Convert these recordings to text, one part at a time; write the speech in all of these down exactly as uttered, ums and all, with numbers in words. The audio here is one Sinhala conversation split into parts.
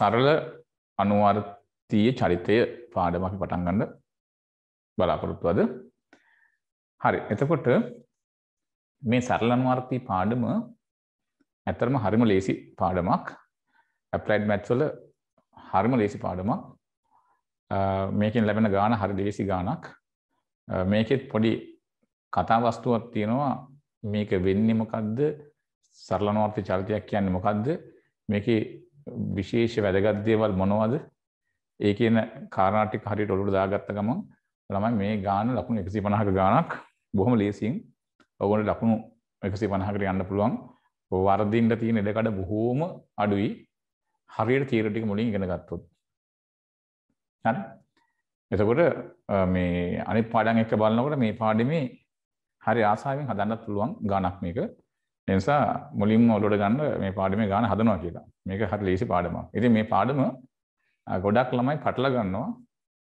සරල අනුවර්තීය චරිතය පාඩම අපි පටන් ගන්න බලාපොරොත්තු වද. හරි. එතකොට මේ සරල අනුවර්තී පාඩම ඇත්තටම හරිම ලේසි පාඩමක්. applied maths වල හරිම ලේසි පාඩමක්. මේකෙන් ලැබෙන ගාණ හරි ලේසි ගාණක්. මේකෙත් පොඩි කතා වස්තුවක් තියෙනවා. මේක වෙන්නේ මොකද්ද? සරල අනුවර්තී චරිතයක් කියන්නේ මොකද්ද? මේකේ විශේෂ වැදගත් දේවල් මොනවද? ඒ කියන කාරණා ටික හරියට ඔළුවට දාගත්ත ගමන් ළමයි මේ ගාන ලකුණු එකසිය පනහක ගානක් බොහොම ලේසියෙන් ඔයගොල්ලෝ ලකුණු එකසිය පනහකට යන්න පුළුවන්. වර්ධින්න තියෙන ඉඩකඩ බොහොම අඩුයි. හරියට තීරණ ටික මුලින් ඉගෙන ගත්තොත්. හරි. එතකොට මේ අනිත් පාඩම් එක බලනකොට මේ පාඩමේ හරි ආසාවෙන් හදන්නත් පුළුවන් ගානක් මේක. ඒ නිසා මුලින්ම ඔළුවට ගන්න මේ පාඩමේ ගාන හදනවා කියලා. මේක හරි ලේසි පාඩමක්. ඉතින් මේ පාඩම ගොඩක් ළමයි පටල ගන්නවා.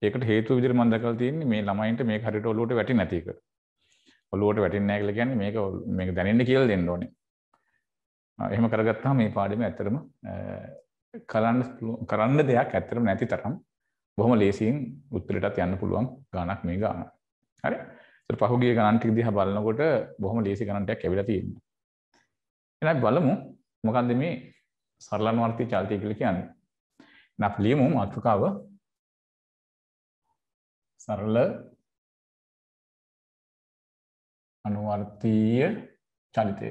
ඒකට හේතුව විදිහට මම දැකලා තියෙන්නේ මේ ළමයින්ට මේක හරියට ඔළුවට වැටෙන්නේ නැති එක. ඔළුවට වැටෙන්නේ නැහැ කියලා කියන්නේ මේක මේක දැනෙන්න කියලා දෙන්න ඕනේ. එහෙම කරගත්තාම මේ පාඩමේ ඇත්තටම කරන්න කරන්න දෙයක් ඇත්තටම නැති තරම් බොහොම ලේසියෙන් උත්තරයටත් යන්න පුළුවන් ගානක් මේ ගාන. හරි. ඒත් පහුගිය ගණන් ටික දිහා බලනකොට බොහොම ලේසි ගණන් ටිකක් ඇවිල්ලා තියෙනවා. එහෙනම් බලමු මොකන්ද මේ සරල අනුවර්තී චරිතය කියලා කියන්නේ. එහෙනම් අපි ලියමු මාතෘකාව සරල අනුවර්තීය චරිතය.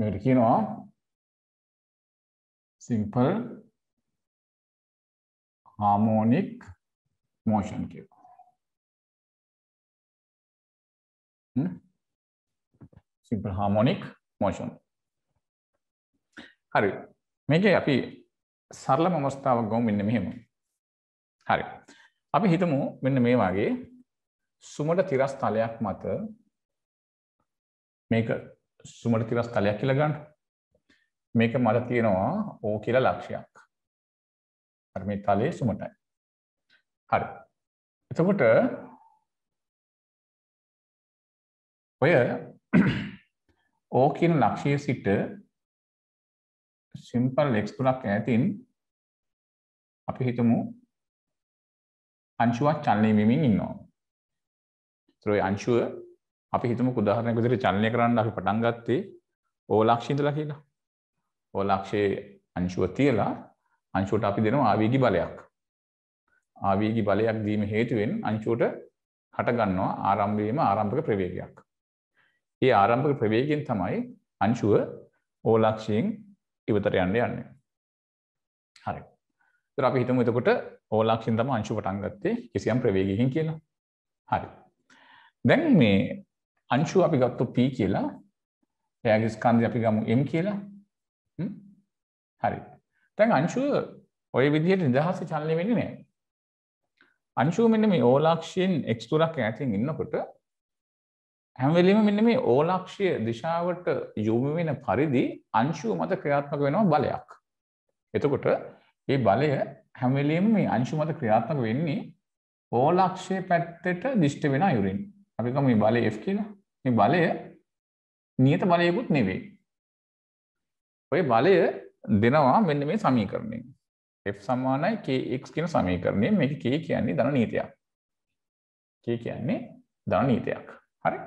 මේකට කියනවා simple harmonic motion කියලා. simple harmonic motion. හරි. මේකේ අපි සරලම අවස්ථාවක් ගමු මෙන්න මෙහෙම. හරි. අපි හිතමු මෙන්න මේ වාගේ සුමඩ තිරස් තලයක් මත මේක සුමඩ තිරස් තලයක් කියලා ගන්න. මේක මල තියෙනවා O කියලා ලක්ෂයක්. හරි මේ තලයේ සුමටයි. හරි. එතකොට ඔය O කියන ලක්ෂයේ සිට සිම්පල් x තුනක් ඈතින් අපි හිතමු අංශුවක් චලනය වෙමින් ඉන්නවා. ඒතර ඔය අංශුව අපි හිතමු උදාහරණයක් විදිහට චලනය කරන්න අපි පටන් ගත්තේ O ලක්ෂයේ ඉඳලා කියලා. O ලක්ෂයේ අංශුව තියලා අංශුවට අපි දෙනවා ආවේගී බලයක්. ආවේගී බලයක් දීම හේතුවෙන් අංශුවට හට ගන්නවා ආරම්භයේම ආරම්භක ප්‍රවේගයක්. ඒ ආරම්භක ප්‍රවේගයෙන් තමයි අංශුව O ලක්ෂයෙන් ඉවතට යන්න යන්නේ. හරි. ඒතර අපි හිතමු එතකොට O ලක්ෂයෙන් තමයි අංශුව පටන් ගත්තේ කිසියම් ප්‍රවේගයකින් කියලා. හරි. දැන් මේ අංශුව අපි ගත්තු P කියලා. එයාගේ ස්කන්ධය අපි ගමු M කියලා. හ්ම්. හරි. දැන් අංශුව ওই විදිහට නිදහසේ චලනය වෙන්නේ නැහැ. අංශුව මෙන්න මේ O ලක්ෂයෙන් x තුනක් ඈතින් ඉන්නකොට හැම වෙලෙම මෙන්න මේ O ලක්ෂ්‍ය දිශාවට යොමු වෙන පරිදි අංශුව මත ක්‍රියාත්මක වෙනවා බලයක්. එතකොට මේ බලය හැම වෙලෙම මේ අංශුව මත ක්‍රියාත්මක වෙන්නේ O ලක්ෂ්‍ය පැත්තට දිෂ්ඨ වෙන අයුරින්. අපි ගමු මේ බලය F කියලා. මේ බලය නියත බලයකුත් නෙවෙයි. ඔය බලය දෙනවා මෙන්න මේ සමීකරණයෙන්. F සමානයි kx කියන සමීකරණය. මේක k කියන්නේ ධන නීතියක්. k කියන්නේ ධන නීතියක්. හරි.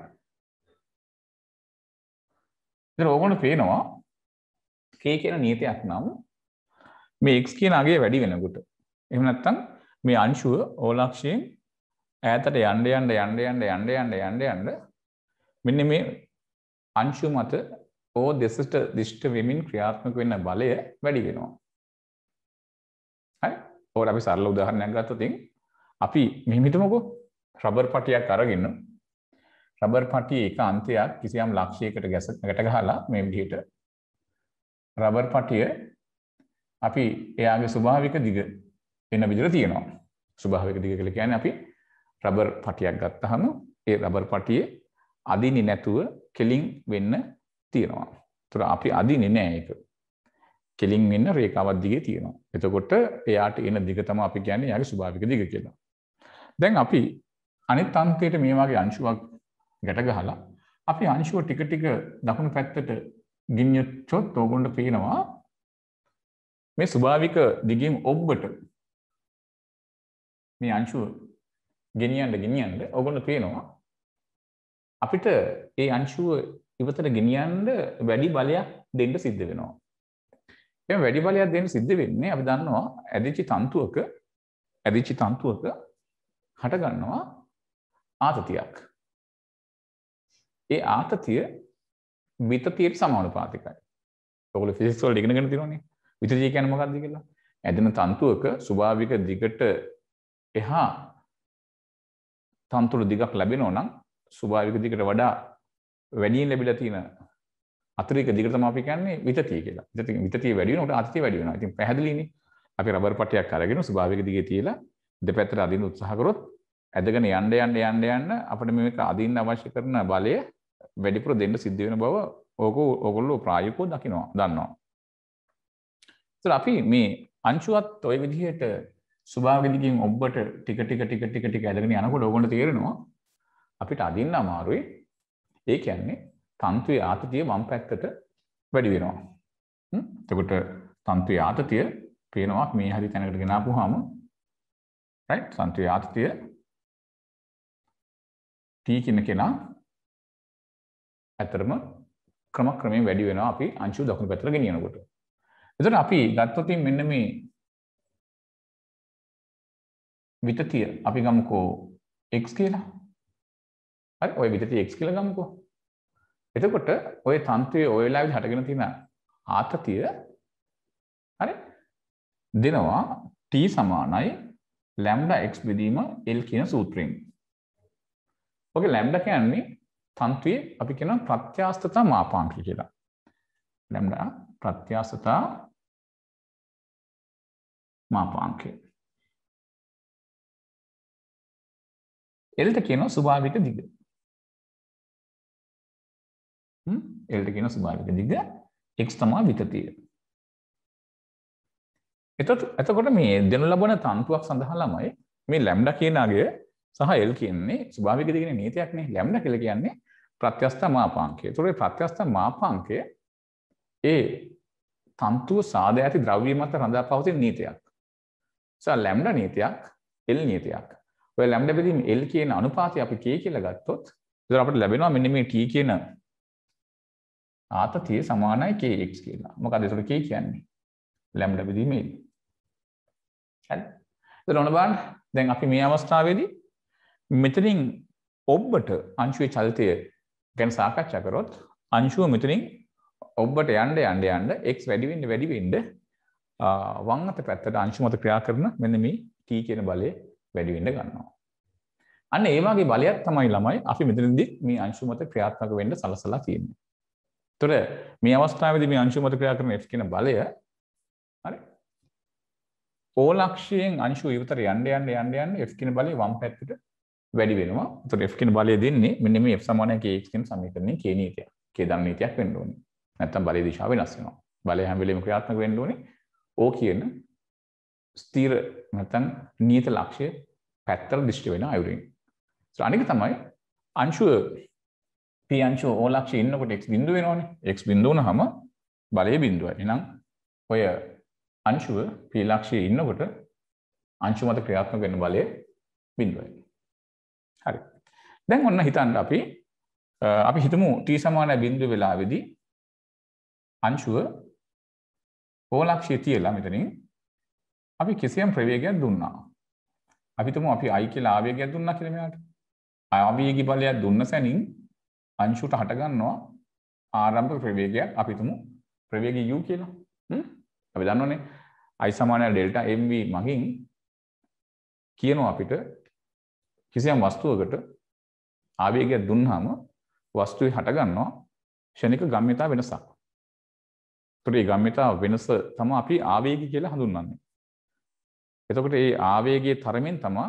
දැන් ඕගොල්ලෝ පේනවා k කියන නියතයක් නම් මේ x කියන අගය වැඩි වෙනකොට එහෙම නැත්නම් මේ අංශුව O ලක්ෂයෙන් ඈතට යන්න යන්න යන්න යන්න යන්න යන්න යන්න යන්න මෙන්න මේ අංශුව මත O දෙසට දිෂ්ඨ වෙමින් ක්‍රියාත්මක වෙන බලය වැඩි වෙනවා. හරි. ඕකට අපි සරල උදාහරණයක් ගත්තොත් අපි මෙහෙම හිතමුකෝ රබර් පටියක් අරගෙන රබර් පටියේ එක අන්තයක් කිසියම් ලක්ෂයකට ගැට ගහලා මේ විදිහට රබර් පටිය අපි එයාගේ ස්වභාවික දිග වෙන විදිහට තියනවා. ස්වභාවික දිග කියලා කියන්නේ අපි රබර් පටියක් ගත්තාම ඒ රබර් පටියේ අදින්නේ නැතුව කෙලින් වෙන්න තියනවා. ඒතර අපි අදින්නේ නැහැ ඒක. කෙලින් වෙන්න රේඛාවක් දිගේ තියනවා. එතකොට එයාට එන දිග තමයි අපි කියන්නේ එයාගේ ස්වභාවික දිග කියලා. දැන් අපි අනිත් අන්තයට මේ වගේ අංශුවක් ගැට ගහලා අපි අංශුව ටික ටික දකුණු පැත්තට गिण्योच्चोत ओगोंड पीनवा मे स्वाभाविक दिगीम ओब्बट मे अंशु गिण्यंड गिण्यंड ओगोंड पीनवा අපිට ඒ අංශුව ඉවතට ගෙනියන්න වැඩි බලයක් දෙන්න සිද්ධ වෙනවා. එහෙනම් වැඩි බලයක් දෙන්න සිද්ධ වෙන්නේ අපි දන්නවා ඇදිච්ච තන්තුවක ඇදිච්ච තන්තුවක හට ගන්නවා ආතතියක්. ඒ ආතතිය විතතියට සමානුපාතිකයි. ඔයගොල්ලෝ ෆිසික්ස් වල ඉගෙනගෙන තියෙනවනේ. විතතිය කියන්නේ මොකක්ද කියලා? ඇදෙන තන්තුවක ස්වභාවික දිගට එහා තන්තුළු දිගක් ලැබෙනවා නම් स्वाभाविक दिखट वड़ा वैडियन लेवल थी ना अतिरिक्त दिखट तो मापी क्या नहीं वितती के ला वितती वितती वैडियन उटा आती वैडियन आई थिंक पहले नहीं आप रबर पट्टियाँ कारेगे ना स्वाभाविक दिखती है ला देपैतर आदि ने उत्साह करो ऐसे कने आंडे आंडे आंडे आंडे अपने में का आदि ने आवश्यक करना बाले वैडिपुर देने सिद्धि ने बाबा ओको ओगलो प्रायोको दाखिनो दानो तो आपी मैं अंशुआत तो ये विधि है टे स्वाभाविक दिखिंग ओब्बट टिक टिक टिक टिक टिक ऐसे कने आना को लोगों ने तो ये रहना අපිට අදින්න අමාරුයි. ඒ කියන්නේ තන්තුයේ ආතතිය වම් පැත්තට වැඩි වෙනවා. හ්ම්. එතකොට තන්තුයේ ආතතිය පේනවා මේ හරි තැනකට ගෙනාපුවාම right තන්තුයේ ආතතිය T කියන කෙනා අතරම ක්‍රම ක්‍රමයෙන් වැඩි වෙනවා අපි අංශු දකුණු පැත්තට ගෙනියනකොට. එතකොට අපි ගත්තොත් මෙන්න මේ විතතිය අපි ගමුකෝ x කියලා. अरे ओए वितती एक्स की लगाम को इतने कोट्टे ओए थांतुए ओए लाइव हटके नहीं ना आता थी है अरे दिनवा टी समान है लैम्बडा एक्स विधि में एल की ना सूत्रीम ओके लैम्बडा क्या अन्य थांतुए अभी क्या ना प्रत्यास्थता मापांक लिखेगा लैम्बडा प्रत्यास्थता मापांक एल तक क्या ना स्वाभाविक दिखे एल टेकिनो स्वाभाविक दिग्गा एक्स तमा वितती है इतना ऐसा कोटा में दिनों लबों ने तांतुआक संधाला माये में लैम्बडा की ना गये सहा एल की अन्य स्वाभाविक दिग्गे नहीं त्याग नहीं लैम्बडा के लिए अन्य प्रत्यास्था मापांके तो ये प्रत्यास्था मापांके ये तांतु साधे ऐसे द्रव्य मात्र रंधा पावते नहीं त्याग सह लैम्बडा नहीं त्याग एल नहीं त्याग वह लैम्बडा भी दिन एल की ना अनुपात या फिर के के लगा तो जब आप लबिनो मिनट में टी के ना आता थी समान है के एक्स के ला मगर देखो के क्या नहीं लैम्बडा विधि में चल तो लोन बार देंगे आप ही में अवस्था आवेदी मित्रिंग ओब्बट अंशुए चलते हैं कैंसा का चक्रोत अंशुए मित्रिंग ओब्बट यांडे यांडे यांडे एक्स वैडी विंड वैडी विंड आ वांग तो पैतर अंशुए मत क्रिया करना मैंने मी टी के न बाले वैडी विंड करना अन्य ये वांगी बाले तमाही लमाई आप ही मित्रिंग दी मी अंशुए मत क्रियात्मक विंड साला साला तीन तो रे मैं अवस्था में जब मैं अंशु मत क्रियाकरण एफ की ना बाले है अरे ओलाक्षीयं अंशु ये बता रे अंडे अंडे अंडे अंडे एफ की ना बाले वाम पैर पे वैडी बेनो माँ तो एफ की ना बाले दिन ने मैंने मैं एफ समान है कि एक्स की ना समीकरण नहीं के नहीं था के दान नहीं था क्यों नहीं ना तब बाले दिशा भी ना सीनो बाले हम विलेम क्रियात्मक पी अंशु ओलाक्षी इन्नो कोट एक्स बिंदु इन्होंने एक्स बिंदु ना हमा बाले बिंदु है इन्हां वो ये अंशु पी लाक्षी इन्नो कोट अंशु मात्र क्रियात्मक करने वाले बिंदु है हरे देंगे उन्ना हितांड आपी आपी हितमु टी समान है बिंदु वेला आवेदी अंशु ओलाक्षी ती एला मितनी आपी किसी हम प्रवेश दुन्ना अभी तुम आपी आई के लावे गया दुन्ना के लिए आवे की बाले दुन्ना से नहीं अंशुट हटगानो आरंभ प्रवेग अभी तुम प्रवेग यू के ला अभी दानों ने आई सामान्य डेल्टा एम वी मांगिंग किए नो आप इटे किसी हम वस्तु अगटे आवेग या दुन्हा में वस्तु हटगानो शनि का गामिता विनसा तो ये गामिता विनस तमा आपी आवेगी के ला हम दुन्ना ने ये तो कुछ ये आवेगी थर्मेन तमा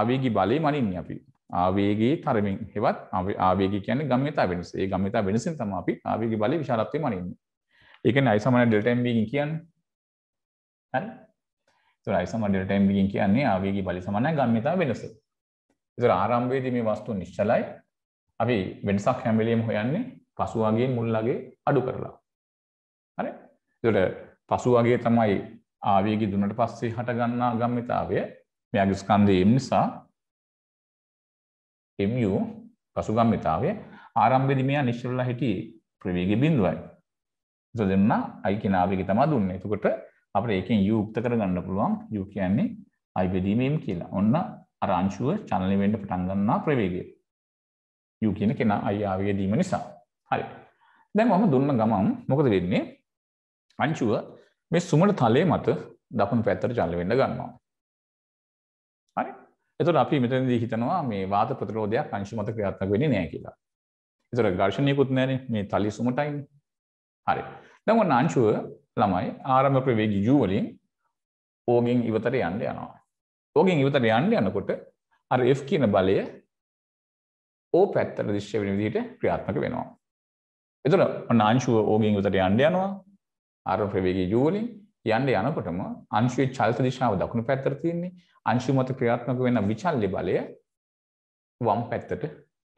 आवेगी बाले मानी नहीं आपी आवेगी थर्मिंग है बात आवेगी क्या नहीं गम्यता विनिस ये गम्यता विनिस इन तमापी आवेगी बाले विशाल आपते मानेंगे एक ऐसा माने डेल्टा एम बीगिंग किया नहीं तो ऐसा माने डेल्टा एम बीगिंग किया नहीं आवेगी बाले समान है गम्यता विनिस इधर आराम वेदी में वास्तु निश्चलाय अभी विनिसाख्यम विलियम होयाने පසුවගේ මුල්ලගේ අඩු කරලා. හරි? එතකොට පසුවගේ තමයි ආවේගය දුන්නට පස්සේ හට ගන්නා ගම්මිතාවය. මෙයාගේ ස්කන්ධය M නිසා mu පසු ගම්මිතාවය ආරම්භයේදී මෙයා නිශ්චලලා හිටියේ ප්‍රවේගයේ බිඳුවයි. එතකොට දෙන්න I කියන ආවේගය තමයි දුන්නේ. එතකොට අපිට ඒකෙන් u උක්ත කරගන්න පුළුවන්. u කියන්නේ I බෙදීම M කියලා. ඔන්න අර අංශුව චලනය වෙන්න පටන් ගන්නා ප්‍රවේගය. u කියන කෙනා I ආවේගය දීම නිසා. හරි. දැන් මම දුන්න ගමන් මොකද වෙන්නේ? අංශුව මේ සුමන තලයේ මත දකුණු පැත්තට චලනය වෙන්න ගන්නවා. හරි. එතකොට අපි මෙතනදී හිතනවා මේ වාත ප්‍රතිරෝධයක් අංශු මත ක්‍රියාත්මක වෙන්නේ නැහැ කියලා. එතකොට ඝර්ෂණයකුත් නැහැනේ මේ තලයේ සුමටයිනේ. හරි. දැන් ඔන්න අංශුව ළමයි ආරම්භ ප්‍රවේගය u වලින් o ගෙන් ඉවතට යන්න යනවා. o ගෙන් ඉවතට යන්න යනකොට අර F කියන බලය O පැත්තට දිශ්‍ය වෙන විදිහට ක්‍රියාත්මක වෙනවා. එතකොට ඔන්න අංශුව O ගෙන් උඩට යන්න යනවා. ආරම්භ ප්‍රවේගය U වලින් යන්න යනකොටම අංශුවේ චලිත දිශාව දකුණු පැත්තට තියෙන්නේ. අංශුව මත ක්‍රියාත්මක වෙන විචල්්‍ය බලය වම් පැත්තට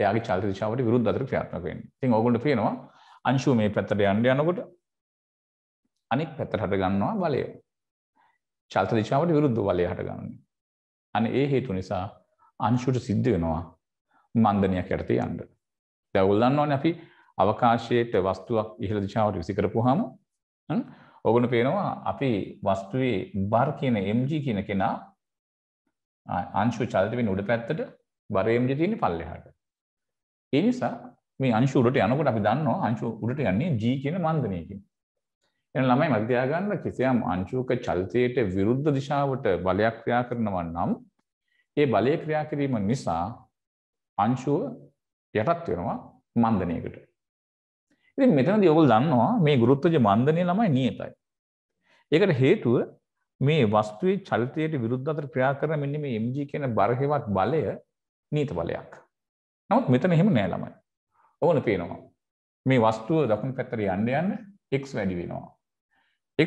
එයාගේ චලිත දිශාවට විරුද්ධ අතට ක්‍රියාත්මක වෙන්නේ. ඉතින් ඕගොල්ලෝ පේනවා අංශුව මේ පැත්තට යන්න යනකොට අනෙක් පැත්තට හට ගන්නවා බලය. චලිත දිශාවට විරුද්ධ බලය හට ගන්නවා. අනේ ඒ හේතු නිසා අංශුවට සිද්ධ වෙනවා මන්දනයක් යටතේ යන්න. දැන් ඕගොල්ලෝ දන්නවනේ අපි අවකාශයේට වස්තුවක් ඉහළ දිශාවට විසි කරපුවාම හ්ම් ඕගොල්ලෝ පේනවා අපි වස්තුවේ බර කියන mg කියන කෙනා අංශු චලිත වෙන උඩ පැත්තට බර mg තියෙන්නේ පල්ලෙහාට. ඒ නිසා මේ අංශු උඩට යනකොට අපි දන්නවා අංශු උඩට යන්නේ g කියන මන්දනයකින්. එහෙනම් ළමයි මතක තියාගන්න කිසියම් අංශුක චලිතයට විරුද්ධ දිශාවට බලයක් ක්‍රියා කරනවා නම් ඒ බලය ක්‍රියා කිරීම නිසා අංශුව යටත් වෙනවා මන්දනයකට. ඉතින් මෙතනදී ඔයගොල්ලෝ දන්නවා මේ ගුරුත්වජ මන්දනය ළමයි නියතයි. ඒකට හේතුව මේ වස්තුවේ චලිතයට විරුද්ධ අතර ක්‍රියා කරන මෙන්න මේ mg කියන බර හේවත් බලය නියත බලයක්. නමුත් මෙතන එහෙම නෑ ළමයි. ඕන පේනවා. මේ වස්තුව දකුණු පැත්තට යන්න යන්න x වැඩි වෙනවා.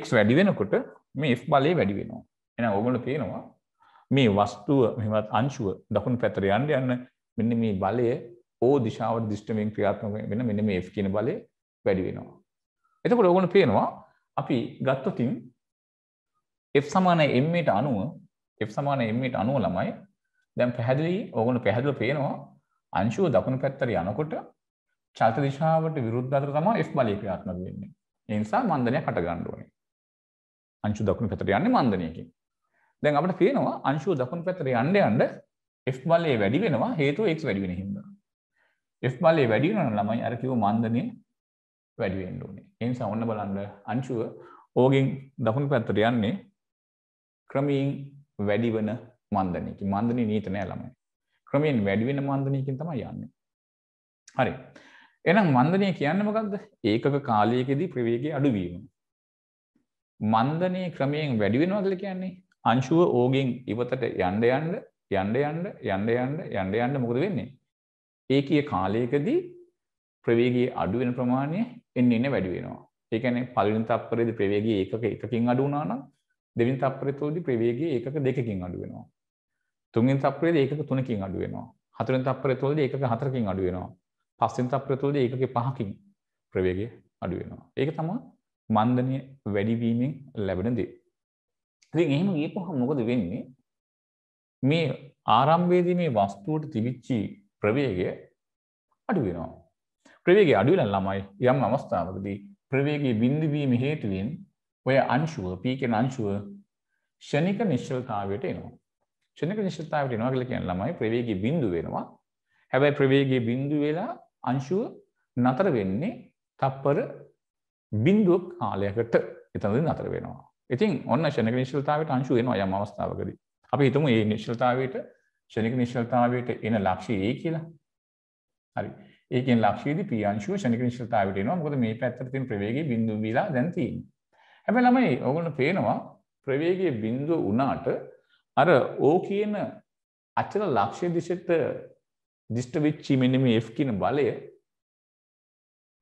x වැඩි වෙනකොට මේ F බලය වැඩි වෙනවා. එහෙනම් ඕගොල්ලෝ පේනවා මේ වස්තුව මෙහෙමත් අංශුව දකුණු පැත්තට යන්න යන්න මෙන්න මේ බලය O දිශාවට දිෂ්ඨ වෙමින් ක්‍රියාත්මක වෙන මෙන්න මේ F කියන බලය වැඩි වෙනවා. එතකොට ඕගොල්ලෝ පේනවා අපි ගත්තොත් F = ma ට අනුව F = ma ට අනුව ළමයි දැන් පැහැදිලි ඕගොල්ලෝ පැහැදිලිව පේනවා අංශුව දකුණු පැත්තට යනකොට චලිත දිශාවට විරුද්ධ අතර තමයි F බලය ක්‍රියාත්මක වෙන්නේ. ඒ නිසා මන්දනයක් හට ගන්න ඕනේ. අංශුව දකුණු පැත්තට යන්නේ මන්දනයකින්. දැන් අපිට පේනවා අංශුව දකුණු පැත්තට යන්න යන්න F බලය වැඩි වෙනවා හේතුව x වැඩි වෙන හින්දා. F බලය වැඩි වෙනවා නම් ළමයි අර කිව්ව මන්දනය වැඩි වෙන්න ඕනේ. ඒ නිසා ඔන්න බලන්න අංශුව O ගෙන් දකුණු පැත්තට යන්නේ ක්‍රමයෙන් වැඩි වෙන මන්දනයකින්. මන්දනේ නියත නෑ ළමයි. ක්‍රමයෙන් වැඩි වෙන මන්දනයකින් තමයි යන්නේ. හරි. එහෙනම් මන්දනය කියන්නේ මොකද්ද? ඒකක කාලයකදී ප්‍රවේගයේ අඩුවීම. මන්දනේ ක්‍රමයෙන් වැඩි වෙනවා කියලා කියන්නේ අංශුව O ගෙන් ඉවතට යන්න යන්න යන්න යන්න යන්න යන්න යන්න යන්න මොකද වෙන්නේ? ඒකීය කාලයකදී ප්‍රවේගයේ අඩු වෙන ප්‍රමාණය එන්න එන්න වැඩි වෙනවා. ඒ කියන්නේ පළවෙනි තත්පරයේදී ප්‍රවේගය ඒකක එකකින් අඩු වුණා නම් දෙවෙනි තත්පරයේදී ප්‍රවේගය ඒකක දෙකකින් අඩු වෙනවා. තුන්වෙනි තත්පරයේදී ඒකක තුනකින් අඩු වෙනවා. හතරවෙනි තත්පරයේදී ඒකක හතරකින් අඩු වෙනවා. පස්වෙනි තත්පරයේදී ඒකක පහකින් ප්‍රවේගය අඩු වෙනවා. ඒක තමයි මන්දනය වැඩි වීමෙන් ලැබෙන දේ. ඉතින් එහෙම ගියපුවහම මොකද වෙන්නේ? මේ ආරම්භයේදී මේ වස්තුවට තිබිච්ච ප්‍රවේගය අඩු වෙනවා. ප්‍රවේගය අඩු වෙන ළමයි යම් අවස්ථාවකදී ප්‍රවේගයේ බිඳ වීම හේතුවෙන් ඔය අංශුව p කියන අංශුව ෂණික නිශ්චලතාවයට එනවා. ෂණික නිශ්චලතාවයට එනවා කියලා කියන්නේ ළමයි ප්‍රවේගයේ බිඳ වෙනවා. හැබැයි ප්‍රවේගයේ බිඳ වෙලා අංශුව නතර වෙන්නේ තප්පර බිඳුවක් කාලයකට එතනදී නතර වෙනවා. ඉතින් ඔන්න ෂණික නිශ්චලතාවයට අංශුව එනවා යම් අවස්ථාවකදී. අපි හිතමු මේ නිශ්චලතාවයට ෂණික නිශ්චලතාවයට එන ලක්ෂ්‍ය A කියලා. හරි. ඒකෙන් ලක්ෂ්‍යයේදී p අංශුව ෂණික නිශ්චලතාවයට එනවා. මොකද මේ පැත්තට තියෙන ප්‍රවේගයේ බිඳුව විලා දැන් තියෙන්නේ. හැබැයි ළමයි ඕගොල්ලෝ පේනවා ප්‍රවේගයේ බිඳුව උනාට අර O කියන අචල ලක්ෂ්‍ය දිශට දිෂ්ඨ වෙච්ච මෙන්න මේ F කියන බලය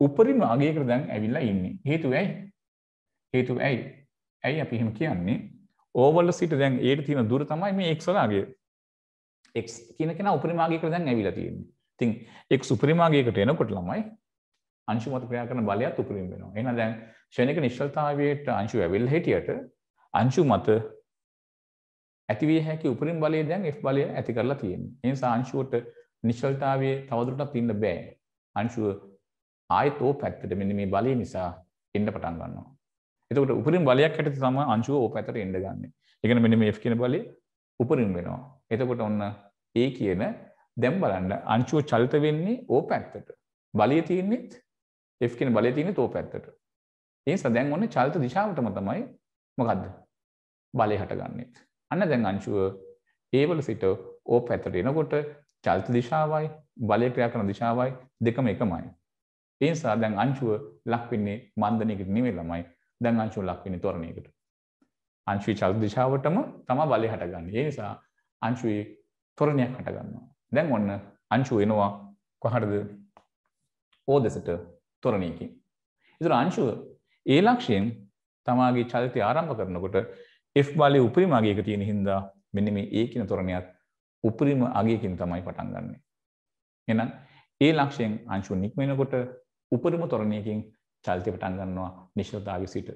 උපරිම අගයකට දැන් ඇවිල්ලා ඉන්නේ. හේතුව ඇයි? හේතුව ඇයි? ඇයි අපි එහෙම කියන්නේ? O වල සිට දැන් A ට තියෙන දුර තමයි මේ x වල අගය. x කියන කෙනා උපරිම අගයකට දැන් ඇවිල්ලා තියෙන්නේ. ඉතින් එක් සුපරිමාගයකට එනකොට ළමයි අංශු මත ක්‍රියා කරන බලයත් උපරිම වෙනවා. එහෙනම් දැන් ෂණික නිශ්චලතාවයට අංශු ඇවිල්ලා හිටියට අංශු මත ඇතිවිය හැකි උපරිම බලය දැන් F බලය ඇති කරලා තියෙනවා. ඒ නිසා අංශුවට නිශ්චලතාවයේ තවදුරටත් ඉන්න බෑ. අංශුව ආයෙත් ඕ පැත්තට මෙන්න මේ බලය නිසා එන්න පටන් ගන්නවා. එතකොට උපරිම බලයක් හැටියට තමයි අංශුව ඕ පැත්තට එන්න ගන්න. ඒ කියන්නේ මෙන්න මේ F කියන බලය උපරිම වෙනවා. එතකොට ඔන්න A කියන දැන් බලන්න අංශුව චලිත වෙන්නේ ඕ පැත්තට. බලය තියෙන්නේ F කියන බලය තියෙන්නේ තෝ පැත්තට. ඒ නිසා දැන් ඔන්නේ චලිත දිශාවටම තමයි මොකද්ද බලය හටගන්නේ. අන්න දැන් අංශුව A වල සිට O පැත්තට එනකොට චලිත දිශාවයි බලය ක්‍රියා කරන දිශාවයි දෙකම එකමයි. ඒ නිසා දැන් අංශුව ලක් වෙන්නේ මන්දනයකට නෙමෙයි ළමයි. දැන් අංශුව ලක් වෙන්නේ ත්වරණයකට. අංශුවේ චලිත දිශාවටම තමයි බලය හටගන්නේ. ඒ නිසා අංශුවේ ත්වරණයක් හටගන්නවා. දැන් ඔන්න අංශුව එනවා කොහටද O දෙසට තොරණයකින්. ඒතර අංශුව ඒ ලක්ෂයෙන් තමාගේ චලිතය ආරම්භ කරනකොට F බලයේ උපරිම අගයක තියෙන හින්දා මෙන්න මේ A කියන තොරණයත් උපරිම අගයකින් තමයි පටන් ගන්නෙ. එහෙනම් ඒ ලක්ෂයෙන් අංශුව නික්මනකොට උපරිම තොරණයකින් චලිතය පටන් ගන්නවා නිශ්චලතාවයේ සිට.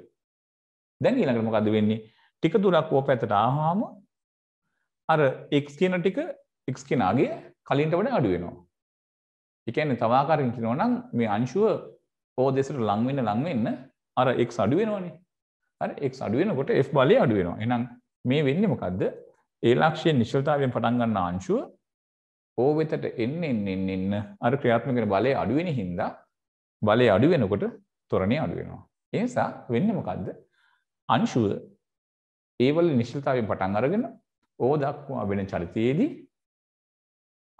දැන් ඊළඟට මොකද වෙන්නේ? ටික දුරක් O පැත්තට ආවම අර X කියන ටික X කියන අගය කලින්ට වඩා අඩු වෙනවා. ඒ කියන්නේ තව ආකාරකින් කියනවා නම් මේ අංශුව O දෙසට ලං වෙන්න ලං වෙන්න අර x අඩු වෙනවනේ. හරි x අඩු වෙනකොට F බලය අඩු වෙනවා. එහෙනම් මේ වෙන්නේ මොකද්ද? ඒ ලක්ෂයේ නිශ්චලතාවයෙන් පටන් ගන්න අංශුව O වෙතට එන්න එන්න එන්න එන්න අර ක්‍රියාත්මක වෙන බලය අඩු වෙන හින්දා බලය අඩු වෙනකොට ත්වරණය අඩු වෙනවා. ඒ නිසා වෙන්නේ මොකද්ද? අංශුව A වල නිශ්චලතාවයෙන් පටන් අරගෙන O දක්වා වෙන චරිතයේදී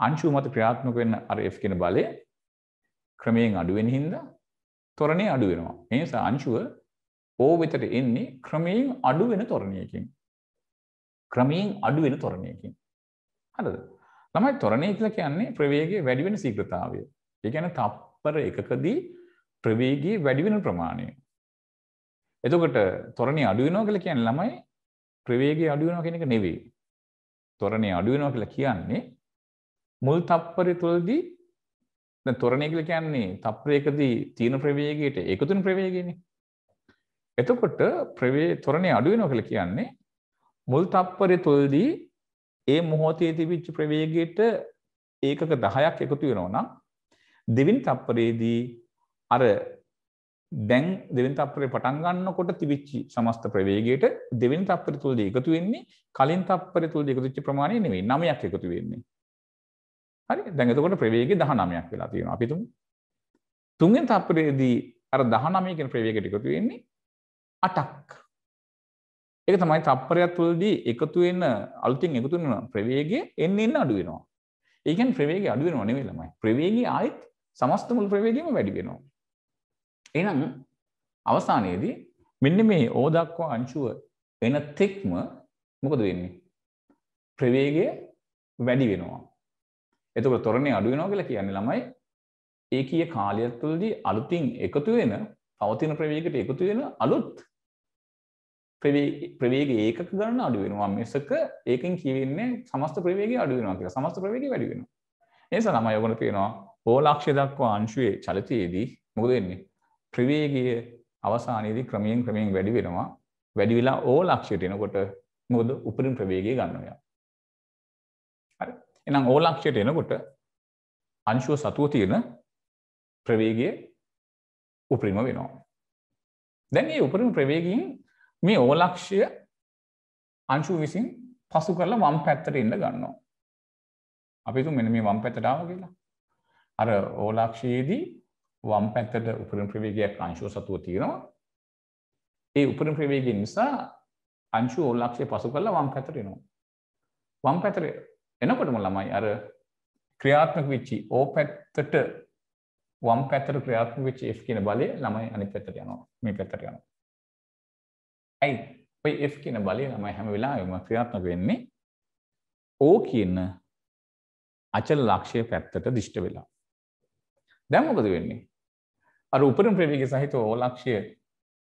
අංශුව මත ක්‍රියාත්මක වෙන අර F කියන බලය ක්‍රමයෙන් අඩු වෙන හින්දා තොරණේ අඩු වෙනවා. ඒ නිසා අංශුව O වෙතට එන්නේ ක්‍රමයෙන් අඩු වෙන තොරණයකින්. ක්‍රමයෙන් අඩු වෙන තොරණයකින්. හරිද? ළමයි තොරණය කියලා කියන්නේ ප්‍රවේගයේ වැඩි වෙන ශීඝ්‍රතාවය. ඒ කියන්නේ තප්පර එකකදී ප්‍රවේගයේ වැඩි වෙන ප්‍රමාණය. එතකොට තොරණේ අඩු වෙනවා කියලා කියන්නේ ළමයි ප්‍රවේගය අඩු වෙනවා කියන එක නෙවෙයි. තොරණේ අඩු වෙනවා කියලා කියන්නේ මුල් තප්පරය තුළදී දැන් තොරණය කියලා කියන්නේ තප්පරයකදී තියෙන ප්‍රවේගයට එකතු වෙන ප්‍රවේගයනේ. එතකොට ප්‍රවේ තොරණය අඩු වෙනවා කියලා කියන්නේ මුල් තප්පරය තුළදී ඒ මොහොතේ තිබිච්ච ප්‍රවේගයට ඒකක දහයක් එකතු වෙනවා නම් දෙවෙනි තප්පරයේදී අර දැන් දෙවෙනි තප්පරේ පටන් ගන්නකොට තිබිච්ච සමස්ත ප්‍රවේගයට දෙවෙනි තප්පරය තුළදී එකතු වෙන්නේ කලින් තප්පරය තුළදී එකතු වෙච්ච ප්‍රමාණය නෙවෙයි නවයක් එකතු වෙන්නේ. හරි දැන් එතකොට ප්‍රවේගය දහනවයක් වෙලා තියෙනවා. අපි තුමු තුන්වෙනි තප්පරයේදී අර දහනවය කියන ප්‍රවේගයට එකතු වෙන්නේ අටක්. ඒක තමයි තප්පරයක් තුළදී එකතු වෙන අලුතින් එකතු වෙන ප්‍රවේගය එන්න එන්න අඩු වෙනවා. ඒ කියන්නේ ප්‍රවේගය අඩු වෙනව නෙවෙයි ළමයි. ප්‍රවේගය ආයෙත් සමස්ත මුළු ප්‍රවේගයම වැඩි වෙනවා. එහෙනම් අවසානයේදී මෙන්න මේ O දක්වා අංශුව එන තෙක්ම මොකද වෙන්නේ? ප්‍රවේගය වැඩි වෙනවා. එතකොට තොරණය අඩු වෙනවා කියලා කියන්නේ ළමයි ඒකීය කාලය තුළදී අලුතින් එකතු වෙන පවතින ප්‍රවේගයට එකතු වෙන අලුත් ප්‍රවේගයේ ඒකක ගණන අඩු වෙනවා මිසක ඒකෙන් කියවෙන්නේ සමස්ත ප්‍රවේගය අඩු වෙනවා කියලා. සමස්ත ප්‍රවේගය වැඩි වෙනවා. ඒ නිසා ළමයි ඔයගොල්ලෝ කියනවා O ලක්ෂ්‍ය දක්වා අංශුවේ චලිතයේදී මොකද වෙන්නේ? ප්‍රවේගය අවසානයේදී ක්‍රමයෙන් ක්‍රමයෙන් වැඩි වෙනවා. වැඩි වෙලා O ලක්ෂ්‍යට එනකොට මොකද උපරිම ප්‍රවේගය ගන්නවා. හරි එහෙනම් O ලක්ෂයට එනකොට අංශුව සතුව තියෙන ප්‍රවේගය උපරිම වෙනවා. දැන් මේ උපරිම ප්‍රවේගයෙන් මේ O ලක්ෂය අංශුව විසින් පසු කරලා වම් පැත්තට එන්න ගන්නවා. අපි තුන් මෙන්න මේ වම් පැත්තට ආවා කියලා. අර O ලක්ෂයේදී වම් පැත්තට උපරිම ප්‍රවේගයක් අංශුව සතුව තියෙනවා. ඒ උපරිම ප්‍රවේගය නිසා අංශුව O ලක්ෂය පසු කරලා වම් පැත්තට එනවා. වම් පැත්තට එනකොටම ළමයි අර ක්‍රියාත්මක වෙච්චි O පැත්තට වම් පැත්තට ක්‍රියාත්මක වෙච්ච F කියන බලය ළමයි අනිත් පැත්තට යනවා. මේ පැත්තට යනවා. ඇයි? ඔය F කියන බලය ළමයි හැම වෙලාවෙම ක්‍රියාත්මක වෙන්නේ O කියන අචල ලක්ෂ්‍ය පැත්තට දිෂ්ට වෙලා. දැන් මොකද වෙන්නේ? අර උපරිම ප්‍රවේගය සහිත O ලක්ෂ්‍ය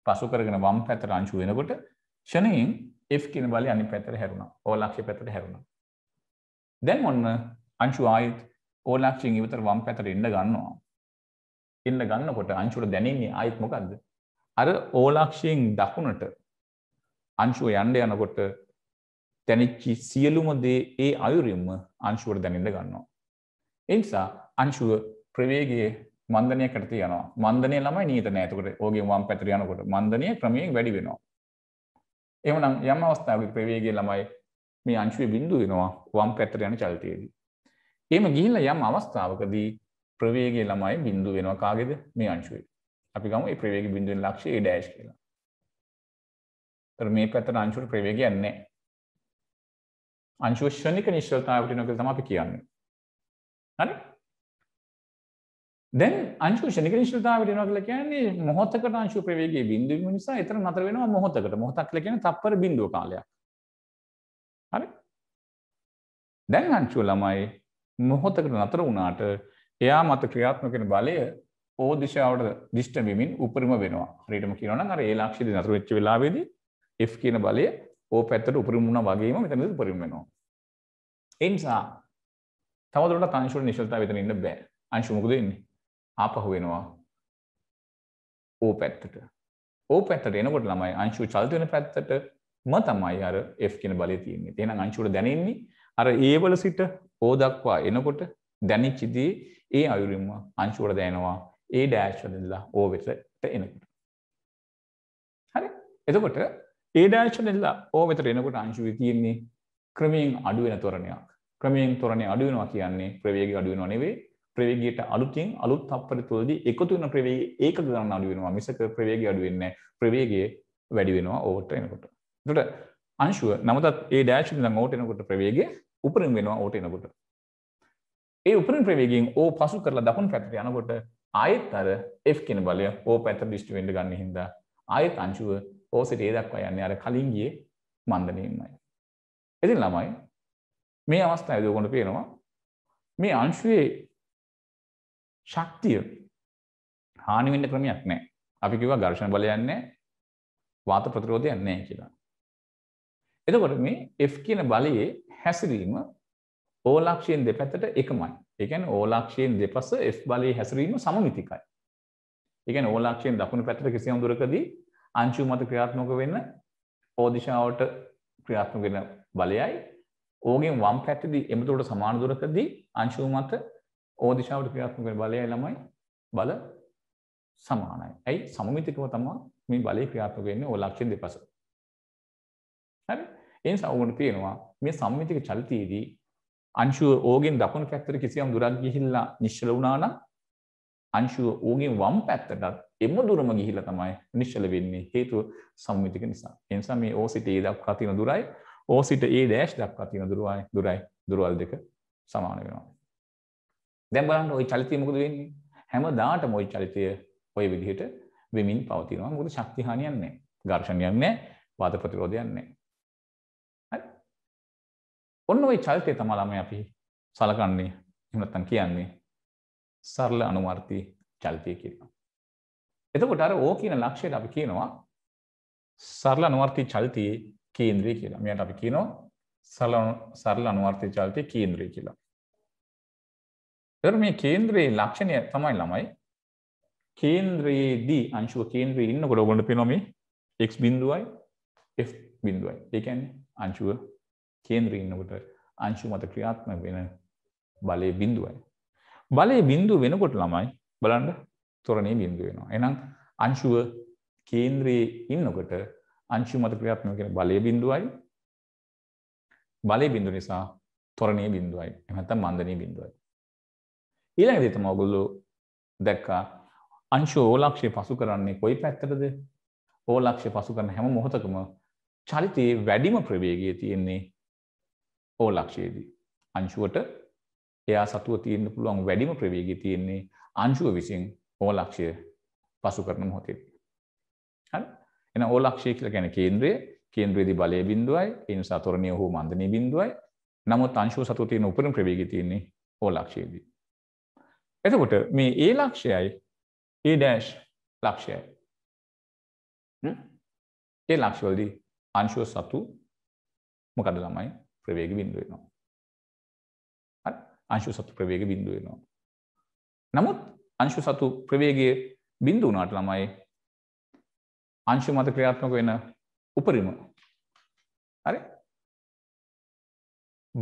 පසු කරගෙන වම් පැත්තට අංශු වෙනකොට ෂණයෙන් F කියන බලය අනිත් පැත්තට හැරුණා. O ලක්ෂ්‍ය පැත්තට හැරුණා. දැන් ඔන්න අංශු ආයෙත් O ලක්ෂයෙන් ඉවතර වම් පැත්තට එන්න ගන්නවා. ඉන්න ගන්නකොට අංශුවල දැනෙන්නේ ආයෙත් මොකද්ද? අර ඕලාක්ෂයෙන් දකුණට අංශුව යන්න යනකොට දැනෙච්ච සියලුම දේ ඒ අයුරින්ම අංශුවට දැනෙන්න ගන්නවා. ඒ නිසා අංශුව ප්‍රවේගයේ මන්දනයකට යනවා. මන්දනය ළමයි නියත නැහැ. එතකොට ඕගේ වම් පැත්තට යනකොට මන්දනය ක්‍රමයෙන් වැඩි වෙනවා. එහෙනම් යම් අවස්ථාවක ප්‍රවේගයේ ළමයි මේ අංශුවේ බිඳුව වෙනවා වම් පැත්තට යන චලිතයේදී. එහෙම ගිහිල්ලා යම් අවස්ථාවකදී ප්‍රවේගයේ ළමයි බිඳුව වෙනවා කාගේද? මේ අංශුවේ. අපි ගමු මේ ප්‍රවේගයේ බිඳුව වෙන ලක්ෂ්‍ය A' කියලා. ඒතර මේ පැත්තට අංශුවට ප්‍රවේගයක් නැහැ. අංශුව ශනික නිශ්චලතාවකට එනවා කියලා තමයි අපි කියන්නේ. හරි? දැන් අංශුව ශනික නිශ්චලතාවකට එනවා කියලා කියන්නේ මොහොතකට අංශුව ප්‍රවේගයේ බිඳුව වීම නිසා ඒතර නතර වෙනවා මොහොතකට. මොහොතක් කියලා කියන්නේ තප්පර බිඳුව කාලයක්. හරි? දැන් අංශුව ළමයි මොහොතකට නතර වුණාට එයා මත ක්‍රියාත්මක වෙන බලය ඕ දිශාවට දිෂ්ඨ වෙමින් උපරිම වෙනවා. හරියටම කියනවා නම් අර ඒ ලක්ෂ්‍යදී නතර වෙච්ච වෙලාවේදී F කියන බලය ඕ පැත්තට උපරිම වුණා වගේම මෙතනදී උපරිම වෙනවා. ඒ නිසා තවදුරටත් අංශුවල නිශ්චලතාවය එතන ඉන්න බෑ. අංශු මොකද වෙන්නේ? ආපහු වෙනවා ඕ පැත්තට. ඕ පැත්තට එනකොට ළමයි අංශුව චලිත වෙන පැත්තටම තමයි අර F කියන බලය තියෙන්නේ. එහෙනම් අංශුවට දැනෙන්නේ අර A වල සිට O දක්වා එනකොට දැනෙච්චදී ඒ අයුරින්ම අංශුවට දැනෙනවා A' වලින්දලා O වෙතට එනකොට. හරි? එතකොට A' වලින්දලා O වෙතට එනකොට අංශුවේ තියෙන්නේ ක්‍රමයෙන් අඩු වෙන ත්වරණයක්. ක්‍රමයෙන් ත්වරණය අඩු වෙනවා කියන්නේ ප්‍රවේගය අඩු වෙනව නෙවෙයි. ප්‍රවේගයට අලුතින් අලුත් තප්පර තුලදී එකතු වෙන ප්‍රවේගය ඒකක ගණන අඩු වෙනවා. මිසක ප්‍රවේගය අඩු වෙන්නේ නැහැ. ප්‍රවේගය වැඩි වෙනවා ඕට එනකොට. එතකොට අංශුව නමතත් A' වලින්දලා ඕට එනකොට ප්‍රවේගය උපරිම වෙනවා ඕට එනකොට. ඒ උපරිම ප්‍රවේගයෙන් O පසු කරලා දකුණු පැත්තට යනකොට ආයෙත් අර F කියන බලය O පැත්තට දිෂ්ටි වෙන්න ගන්න හින්දා ආයෙත් අංශුව O සිට A දක්වා යන්නේ අර කලින් ගියේ මන්දනයෙන්මයි. ඉතින් ළමයි මේ අවස්ථාවේදී ඔයගොල්ලෝ පේනවා මේ අංශුවේ ශක්තිය හානි වෙන්න ක්‍රමයක් නැහැ. අපි කිව්වා ඝර්ෂණ බලයක් නැහැ, වාත ප්‍රතිරෝධයක් නැහැ කියලා. එතකොට මේ F කියන බලයේ හැසිරීම ඕලාක්ෂයෙන් දෙපැත්තට එකමයි. ඒ කියන්නේ ඕලාක්ෂයෙන් දෙපස F බලයේ හැසිරීම සමමිතිකයි. ඒ කියන්නේ ඕලාක්ෂයෙන් දකුණු පැත්තට කිසියම් දුරකදී අංශු මත ක්‍රියාත්මක වෙන O දිශාවට ක්‍රියාත්මක වෙන බලයයි ඕගෙන් වම් පැත්තේදී එමෙතුලට සමාන දුරකදී අංශු මත O දිශාවට ක්‍රියාත්මක වෙන බලයයි ළමයි බල සමානයි. ඇයි? සමමිතිකව තමයි මේ බලය ක්‍රියාත්මක වෙන්නේ ඕලාක්ෂයෙන් දෙපස. හරි? ඒ නිසා ඕගොල්ලෝ තේනවා මේ සමමිතික චලිතයේදී අංශුව ඕගෙන් දකුණු පැත්තට කිසියම් දුරක් ගිහිල්ලා නිශ්චල වුණා නම් අංශුව ඕගෙන් වම් පැත්තටත් එම දුරම ගිහිල්ලා තමයි නිශ්චල වෙන්නේ හේතුව සමමිතික නිසා. ඒ නිසා මේ O සිට A දක්වා තියෙන දුරයි O සිට A' දක්වා තියෙන දුරයි දුරයි දුරවල් දෙක සමාන වෙනවා. දැන් බලන්න ওই චලිතය මොකද වෙන්නේ? හැමදාටම ওই චලිතය ওই විදිහට වෙමින් පවතිනවා. මොකද ශක්ති හානියක් නැහැ, ඝර්ෂණයක් නැහැ, වාත ප්‍රතිරෝධයක් නැහැ. ඔන්න ওই චලිතය තමයි ළමයි අපි සලකන්නේ. එහෙම නැත්නම් කියන්නේ සරල අනුවර්ති චලිතය කියලා. එතකොට අර O කියන ලක්ෂයට අපි කියනවා සරල අනුවර්ති චලිතයේ කේන්ද්‍රය කියලා. මෙයාට අපි කියනවා සරල සරල අනුවර්ති චලිතයේ කේන්ද්‍රය කියලා. එතකොට මේ කේන්ද්‍රයේ ලක්ෂණය තමයි ළමයි කේන්ද්‍රයේදී අංශුව කේන්ද්‍රයේ ඉන්නකොට ඔයගොල්ලෝ පේනවා මේ X බිඳුවයි F බිඳුවයි. ඒ කියන්නේ අංශුව කේන්ද්‍රයේ ඉන්නකොට අංශු මත ක්‍රියාත්මක වෙන බලයේ බිඳුවයි. බලයේ බිඳුව වෙනකොට ළමයි බලන්න ත්වරණයේ බිඳුව වෙනවා. එහෙනම් අංශුව කේන්ද්‍රයේ ඉන්නකොට අංශු මත ක්‍රියාත්මක වෙන බලයේ බිඳුවයි. බලයේ බිඳුව නිසා ත්වරණයේ බිඳුවයි. එහෙම නැත්නම් මන්දනයේ බිඳුවයි. ඊළඟ දේ තමයි ඔයගොල්ලෝ දැක්කා අංශු ඕලාක්ෂය පසු කරන්නේ කොයි පැත්තටද? ඕලාක්ෂය පසු කරන හැම මොහොතකම චලිතයේ වැඩිම ප්‍රවේගය තියෙන්නේ ඕලාක්ෂයේදී. අංශුවට එයා සතුව තියෙන්න පුළුවන් වැඩිම ප්‍රවේගය තියෙන්නේ අංශුව විසින් ඕලාක්ෂය පසු කරන මොහොතේදී. හරි? එහෙනම් ඕලාක්ෂය කියලා කියන්නේ කේන්ද්‍රය. කේන්ද්‍රයේදී බලයේ බිඳුවයි. ඒ නිසා ත්වරණයේ හෝ මන්දනයේ බිඳුවයි. නමුත් අංශුව සතුව තියෙන උපරිම ප්‍රවේගය තියෙන්නේ ඕලාක්ෂයේදී. එතකොට මේ A ලක්ෂයයි A' ලක්ෂයයි. හ්ම්? ඒ ලක්ෂවලදී අංශුව සතු මොකද ළමයි? ප්‍රවේග බිඳුව වෙනවා. හරි? අංශුව සතු ප්‍රවේග බිඳුව වෙනවා. නමුත් අංශු සතු ප්‍රවේගයේ බිඳු වුණාට ළමයි අංශු මත ක්‍රියාත්මක වෙන උපරිම හරි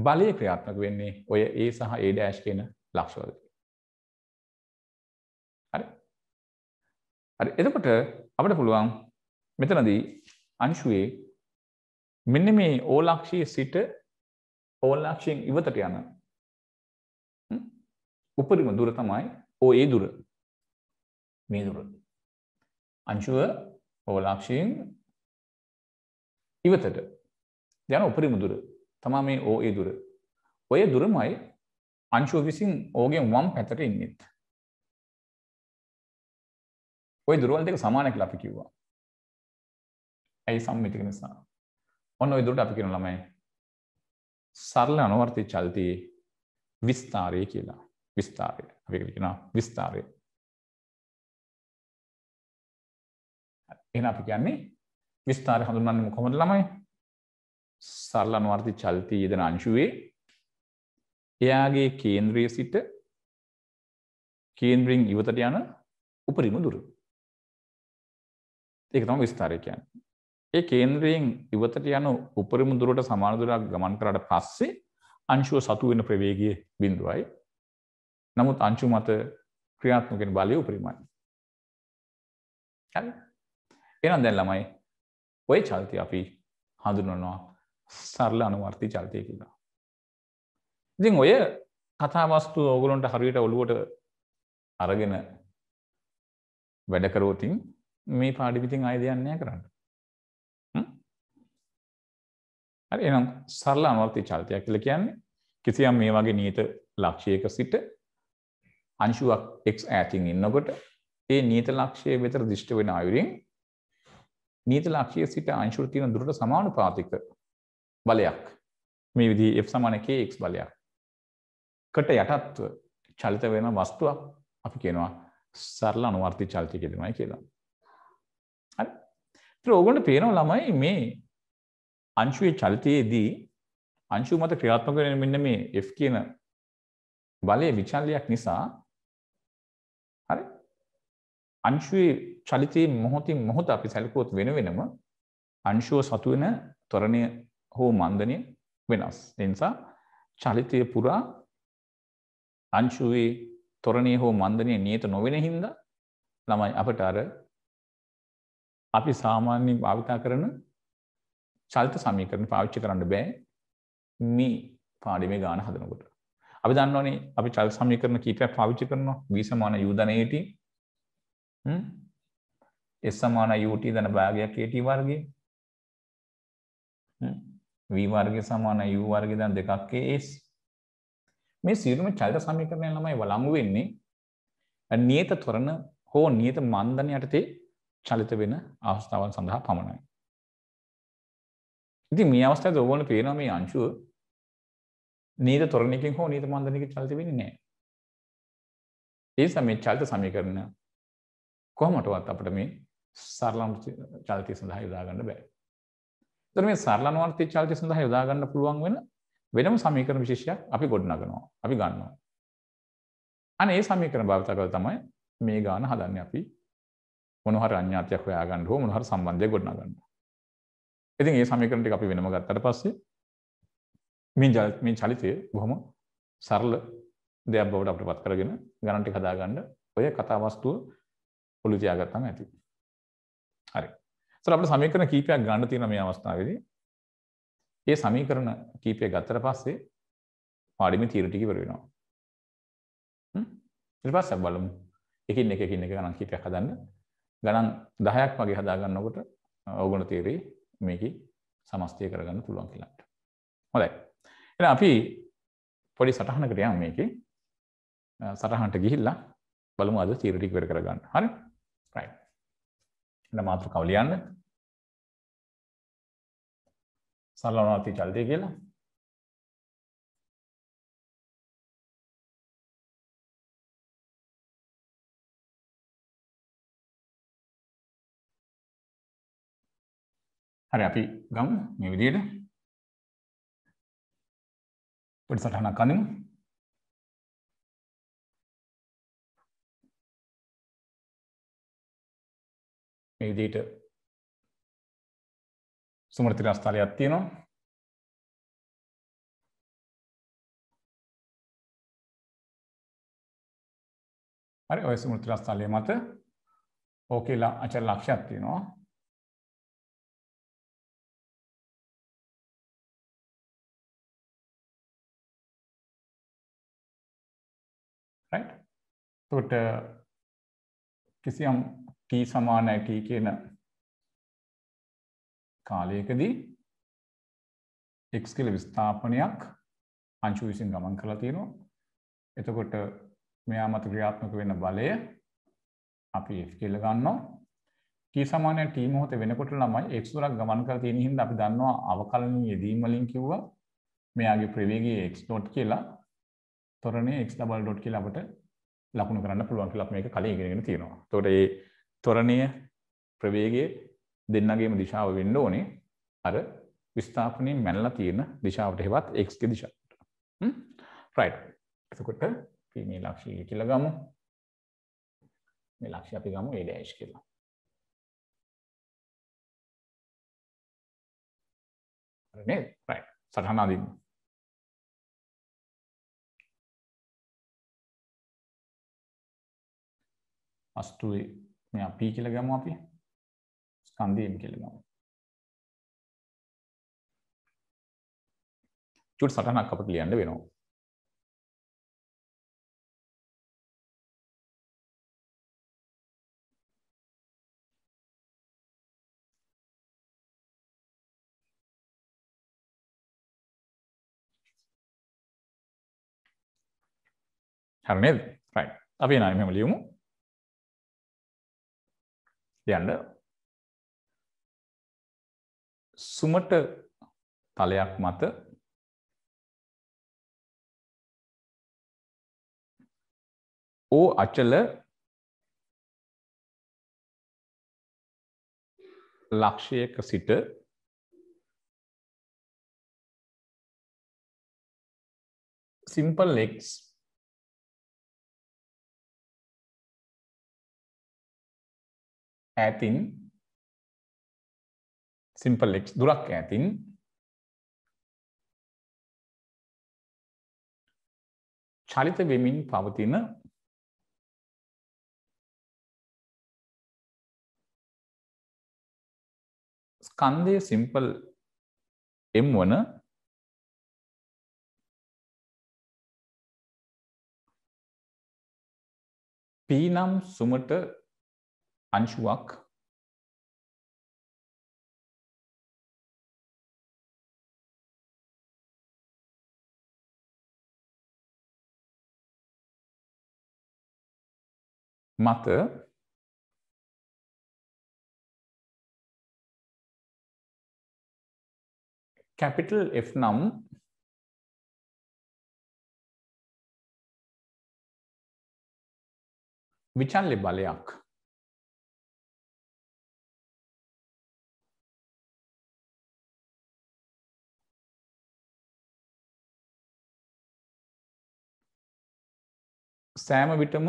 බලය ක්‍රියාත්මක වෙන්නේ ඔය A සහ A' කියන ලක්ෂ වලට හරි හරි එතකොට අපිට පුළුවන් මෙතනදී අංශුවේ මෙන්න මේ O ලක්ෂයේ සිට O ලක්ෂයෙන් ඉවතට යන උපරිම දුර තමයි O A දුර මේ දුර අංශුව O ලක්ෂයෙන් ඉවතට යන උපරිම දුර තමයි මේ O A දුර ඔය දුරමයි අංශුව විසින් O ගෙන් වම් පැත්තට ඉන්නේ ඔය දුරවල දෙක සමාන කියලා අපි කිව්වා ඒ සම්මිතික නිසා ඔන්න ඔය දුරට අපි කියන ළමයි सरल अनुवर्ती चलती विस्तारे කියලා विस्तारे අපි කියනවා විස්තරය එහෙනම් අපි කියන්නේ විස්තරය හඳුන්වන්නේ කොහොමද ළමයි सरल अनुवर्ती चलती යෙදෙන අංශුවේ එයාගේ කේන්ද්‍රයේ සිට කේන්ද්‍රයෙන් ඉවතට යන උපරිම දුර ඒක තමයි විස්තරය කියන්නේ ඒ කේන්ද්‍රයෙන් ඉවතට යන උපරිම දුරට සමාන දුරක් ගමන් කරාට පස්සේ අංශුව සතු වෙන ප්‍රවේගයේ බිඳුවයි. නමුත් අංශු මත ක්‍රියාත්මක වෙන බලය උපරිමයි. හරි. එහෙනම් දැන් ළමයි ওই චලති අපි හඳුන්වනවා සරල අනුවර්ති චලතිය කියලා. ඉතින් ඔය කතාවස්තු ඕගොල්ලන්ට හරියට ඔළුවට අරගෙන වැඩ කරවතින් මේ පාඩම ඉතින් ආයෙ දෙයක් නෑ කරන්න. හරි එහෙනම් සරල අනුවර්ති චලනයක් කියලා කියන්නේ කිසියම් මේ වගේ නියත ලක්ෂයක සිට අංශුවක් x ඈතින් ඉන්නකොට ඒ නියත ලක්ෂයේ වෙතට දිෂ්ට වෙන ආයුරින් නියත ලක්ෂයේ සිට අංශුවට තියෙන දුරට සමානුපාතික බලයක් මේ විදිහේ f = kx බලයක් කට යටත්ව චලිත වෙන වස්තුවක් අපි කියනවා සරල අනුවර්ති චලනය කියලාමයි කියලා. හරි. ඒත් ඕගොල්ලෝ පේනවා ළමයි මේ අංශුවේ චලිතයේදී අංශු මත ක්‍රියාත්මක වෙන මෙන්න මේ F කියන බලයේ විචල්‍යයක් නිසා හරි අංශුවේ චලිතයේ මොහොතින් මොහොත අපි සැලකුවොත් වෙන වෙනම අංශුව සතු වෙන ත්වරණය හෝ මන්දනය වෙනස්. ඒ නිසා චලිතයේ පුරා අංශුවේ ත්වරණය හෝ මන්දනය නියත නොවන හින්දා ළමයි අපට අර අපි සාමාන්‍යයෙන් භාවිත කරන චලිත සමීකරණ පාවිච්චි කරන්න බෑ මේ පාඩමේ ගාන හදනකොට. අපි දන්නවනේ අපි චලිත සමීකරණ කීපයක් පාවිච්චි කරනවා v = u + at hmm s = ut + භාගයක් at වර්ගය හ්ම් v වර්ගය = u වර්ගය + two k s මේ සියලුම චලිත සමීකරණයන් ළමයි වළංගු වෙන්නේ නියත ත්වරණ හෝ නියත මන්දන යටතේ චලිත වෙන අවස්ථාවන් සඳහා පමණයි. ඉතින් මේ අවස්ථාවේ ඕගොල්ලෝ පේනවා මේ අංශුව නියත ත්වරණයකින් හෝ නියත මන්දනයකින් චලිත වෙන්නේ නැහැ. ඒ සමේ චලිත සමීකරණ කොහොමදවත් අපිට මේ සරල චලිතය සඳහා යොදා ගන්න බෑ. ඒතර මේ සරල අනුවර්ති චලිතය සඳහා යොදා ගන්න පුළුවන් වෙන වෙනම සමීකරණ විශේෂයක් අපි ගොඩනගනවා. අපි ගන්නවා. අනේ මේ සමීකරණ භාවිත කරලා තමයි මේ ගාන හදන්නේ අපි මොන හරි අඥාතයක් හොයා ගන්න හෝ මොන හරි සම්බන්ධයක් ගොඩනගන්න. ඉතින් මේ සමීකරණ ටික අපි වෙනම ගත්තට පස්සේ මේ මේ චලිතය බොහොම සරල දෙයක් බවට අපිට පත් කරගෙන ගණන් ටික හදා ගන්න ඔය කතා වස්තුව ඔලු තියාගත්තම ඇති. හරි. ඒතර අපිට සමීකරණ කීපයක් ගන්න තියෙන මේ අවස්ථාවේදී මේ සමීකරණ කීපය ගත්තට පස්සේ පාඩමේ තීර ටික ඉවර වෙනවා. හ්ම්. ඊට පස්සේ බලමු එකින් එක එකින් එක ගණන් කීපයක් හදන්න. ගණන් දහයක් වගේ හදා ගන්නකොට ඕගොල්ලෝ තීරේ මේකේ සමස්තය කරගන්න පුළුවන් කියලා. හොඳයි. එහෙනම් අපි පොඩි සටහනකට යමු මේකේ. සටහනට ගිහිල්ලා බලමු අද තීර ටික වැඩ කරගන්න. හරි? right. එහෙනම් මාතෘකාව ලියන්න. සරල අනුවර්ති චලිතය කියලා. හරි අපි ගමු මේ විදියට පොඩි සටහනක් අඳිමු එදිට සුමෘතිලා ස්ථලයක් තියෙනවා. හරි ඔය සුමෘතිලා ස්ථලයේ මත ඕකේලා අචල ලක්ෂයක් තියෙනවා. राइट तो किसी हम टी समान है टी के न काले के दी एक्स के लिए विस्थापनයක් අංශු විසින් ගමන් කරලා තියෙනවා. එතකොට මෙයා මත ක්‍රියාත්මක වෙන බලය අපි F කියලා ගන්නවා. टी සමාන टी මොහොතේ වෙනකොට ළමයි x වරක් ගමන් කරලා තියෙන හින්දා අපි දන්නවා අවකලනීය යෙදීම් වලින් කිව්වා මෙයාගේ ප්‍රවේගය x dot කියලා त्वरण एक्स डबल डॉट के लाभटे लाखों कराना पुलवान के लाभ में एक काली एक निगम तीनों तो ये त्वरणीय प्रवेगे दिन नगे में दिशा विंडो ने अरे विस्थापनी मैनला तीन दिशा आवटे है बात एक्स के दिशा हम्म राइट तो कुट्टे फिर नीलाक्षी के लगामो नीलाक्षी आप लगामो ए डैश के ला अरे राइट साधारण आदि अस्तु मैं आप पी के लगाऊँ आप ये स्कंदी एम के लगाऊँ चुट साटा ना कपट लिया अंडे बेनो हरने राइट अभी ना मैं लियो मु सुमट तलयाक मत ओ अचल लक्ष्यक सिट सिंपल एक्स ऐतिन सिंपल एक्स दुरक ऐतिन चालित वेमिन पावतीन स्कंदे सिंपल एम वन पी नाम सुमट अंशुवाक मत कैपिटल एफ नाम विचार बलयाक සෑම විටම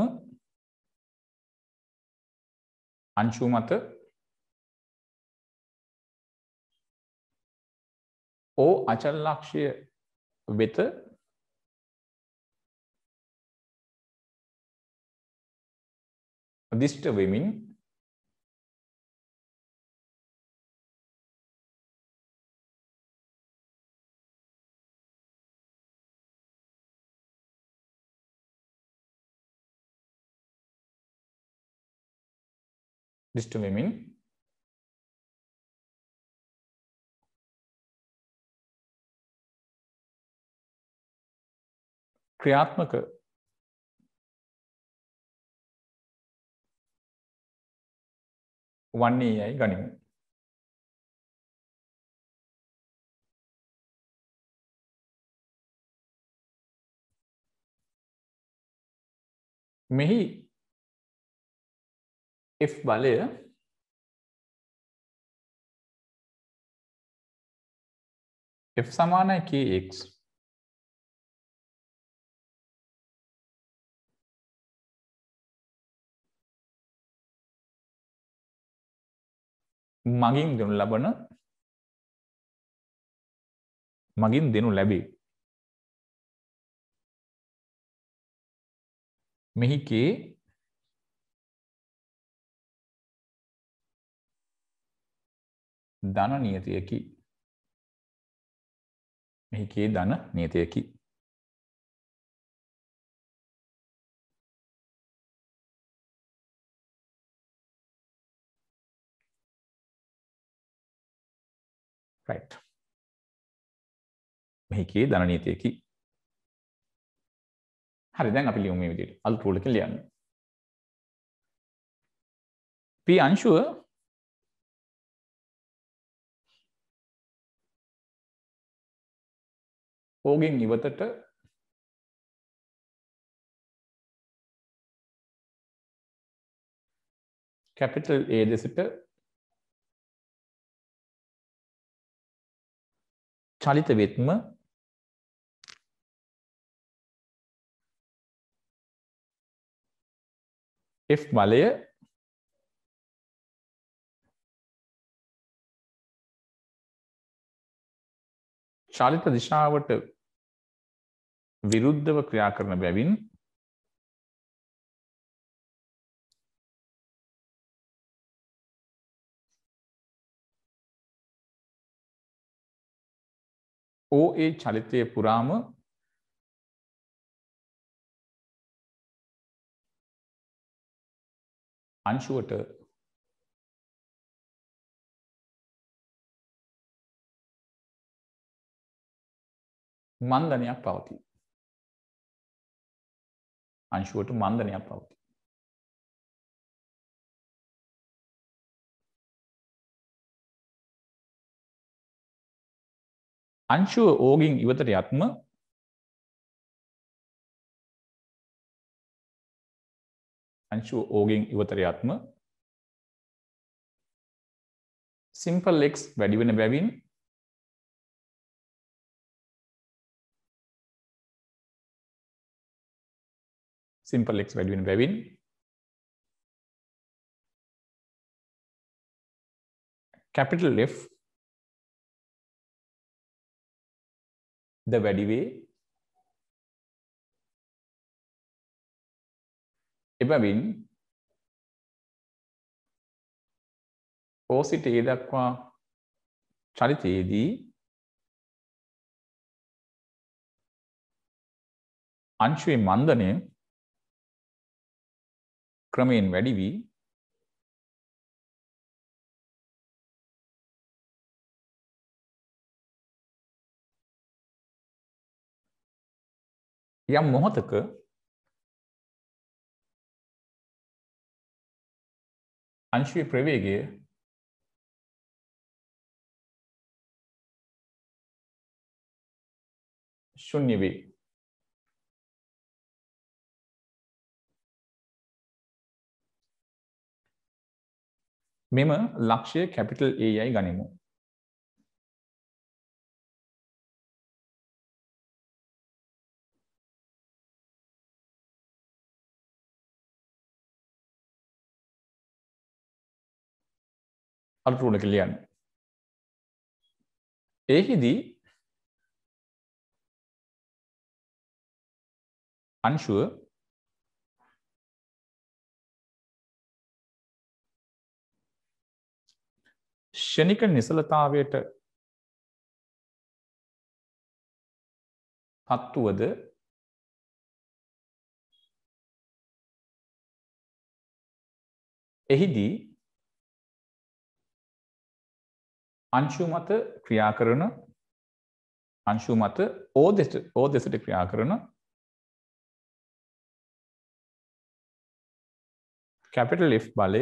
අංශු මත ඕ අචල ලක්ෂ්‍ය වෙත අදිෂ්ඨ වෙමින් दिष्ट वेमिन क्रियात्मक वन्नीयයි ගනිමු. මෙහි F බලය F समान है के X මගින් දෙනු ලබන මගින් දෙනු ලැබේ. මෙහි කේ ධන නියතියකි. මෙහි කේ ධන නියතියකි. Right. මෙහි කේ ධන නියතියකි. හරි දැන් අපි ලියමු මේ විදිහට. අලුත් රූල් එකකින් ලියන්න. P අංශුව ඕගෙන් ඉවතට කැපිටල් A දෙසට චලිත වෙත්ම F බලය චලිත දිශාවට විරුද්ධව ක්‍රියා කරන බැවින් O A චලිතයේ පුරාම අංශුවට මන්දනයක් පවතී. අංශුවට මන්දනයක් පවතී. අංශුව ඕගින් ඉවතට යත්ම අංශුව ඕගින් ඉවතට යත්ම සිම්පල් x වැඩි වෙන බැවින් simple x වැඩි වෙන බැවින් capital F ද වැඩි වේ. එබැවින් O සිට A දක්වා චරිතයේදී අංශුවේ මන්දනය ක්‍රමයෙන් වැඩි වී යම් මොහොතක අංශුවේ ප්‍රවේගය ශුන්‍ය වේ. මෙම ලක්ෂ්‍ය කැපිටල් A යයි ගනිමු. අලුත් ලියන්න. එහිදී අංශුව ෂණික නිසලතාවයට පත්වද එහිදී අංශු මත ක්‍රියා කරන අංශු මත O දෙස O දෙසට ක්‍රියා කරන capital F බලය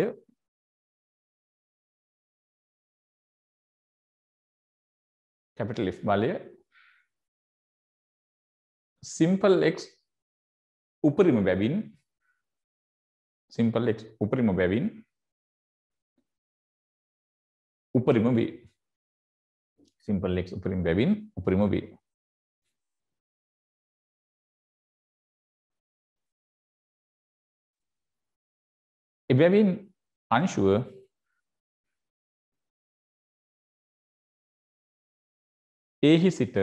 capital F බලය simple x උපරිම බැවින් simple x උපරිම බැවින් උපරිම වේ. simple x උපරිම බැවින් උපරිම වේ. එබැවින් අංශුව එහි සිට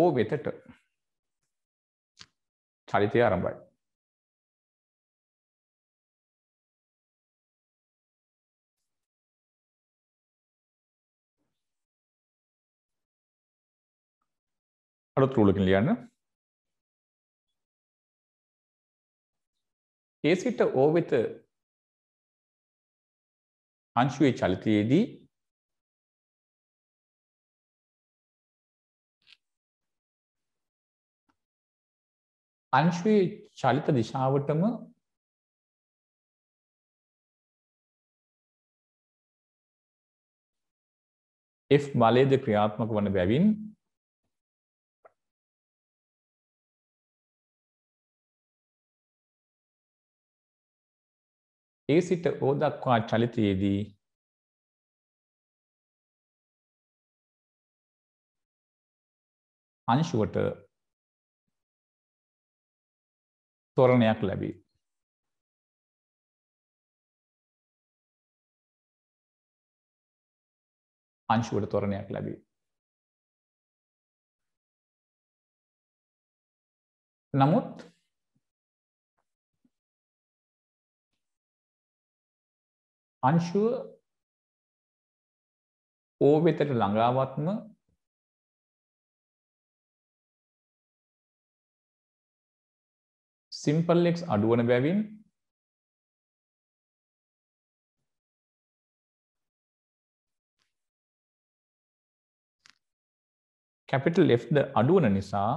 O වෙතට චරිතය ආරම්භයි. අලුත් රූලකින් ලියන්න. A සිට O වෙත අංශුවේ චලිතයේදී අංශුවේ චලිත දිශාවටම F බලයේද ක්‍රියාත්මක වන බැවින් A සිට O දක්වා චලිතයේදී අංශුවට තොරණයක් ලැබේ. අංශුවට තොරණයක් ලැබේ. නමුත් අංශුව O වෙතට ළඟාවත්ම simple x අඩු වන බැවින් capital F ද අඩු වන නිසා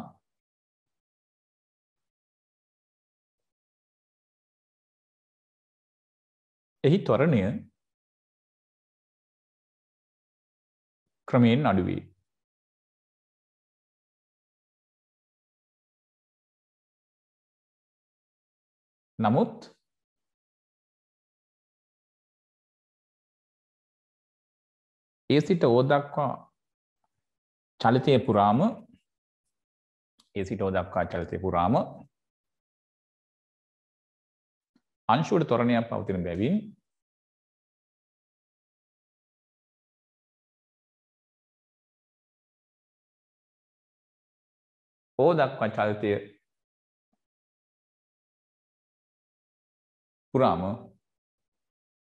එහි ත්වරණය ක්‍රමයෙන් අඩුවේ. නමුත් ඒ සිට O දක්වා චලිතය පුරාම ඒ සිට O දක්වා චලිතය පුරාම අංශුවට තොරණයක් පවතින බැවින් O දක්වා චලිතය පුරාම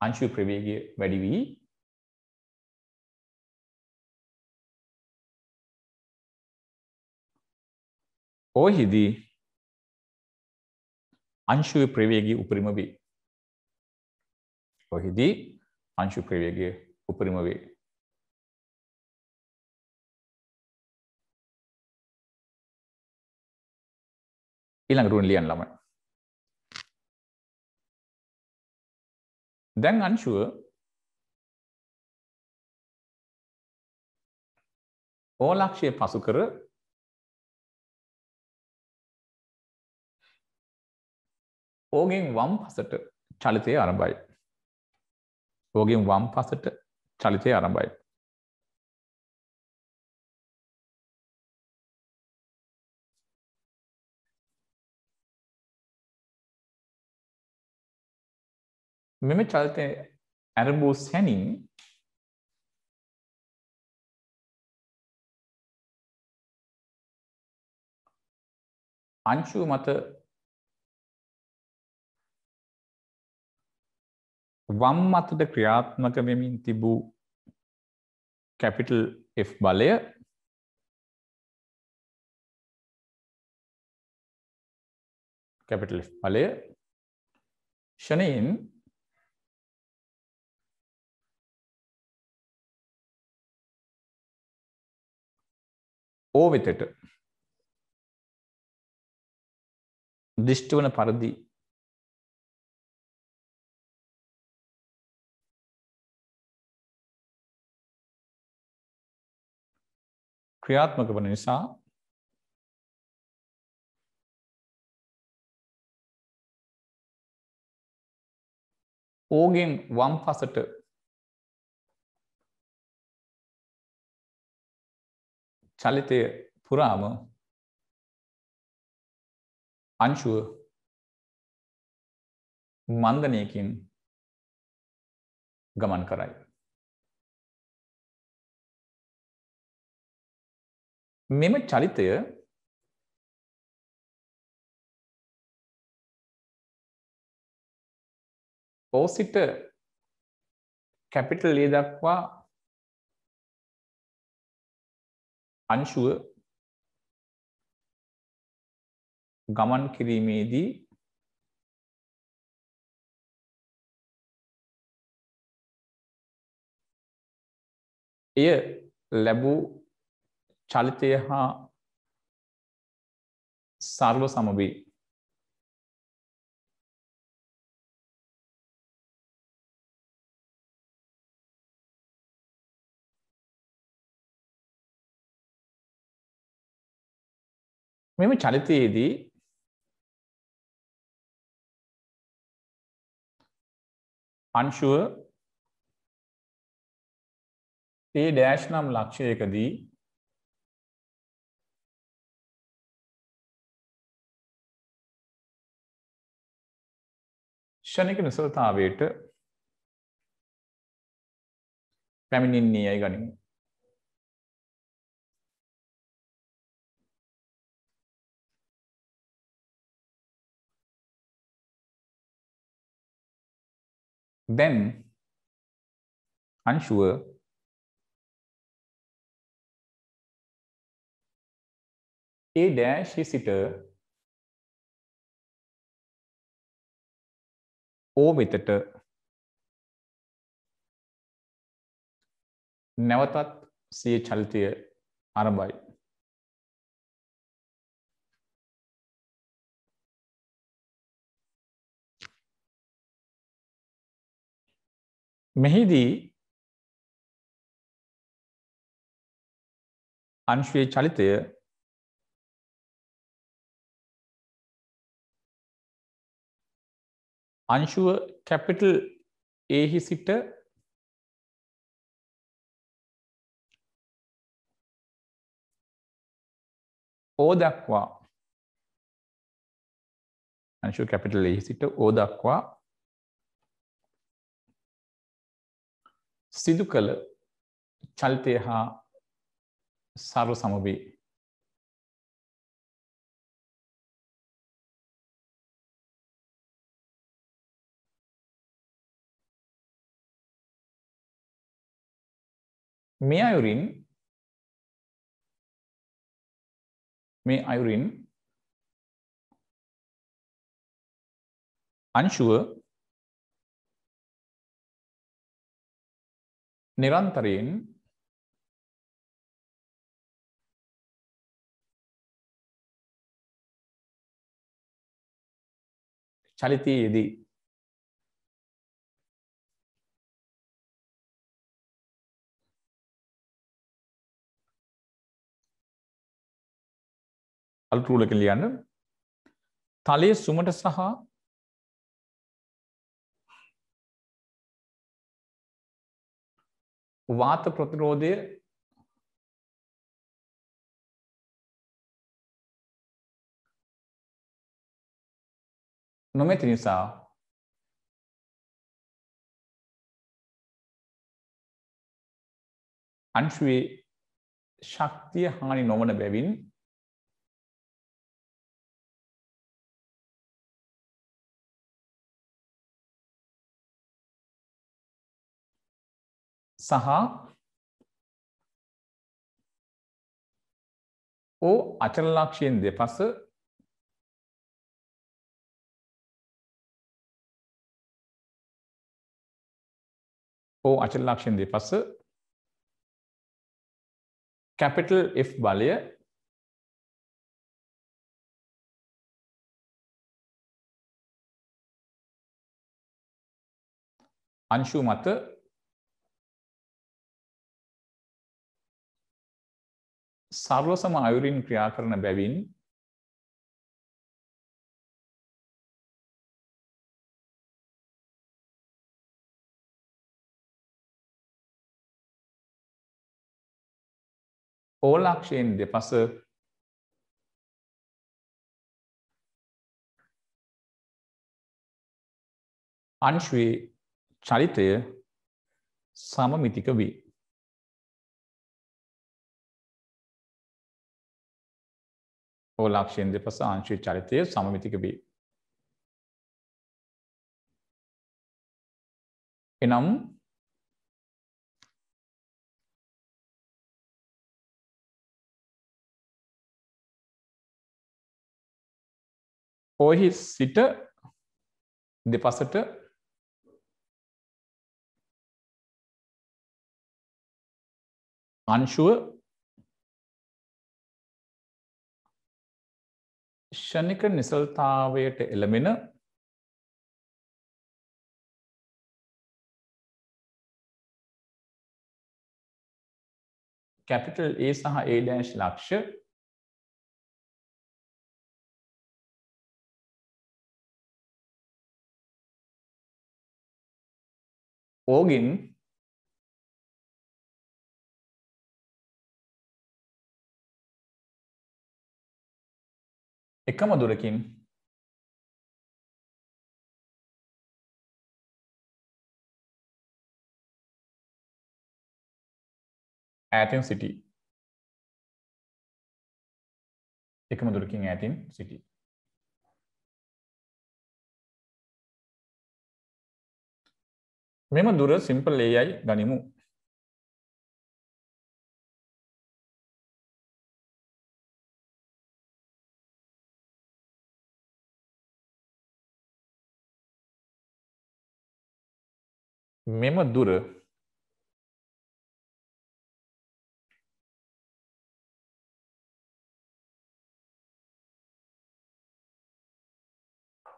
අංශු ප්‍රවේගය වැඩි වී O හිදී අංශුවේ ප්‍රවේගය උපරිම වේ. ඔහිදී අංශු ප්‍රවේගය උපරිම වේ. ඊළඟ රුවන් ලියන්න ළමයි. දැන් අංශුව O ලක්ෂ්‍ය පසු කර ඕගෙන් වම් පසට චලිතය ආරම්භයි. ඕගෙන් වම් පසට චලිතය ආරම්භයි. මෙමෙ චලිතය ආරම්භ වූ සැනින් අංශුව මත වම් මතට ක්‍රියාත්මක වෙමින් තිබූ capital F බලය capital F බලය ෂණයෙන් O වෙතට දිෂ්ට වන පරිදි ක්‍රියාත්මක වන නිසා ඕගෙන් වම් පසට චලිතය පුරාම අංශුව මන්දනයකින් ගමන් කරයි. මෙම චලිතය O සිට කැපිටල් A දක්වා අංශුව ගමන් කිරීමේදී එය ලැබූ චලිතය හා සර්ව සම වේ. මෙම චලිතයේදී අංශුව A ඩෑෂ් නම් ලක්ෂයකදී ෂණික නිසලතාවයට පැමිණෙන්නේ යයි ගනිමු. දැන් අංශුව A dash සිට O වෙතට නැවතත් සිය චලිතය ආරම්භයි. මෙහිදී අංශුවේ චලිතය අංශුව කැපිටල් A හි සිට O දක්වා අංශුව කැපිටල් A හි සිට O දක්වා සිදු කළ චලිතය හා සර්ව සම වේ. මේ අයුරින් මේ අයුරින් අංශුව නිරන්තරයෙන් චලිතයේදී අලුත් රූල් එකෙන් ලියන්න. තලයේ සුමට සහ වාත ප්‍රතිරෝධය නොමැති නිසා අංශුවේ ශක්තිය හානි නොවන බැවින් සහ O අචලලක්ෂයෙන් දෙපස O අචලලක්ෂයෙන් දෙපස capital F බලය අංශු මත සර්ව සම අයුරින් ක්‍රියා කරන බැවින් O ලක්ෂයෙන් දෙපස අංශුවේ චලිතය සමමිතික වේ. හෝලාක්ෂයෙන් දෙපස ආංශික චරිතයේ සමමිතික වේ. එනම් ඔහි සිට දෙපසට අංශුව ෂණික නිසල්තාවයට එළමෙන කැපිටල් A සහ A ඩෑෂ් ලක්ෂ්‍ය ඕගින් එකම දුරකින් ඈතින් සිටි එකම දුරකින් ඈතින් සිටි මෙම දුර සිම්පල් A I ගනිමු. මෙම දුර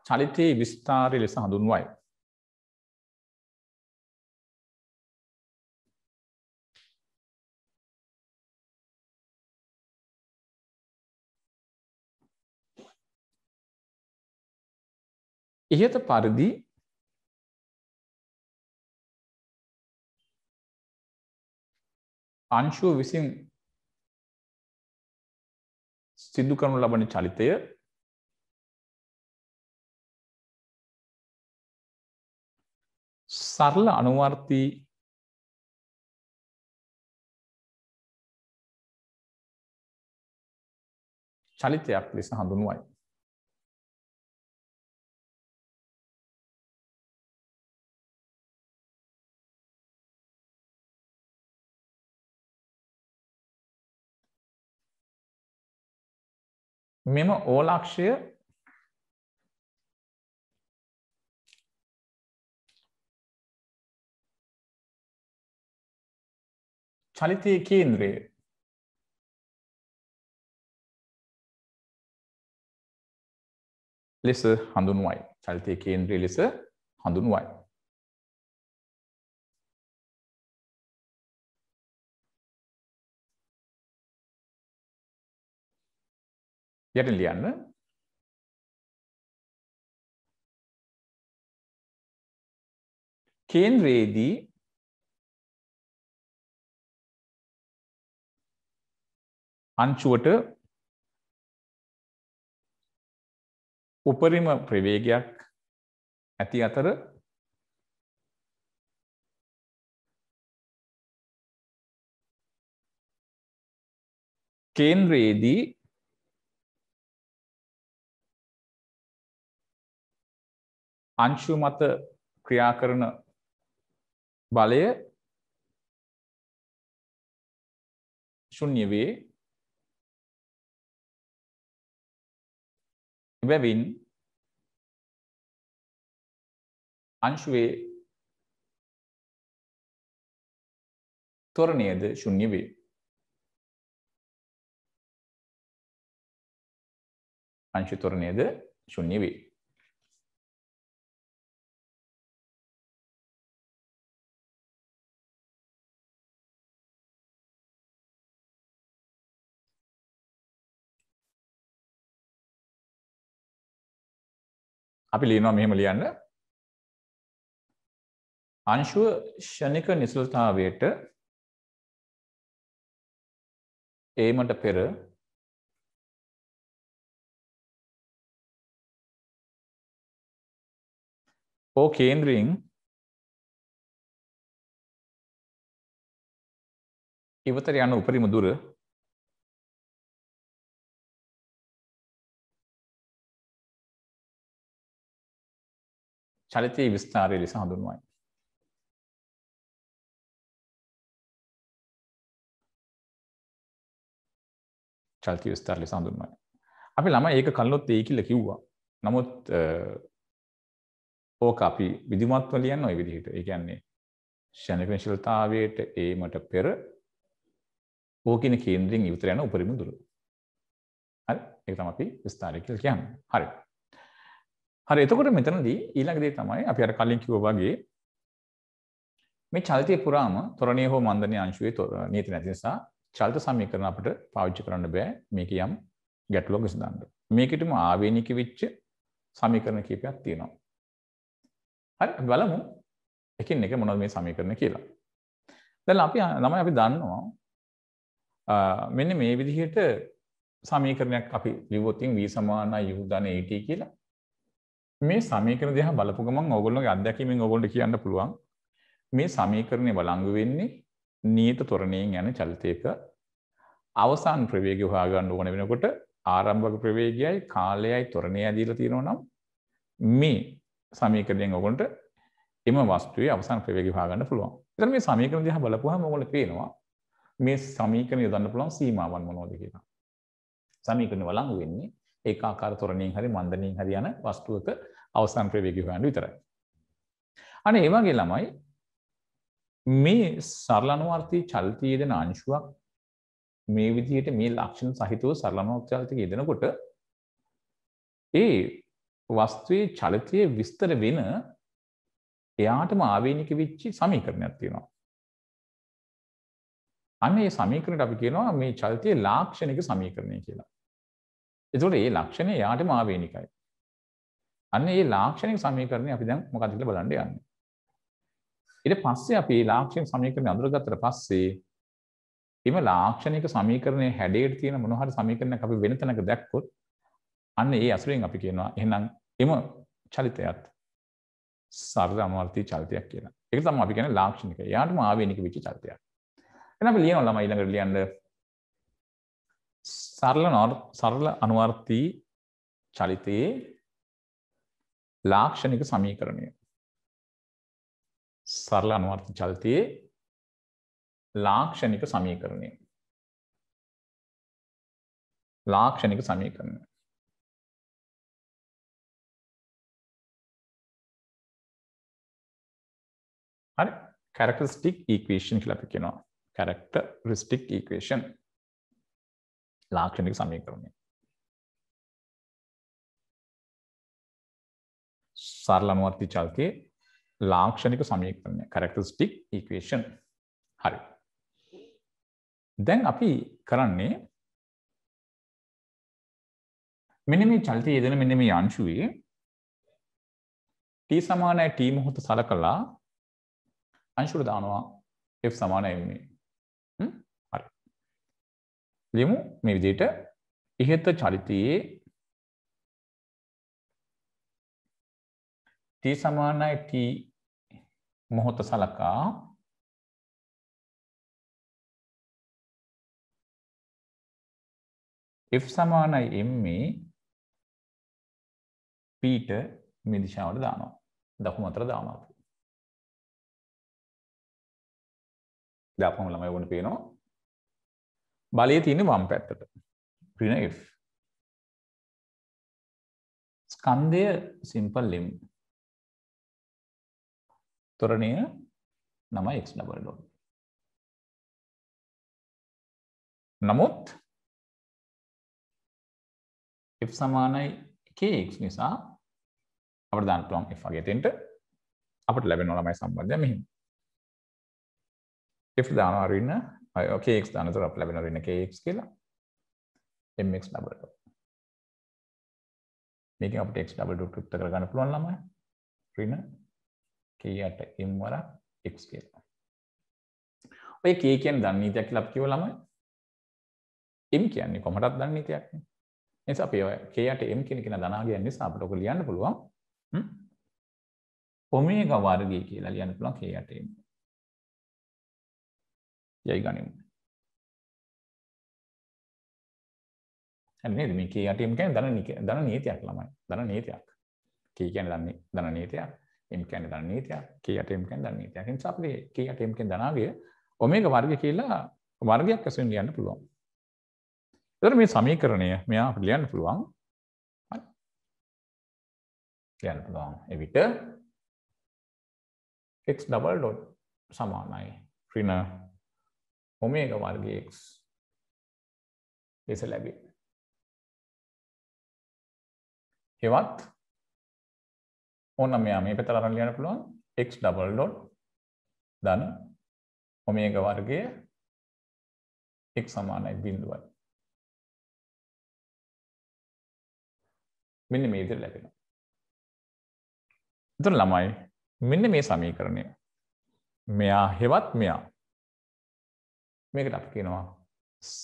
චලිතයේ විස්තරය ලෙස හඳුන්වයි. ඉහත පරිදි අංශුව විසින් සිදු කරනු ලබන චලිතය සරල අනුවර්තී චලිතයක් ලෙස හඳුන්වයි. මෙම ඕලාක්ෂය චලිතයේ කේන්ද්‍රය ලෙස හඳුන්වයි. චලිතයේ කේන්ද්‍රය ලෙස හඳුන්වයි. යට ලියන්න කේන්ද්‍රයේදී අංශුවට උපරිම ප්‍රවේගයක් ඇති අතර කේන්ද්‍රයේදී අංශු මත ක්‍රියා කරන බලය ශුන්‍ය වේ. එබැවින් අංශුවේ ත්වරණයද ශුන්‍ය වේ. අංශු ත්වරණයද ශුන්‍ය වේ. අපි ලියනවා මෙහෙම ලියන්න. අංශුව ෂණික නිසලතාවයට ඒමට පෙර ඕ කේන්ද්‍රයෙන් ඉවතර යන උපරිම දුර චරිතයේ විස්තරය ලෙස හඳුන්වයි. චරිතය විස්තර ලෙස හඳුන්වයි. අපි ළමයි ඒක කලිනුත් ඒ කියලා කිව්වා. නමුත් ඕක අපි විධිමත්ව ලියන්න ওই විදිහට. ඒ කියන්නේ ශනිපෙන්ශීලතාවයට ඒමට පෙර ඕකින කේන්ද්‍රයෙන් ඉවතර යන උපරිම දුර. හරි. ඒක තමයි අපි විස්තරය කියලා කියන්නේ. හරි. හරි. එතකොට මෙතනදී ඊළඟ දේ තමයි අපි අර කලින් කිව්වා වගේ මේ චලිතය පුරාම ත්වරණීය හෝ මන්දනීය අංශුවේ නීති නැති නිසා චලිත සමීකරණ අපිට පාවිච්චි කරන්න බෑ මේක යම් ගැටලුවක් විසඳන්න. මේකෙටම ආවේනික වෙච්ච සමීකරණ කීපයක් තියෙනවා. හරි අපි බලමු එකින් එක මොනවද මේ සමීකරණ කියලා. දැන් අපි ළමයි අපි දන්නවා මෙන්න මේ විදිහට සමීකරණයක් අපි ලිව්වොත් v = u + at කියලා. මේ සමීකරණ දිහා බලපු ගමන් ඕගොල්ලෝගේ අත්දැකීමෙන් ඕගොල්ලන්ට කියන්න පුළුවන් මේ සමීකරණේ වළංගු වෙන්නේ නියත තොරණයෙන් යන චලිතයක අවසාන ප්‍රවේගය හොයා ගන්න ඕන වෙනකොට ආරම්භක ප්‍රවේගයයි කාලයයි තොරණේ ඇදලා තියෙනවා නම් මේ සමීකරණයෙන් ඔයගොල්ලන්ට එම වස්තුවේ අවසාන ප්‍රවේගය හොයා ගන්න පුළුවන්. එතන මේ සමීකරණ දිහා බලපුවාම ඔයගොල්ලෝ පේනවා මේ සමීකරණය යොදන්න පුළුවන් සීමාවන් මොනවද කියලා. සමීකරණ වළංගු වෙන්නේ ඒකාකාර තොරණයෙන් හරි මන්දනයෙන් හරි යන වස්තුවක අවසාන ප්‍රවේගය හොයන්න විතරයි. අනේ ඒ වගේ ළමයි මේ සරල අනුවර්තී චලිතයේ දෙන අංශුවක් මේ විදිහට මේ ලක්ෂණ සහිතව සරල අනුවර්තී චලිතයේ දෙනකොට ඒ වස්තුවේ චලිතයේ විස්තර වෙන එයාටම ආවේනික වෙච්ච සමීකරණයක් තියෙනවා. අන්න ඒ සමීකරණයට අපි කියනවා මේ චලිතයේ ලාක්ෂණික සමීකරණය කියලා. ඒතකොට මේ ලක්ෂණය එයාටම ආවේනිකයි. අන්න මේ ලාක්ෂණික සමීකරණය අපි දැන් මොකක්ද කියලා බලන්න යන්නේ. ඊට පස්සේ අපි මේ ලාක්ෂණික සමීකරණය අඳුරගත්තට පස්සේ එimhe ලාක්ෂණික සමීකරණයේ හැඩයට තියෙන මොන හරි සමීකරණයක් අපි වෙන තැනක දැක්කොත් අන්න ඒ අසුරෙන් අපි කියනවා එහෙනම් එම චලිතයත් සරල අනුවර්තී චලිතයක් කියලා. ඒක තමයි අපි කියන්නේ ලාක්ෂණික. එයාටම ආවේනික වෙච්ච චලිතයක්. එහෙනම් අපි ලියනවා ළමයි ඊළඟට ලියන්න සරල සරල අනුවර්තී චලිතයේ ලාක්ෂණික සමීකරණය. सरल अनुवर्ती चलती लाक्षणिक समीकरण लाक्षणिक समीकरण अरे कैरेक्टरिस्टिक इक्वेशन क्या कैरेक्टरिस्टिक इक्वेशन लाक्षणिक समीकरण सरल अनुवर्ती चलती लाक्षणिक समीकरण कैरेक्टरिस्टिक इक्वेशन हर दें अभी करने मिनिमी चलती है मिनिमी अंशुए टी समान है टी मुहूर्त सलकल अंशु दानवा एफ समान है में हर लेमु मे विदेट इहत चलती है टी समान है टी मुहूर्त सलका इफ समान है एम में पीट में दिशा वाले दानों दखु मात्रा दानों आपको दाखु हम लम्बे वन पे नो बाले तीने वाम पैट तट प्रीना इफ स्कंदे सिंपल लिम तोरणीय नम एक्स डबल डॉट नमुत इफ समान है के एक्स නිසා අපිට දාන්න පුළුවන් f වගේ දෙන්න අපිට ලැබෙනවා ළමයි සම්බන්ධය මෙහෙම if දානවා රින k x දානතර අපිට ලැබෙනවා රින k x කියලා mx ඩබල් ඩොට් මේකෙන් අපිට x ඩබල් ඩොට් උත්තර කරගන්න පුළුවන් ළමයි රින ඒකට m වරක් x කියලා. ඔය k කියන්නේ දන්නීතියක් කියලා අපි කිව්ව ළමයි. m කියන්නේ කොහොමදක් දන්නීතියක් නේ. ඒ නිසා අපි ඔය k යට m කියන කෙනා ධනාගයන් නිසා අපිට ඔක ලියන්න පුළුවන්. හ්ම්. ඔමේගා වර්ගය කියලා ලියන්න පුළුවන් k යට m. යයි ගනිමු. අනේ මේ k යට m කියන්නේ ධන නීතියක් ළමයි. ධන නීතියක්. k කියන්නේ ධන නීතියක්. एम के एन ධනීතියක් කීයට එම් කේ එන් ධනීතියක්. ඒ නිසා අපිට කීයට එම් කේ එන් ධනාංගය ඔමේගා වර්ගය කියලා වර්ගයක් වශයෙන් ලියන්න පුළුවන්. ඒතර මේ සමීකරණය මෙයා අපිට ලියන්න පුළුවන්. හරි. ලියන්න පුළුවන්. එවිට x double dot සමානයි ඍණ ඔමේගා වර්ගය x ලෙස ලැබේ. එවත් ඕන මෙයා මේ පැත්තට අරන් ලියන්න පුළුවන් x double dot ධන omega වර්ගය x සමානයි බිංදුවයි. මෙන්න මේ විදිහට ලැබෙනවා. එතන ළමයි මෙන්න මේ සමීකරණය. මෙයා හෙවත් මෙයා මේකට අපි කියනවා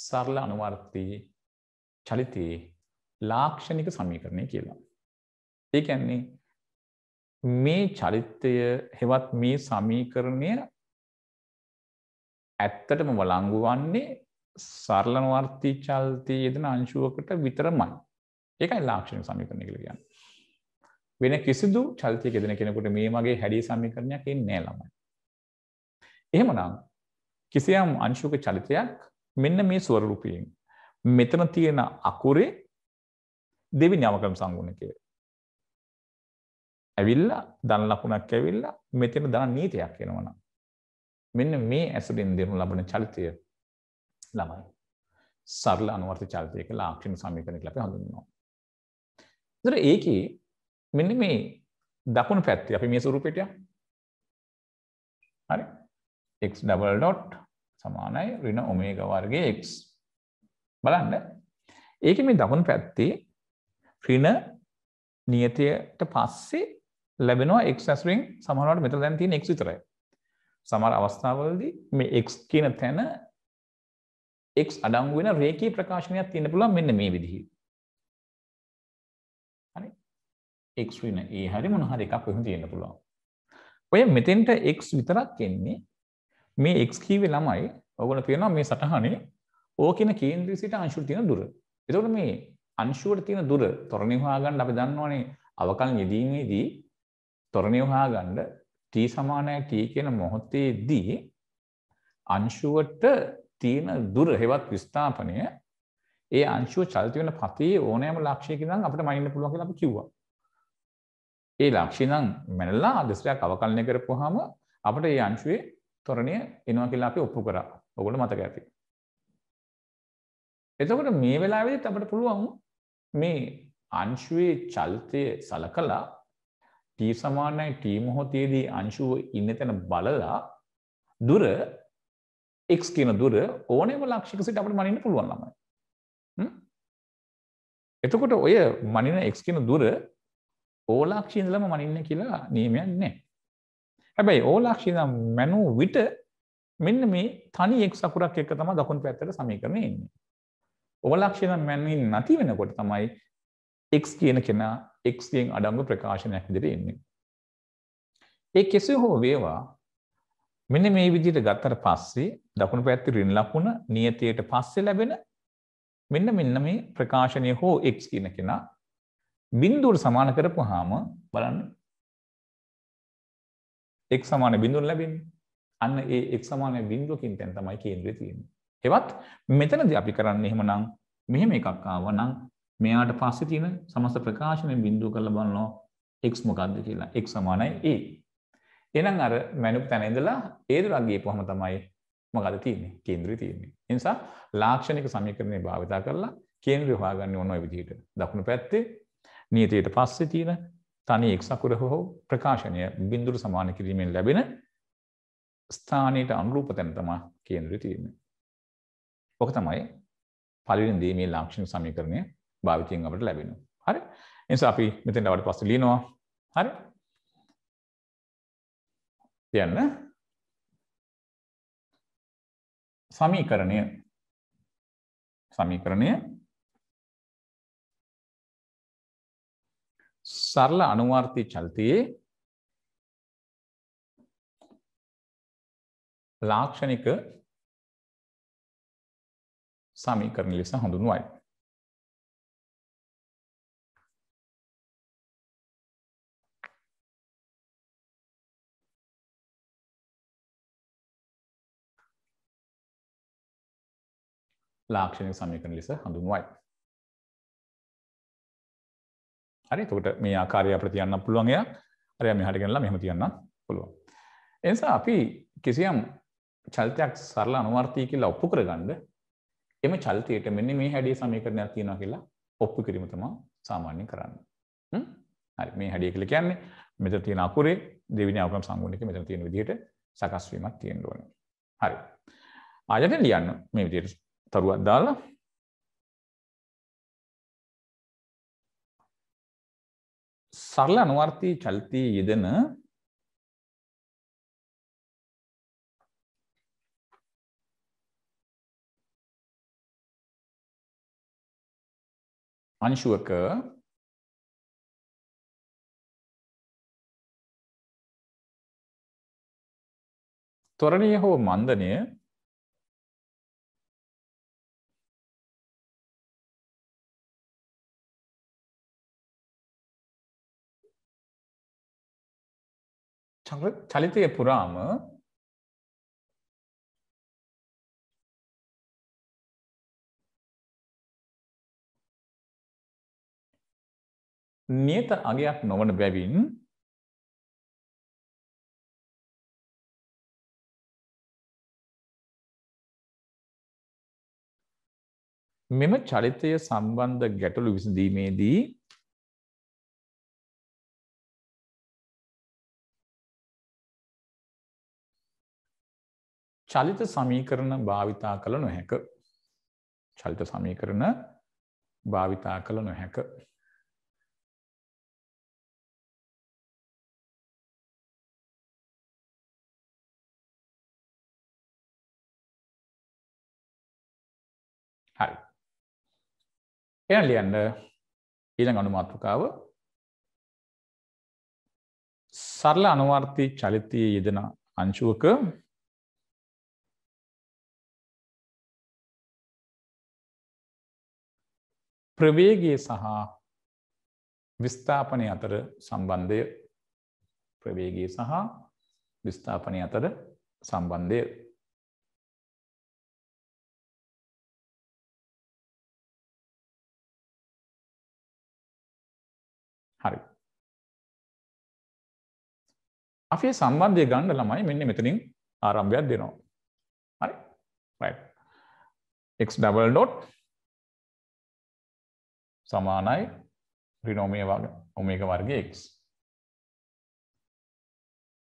සරල අනුවර්තී චලිතයේ ලාක්ෂණික සමීකරණය කියලා. ඒ කියන්නේ මේ චරිතය හෙවත් මේ සමීකරණය ඇත්තටම වළංගු වන්නේ සරල අනුවර්තී චලිතයේ යෙදෙන අංශුවකට විතරමයි. ඒකයි ලාක්ෂණික සමීකරණය කියලා කියන්නේ. වෙන කිසිදු චලිතයක යෙදෙන කෙනෙකුට මේ වගේ හැඩී සමීකරණයක් එන්නේ නැහැ ළමයි. එහෙමනම් කිසියම් අංශුක චලිතයක් මෙන්න මේ ස්වරූපයෙන් මෙතන තියෙන අකුරේ දෙවෙනි අවකලන සංගුණකයේ ඇවිල්ලා ධන ලකුණක් ඇවිල්ලා මෙතන ධන නීතියක් එනවනම් මෙන්න මේ ඇසුරින් දෙනු ලබන චලිතය ළමයි සරල අනුවර්ත චලිතයක ලාක්ෂණික සමීකරණ කියලා අපි හඳුන්වනවා. ඒතර ඒකේ මෙන්න මේ දකුණු පැත්තේ අපි මේ ස්වරූපයට යමු. හරි. x double dot සමානයි ඍණ ඔමේගා වර්ගයේ x. බලන්න. ඒකේ මේ දකුණු පැත්තේ ඍණ නියතයට පස්සේ ලැබෙනවා x ඇසුරින් සමහරවට මෙතන දැන් තියෙන x විතරයි. සමහර අවස්ථාවලදී මේ x කියන තැන x අඩංගු වෙන රේඛීය ප්‍රකාශනයක් තියෙන්න පුළුවන් මෙන්න මේ විදිහේ. හරි. x ඍණ e හරි මොන හරි එකක් එහෙම තියෙන්න පුළුවන්. ඔය මෙතෙන්ට x විතරක් එන්නේ මේ x කීවේ ළමයි ඔයගොල්ලෝ කියනවා මේ සටහනේ O කියන කේන්ද්‍රය සිට අංශුවට තියෙන දුර. ඒතකොට මේ අංශුවට තියෙන දුර ත්වරණය හොයා ගන්න අපි දන්නවනේ අවකලන යෙදීමේදී ත්වරණය හොයා ගන්න t සමානයි t කියන මොහොතේදී අංශුවට තියෙන දුර හෙවත් විස්ථාපනය ඒ අංශුව චලිත වෙන පතේ ඕනෑම ලක්ෂයකින් නම් අපිට මනින්න පුළුවන් කියලා අපි කිව්වා. ඒ ලක්ෂය නම් මැනලා ආදර්ශයක් අවකලනය කරපුවාම අපිට ඒ අංශුවේ ත්වරණය එනවා කියලා අපි ඔප්පු කරා. ඔයගොල්ලෝ මතක ඇති. එතකොට මේ වෙලාවේදීත් අපිට පුළුවන් මේ අංශුවේ චලිතය සලකලා t සමානයි t මොහොතේදී අංශුව ඉන්න තැන බලලා දුර x කියන දුර ඕනෑම ලක්ෂයක සිට අපිට මනින්න පුළුවන් ළමයි. හ්ම්. එතකොට ඔය මනින x කියන දුර ඕ ලක්ෂයේ ඉඳලම මනින්න කියලා නියමයක් නැහැ. හැබැයි ඕ ලක්ෂය නම් මනු විට මෙන්න මේ තනි x අකුරක් එක්ක තමයි දකුණු පැත්තට සමීකරණය එන්නේ. ඕ ලක්ෂය නම් මනින් නැති වෙනකොට තමයි x කියන කෙනා x යෙන් අඩංගු ප්‍රකාශනයක් විදිහට එන්නේ. ඒ කෙසේ හෝ වේවා මෙන්න මේ විදිහට ගත්තට පස්සේ දකුණු පැත්තේ ඍණ ලකුණ නියතයට පස්සේ ලැබෙන මෙන්න මෙන්න මේ ප්‍රකාශනය හෝ x කියන කෙනා බිඳුවට සමාන කරපුවාම බලන්න x සමාන බිඳුවක් ලැබෙන්නේ. අන්න ඒ x සමාන බිඳුවකින් දැන් තමයි කේන්ද්‍රය තියෙන්නේ. ඒවත් මෙතනදී අපි කරන්නේ එහෙමනම් මෙහෙම එකක් ආවනම් මෙයාට පස්සේ තියෙන සමස්ත ප්‍රකාශනයෙන් බිඳුව කරලා බලනවා x මොකද්ද කියලා. x සමානයි a. එහෙනම් අර මැනුප් තැන ඉඳලා ඒ දුර ගියපුවම තමයි මොකද තියෙන්නේ? කේන්ද්‍රය තියෙන්නේ. ඒ නිසා ලාක්ෂණික සමීකරණේ භාවිත කරලා කේන්ද්‍රය හොයාගන්නේ ඕන ඔය විදිහට. දකුණු පැත්තේ නියතයට පස්සේ තියෙන තනි x අකුර හෝ ප්‍රකාශනය බිඳුවට සමාන කිරීමෙන් ලැබෙන ස්ථානයට අනුරූප තැන තමයි කේන්ද්‍රය තියෙන්නේ. ඔක තමයි පළවෙනි දේ මේ ලාක්ෂණික සමීකරණය භාවිතයෙන් අපිට ලැබෙනවා. හරි. ඒ නිසා අපි මෙතෙන්ට ආවට පස්සේ ලියනවා. හරි. දැන් සමීකරණය සමීකරණය සරල අනුවර්තී චලිතයේ ලාක්ෂණික සමීකරණ ලෙස හඳුන්වයි. ලාක්ෂණික සමීකරණ ලෙස හඳුන්වයි. හරි, එතකොට මේ ආකාරය අපිට තියන්න පුළුවන් එයා. හරි, මෙහාට ගෙනලා මෙහෙම තියන්න පුළුවන්. ඒ නිසා අපි කිසියම් චලිතයක් සරල අනුවර්තී කියලා ඔප්පු කරගන්න එම චලිතයට මෙන්න මේ හැඩයේ සමීකරණයක් තියෙනවා කියලා ඔප්පු කිරීම තමයි සාමාන්‍යයෙන් කරන්නේ. හ්ම්. හරි, මේ හැඩය කියලා කියන්නේ මෙතන තියෙන අකුරේ දෙවෙනි අවකලන සංගුණික මෙතන තියෙන විදිහට සකස් වීමක් තියෙන්න ඕනේ. හරි. ආයෙත් ලියන්න මේ විදිහට තරුවක් දාලා සරල අනුවර්තී චලිතයේ යෙදෙන अंशुवक त्वरणीय हो मंदनीय चलित पुराम नियत अगेयक नोवन बेबिन मेम चलितय संबंध ගැටලු විසඳීමේදී चलित समीकरण භාවිතා කළ නොහැක चलित समीकरण භාවිතා කළ නොහැක හරි එන ඊළඟ අනුමාතෘකාව සරල අනුවර්තී චලිතයේ යෙදෙන අංශුවක ප්‍රවේගය සහ විස්ථාපනය අතර සම්බන්ධය ප්‍රවේගය සහ විස්ථාපනය අතර සම්බන්ධය හරි. අපි මේ සම්බන්ධය ගන්න ළමයි මෙන්න මෙතනින් ආරම්භයක් දෙනවා. හරි? right. x double dot සමානයි ත්‍රිනෝමීය වර්ග ඔමේගා වර්ගය x.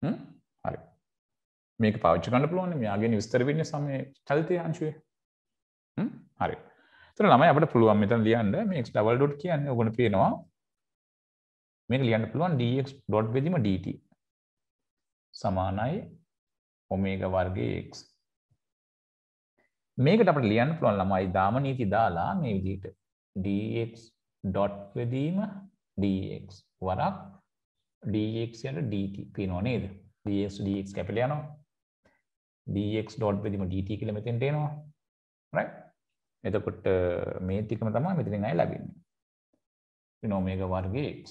හ්ම්? හරි. මේක පාවිච්චි කරන්න පුළුවන් මෙයාගෙන විස්තර වෙන්නේ සමේ චලිතය අංශුවේ. හ්ම්? හරි. එතන ළමයි අපිට පුළුවන් මෙතන ලියන්න මේ x double dot කියන්නේ ඕගොල්ලෝ පේනවා මේක ලියන්න පුළුවන් dx dot වෙදිම dt සමානයි ओमेगा වර්ගයේ x මේකට අපිට ලියන්න පුළුවන් ළමයි දාම නීති දාලා මේ විදිහට dx dot වෙදිම dx වරක් dx යන dt පේනව නේද dx dx කැපිලා යනවා dx dot වෙදිම dt කියලා මෙතෙන්ට එනවා right එතකොට මේ ටිකම තමයි මෙතනින් ආය ලැබෙන්නේ ओमेगा වර්ගයේ x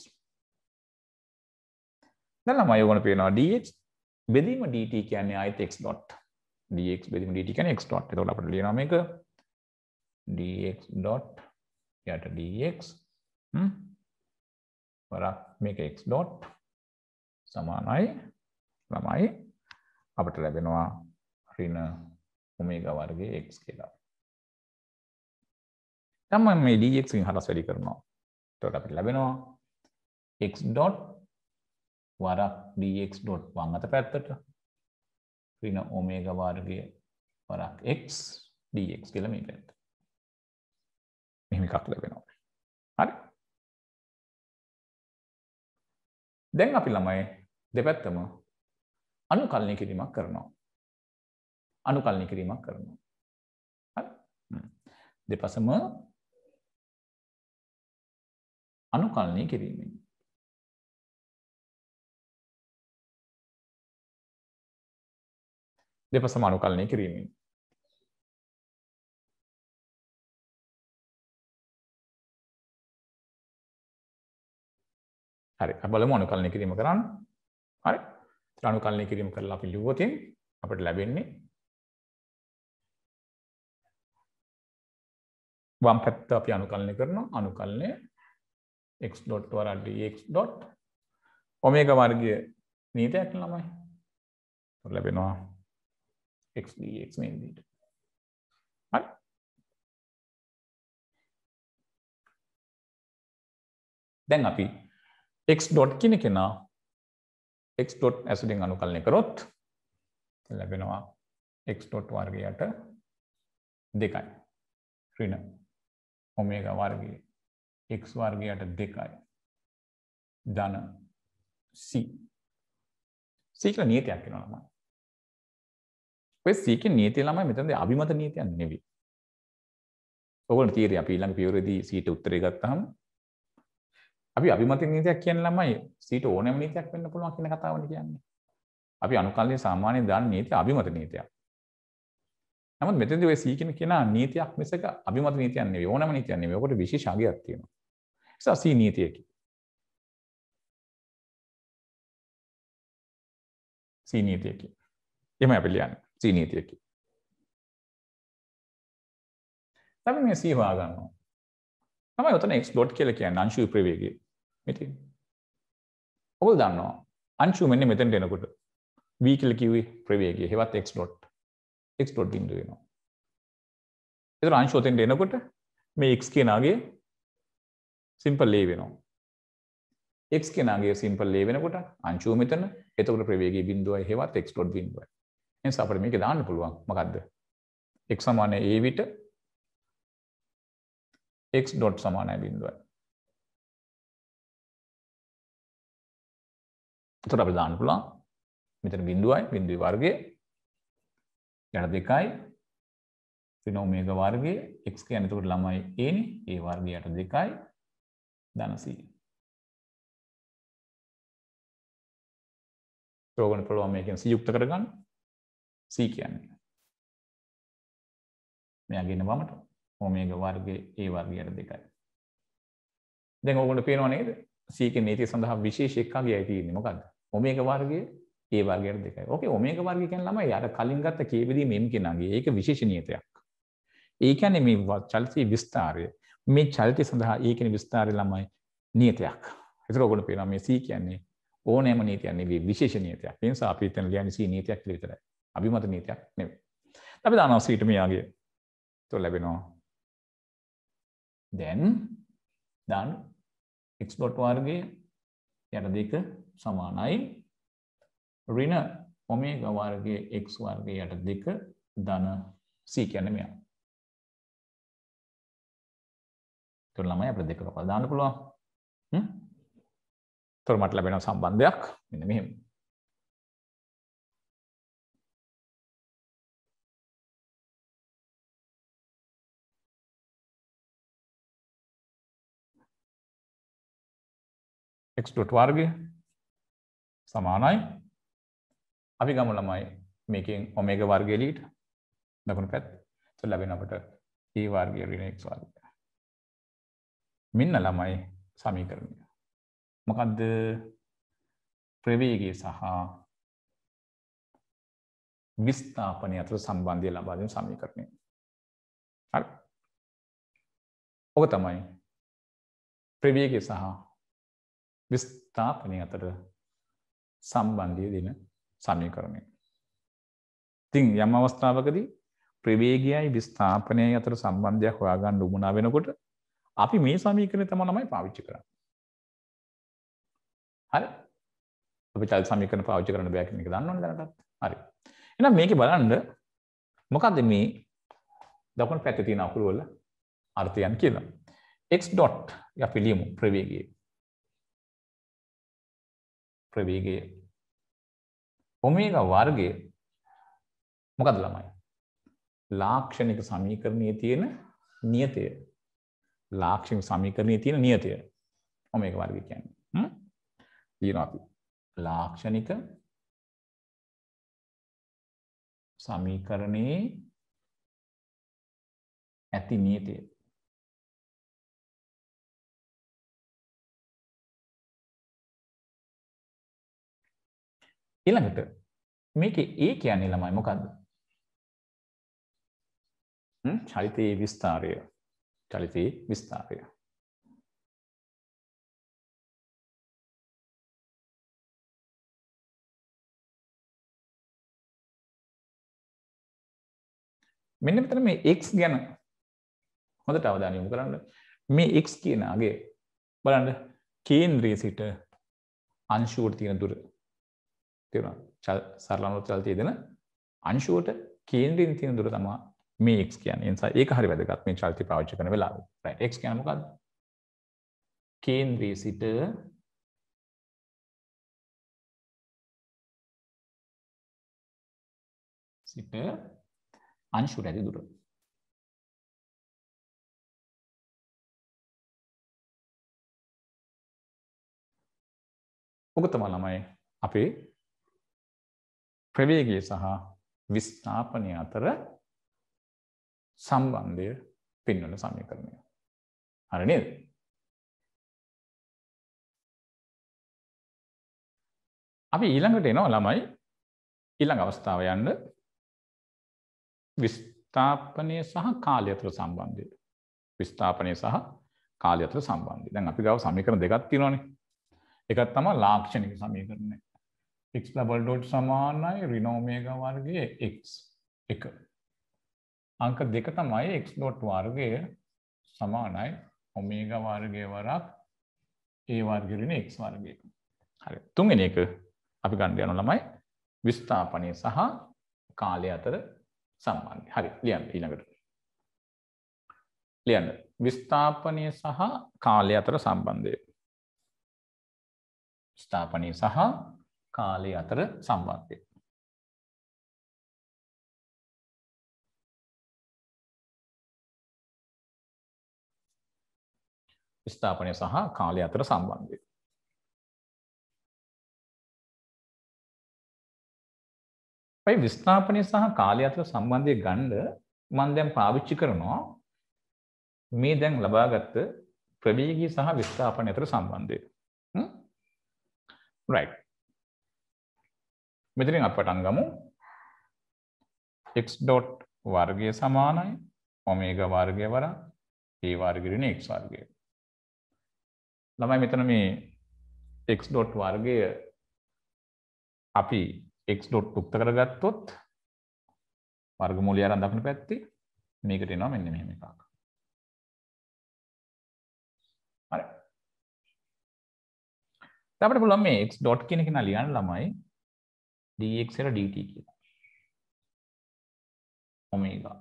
දැන් මම යොගන පේනවා dx බෙදීම dt කියන්නේ ආයත x dot dx බෙදීම dt කියන්නේ x dot එතකොට අපිට ලියනවා මේක dx dot යට dx හ්ම් වරක් මේක x dot සමානයි ළමයි අපිට ලැබෙනවා ඍණ ඔමේගා වර්ගයේ x කියලා. දැන් මම මේ dx එකෙන් හරස් වැඩි කරනවා. එතකොට අපිට ලැබෙනවා x dot වරක් dx dot වම් අත පැත්තට ඍණ ओमेगा වර්ගය වරක් x dx කියලා මේ පැත්ත. මෙහෙම එකක් ලැබෙනවා. හරි. දැන් අපි ළමයි දෙපැත්තම අනුකලනය කිරීමක් කරනවා. අනුකලනය කිරීමක් කරනවා. හරි. දෙපසම අනුකලනය කිරීමෙන් දෙපසම අනුකලනය කිරීමෙන් හරි අපි බලමු අනුකලනය කිරීම කරන්න. හරි අනුකලනය කිරීම කරලා අපි ලිව්වොතින් අපිට ලැබෙන්නේ वाम පැත්ත අපි අනුකලනය කරනවා. අනුකලනය x. වරා dx. ओमेगा वर्गीय नीतिයක් ළමයි. උඩ ලැබෙනවා x dx මේ විදිහට. හරි. දැන් අපි x. කියන කෙනා x. ඇසුරින් අනුකලනය කරොත් ලැබෙනවා x. වර්ගයට දෙකයි. ඍණ ओमेगा वर्गीय x वर्गीय देखाई दाना c c का नियति आके ना लामा वे c के नियति लामा में मित्रन दे अभिमत नियति अन्य भी ओवर तीर यहाँ पे इलान प्योरे दी c तो उत्तरेगा तो हम अभी अभिमत नियति आके ना लामा c तो ओने में नियति आके ना पुलवां किन्ह खाता होने क्या नहीं अभी अनुकालित सामान्य दान नियति अभिमत नियति नमत मित्रन दे वे c के ना नियति आके में से का अभिमत नियति अन्य भी ओने में नियति अन्य भी ओवर विशेष आगे आती है सी नीति है सी नीति है कि ये मैं पहले आने सी नीति है कि तभी मैं सी हुआ करना हूँ हमारे उतना एक्सप्लोट के लिए क्या नांशु उपरेगी मित्र बोल दाना अंशु मैंने मित्र देना कुछ वी के लिए क्यों उपरेगी है बात एक्सप्लोट एक्सप्लोट दिन देना इधर अंशु उतने देना कुछ मैं एक्स के नागे सिंपल ले वेनो x के नागे सिंपल ले वेनो कोटा अंशु मितन एतोगुण ප්‍රවේගී බිඳුවයි හේවත් x dot බිඳුවයි එහෙනම් අපිට මේක දාන්න පුළුවන් මොකද්ද x සමානයි a විට x dot සමානයි බිඳුවයි එතකොට අපිට දාන්න පුළුවන් මෙතන බිඳුවයි බිඳුවේ වර්ගය යන දෙකයි ඍණ ओमेगा වර්ගය x කියන්නේ එතකොට ළමයි a නේ a වර්ගයට දෙකයි दानसी रोगन पढ़वा में क्या संयुक्त करेगा ना सी क्या नहीं मैं आगे नवाम तो ओमेगा वार्गे ए वार्गे यार देखा है देखो वो लोग पेन वाले सी के नेति संधा विशेष एक का गया थी नहीं मगर ओमेगा वार्गे ए वार्गे यार देखा है ओके ओमेगा वार्गे क्या नाम है यार खालिंगा तक ये विधि मेम के नागे एक विशेष नियत एक है नहीं चलती विस्तार है මේ චලිත සඳහා ඒ කියන විස්තරය ළමයි නියතයක්. ඒතර ඔයගොල්ලෝ පේනවා මේ C කියන්නේ ඕනෑම නියතයක් නෙවෙයි විශේෂ නියතයක්. ඒ නිසා අපි හිතන ලියන්නේ C නියතයක් කියලා විතරයි. අභිමත නියතයක් නෙවෙයි. අපි දානවා C ට මේ ආගේ. ඒක ලැබෙනවා. දැන් දාන්න x. වර්ගය යට දෙක සමානයි ඍණ ओमेगा වර්ගයේ x වර්ගය යට දෙක ධන C කියන්නේ මෙයා. तो लम्बाई आप देखो कपाल दान पुलवा हम्म तो मतलब बेना संबंध देख इनमें ही एक्स डॉट वर्ग समान है अभी का मतलब मैं मेकिंग ओमेगा वर्ग एलिट दक्षिण पैत तो लबे ना पटर ए वर्ग एलिट एक्स वर्ग मिन्न लमय समीकरण मकद ප්‍රවේගය සහ විස්ථාපනය අතර සම්බන්ධය ලබා දෙන සමීකරණය. හරි. ඔක තමයි ප්‍රවේගය සහ විස්ථාපනය අතර සම්බන්ධය දෙන සමීකරණය. ඉතින් යම් අවස්ථාවකදී ප්‍රවේගයයි විස්ථාපනයයි අතර සම්බන්ධයක් හොයාගන්න උවමනා වෙනකොට අපි මේ සමීකරණය තමයි ළමයි පාවිච්චි කරන්නේ. හරි. අපි චලිත සමීකරණ පාවිච්චි කරන්න බෑ කියන එක දන්නවනේ දැනටත්. හරි. එහෙනම් මේකේ බලන්න මොකද්ද මේ දකුණු පැත්තේ තියෙන අකුරු වල අර්ථයන් කියලා. x. අපි ලියමු ප්‍රවේගය. ප්‍රවේගය. ඔමේගා වර්ගය මොකද්ද ළමයි? ලාක්ෂණික සමීකරණයේ තියෙන නියතය. लाक्षणिक समीकरण तीन नियति है ओमेगा वर्ग क्या है तीन आप लाक्षणिक समीकरणे अति नियति ඊළඟට මේකේ ඒ කියන්නේ ළමයි මොකද්ද හ්ම් චරිතයේ විස්තරය චලිතේ විස්තරය. මෙන්න මෙතන මේ x ගැන හොඳට අවධානය යොමු කරන්න. මේ x කියන අගය බලන්න කේන්ද්‍රයේ සිට අංශුවට තියෙන දුර. තේරුණා? සරල අනුවර්ත චලිතයේ දෙන අංශුවට කේන්ද්‍රයෙන් තියෙන දුර තමයි මේ x කියන්නේ. එනිසා ඒක හරි වැදගත් මේ චලිතය පාවිච්චි කරන වෙලාවේ. right x කියන්නේ මොකද්ද? කේන්ද්‍රයේ සිට සිට अंशुर दूर उगतमय अभी प्रवेगे सह विस्थापन अतर संबंधे पिन्नुल समीकरण अरण्य अभी इलंगटेनो अलमय इलंग अवस्था विस्थापने सह कालयत्र संबंधी विस्थापने सह कालयत्र संबंधी දැන් අපි ගාව සමීකරණ දෙකක් තියෙනවානේ එකක් තමයි ලාක්ෂණික සමීකරණය x double dot සමානයි ඍණ omega වර්ගයේ x එක අංක දෙක තමයි x dot වර්ගය සමානයි omega වර්ගයේ වරක් a වර්ගය ඍණ x වර්ගය හරි තුන්වෙනි එක අපි ගන්න යනවා ළමයි විස්ථාපනය සහ කාලය අතර සම්බන්ධය. හරි ලියන්න ඊළඟට. ලියන්න විස්ථාපනය සහ කාලය අතර සම්බන්ධය. විස්ථාපනය සහ කාලය අතර සම්බන්ධය. විස්ථාපනය සහ කාලය අතර සම්බන්ධය. भाई विस्थापने सह कालय अतर संबंधी गंड मन දැන් පාවිච්චි කරනවා මේ දැන් ලබාගත් ප්‍රවේගී සහ විස්ථාපනය අතර සම්බන්ධය හ්ම් right මෙතනින් අපට අංගමු x dot වර්ගය සමානයි omega වර්ගය වර a වර්ගය ඍණ x වර්ගය ළමයි මෙතන මේ x dot වර්ගය අපි x dot උක්ත කරගත්තොත් වර්ගමූලය අරන් දකුණු පැත්තේ මේකට එනවා මෙන්න මෙහෙම එකක්. හරි. දැන් අපිට පුළුවන් මේ x dot කියන එක නා ලියන්න ළමයි dx එකට dt කියලා. omega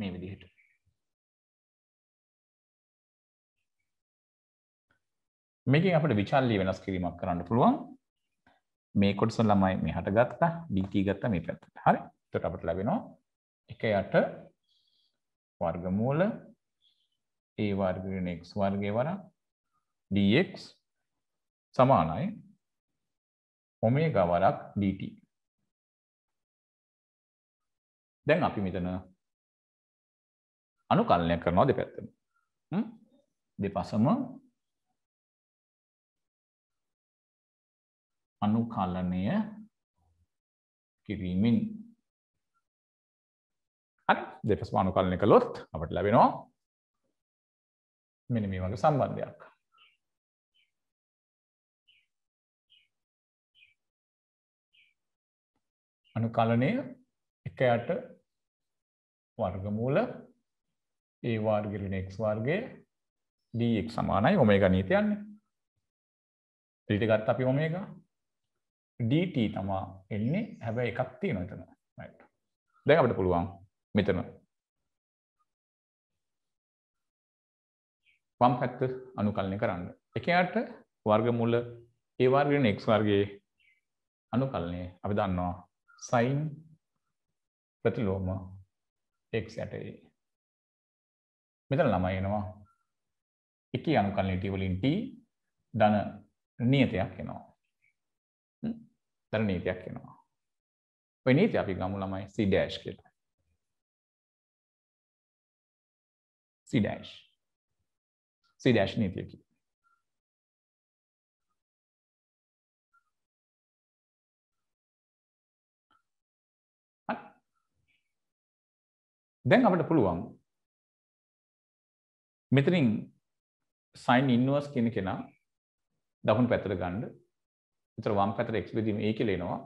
මේ විදිහට. මේකෙන් අපිට විචල්්‍ය වෙනස් කිරීමක් කරන්න පුළුවන්. මේ කොටස ළමයි මෙහාට ගත්තා dt ගත්තා මේ පැත්තට හරි එතකොට අපිට ලැබෙනවා එක යට වර්ගමූල a වර්ග + x වර්ගය වර dx සමානයි omega වරක් dt දැන් අපි මෙතන අනුකලනය කරනවා දෙපැත්තම හ්ම් දෙපසම अनुकलनය කිරීමෙන් හරි දෙපසම अनुकलनය කළොත් අපිට ලැබෙනවා මෙන්න මේ වගේ සම්බන්ධයක්. अनुकलनය එක යට වර්ගමූල a වර්ගය ඍණ x වර්ගය dx සමානයි ඔමේගා නීතිය යන්නේ. ඊට ගත්ත අපි ඔමේගා dt තමයි එන්නේ හැබැයි එකක් තියෙනවා එතන right දැන් අපිට පුළුවන් මෙතන වම් පැත්ත අනුකලනය කරන්න එක යට වර්ගමූල a වර්ග + x වර්ගයේ අනුකලනය අපි දන්නවා sin ප්‍රතිලෝම x යට a මෙතන ළමයි එනවා එකේ අනුකලනය t වලින් t ධන නියතයක් එනවා नीतियाँ कोई नीति आप गमला सी डैश के सी डैश सी डैश नीति की दें आप पुलवाम මෙතනින් sin inverse කියන කෙනා දකුණු පැත්තට ගන්න. ඒතර වම් පැත්තට x බෙදීම a කියලා එනවා.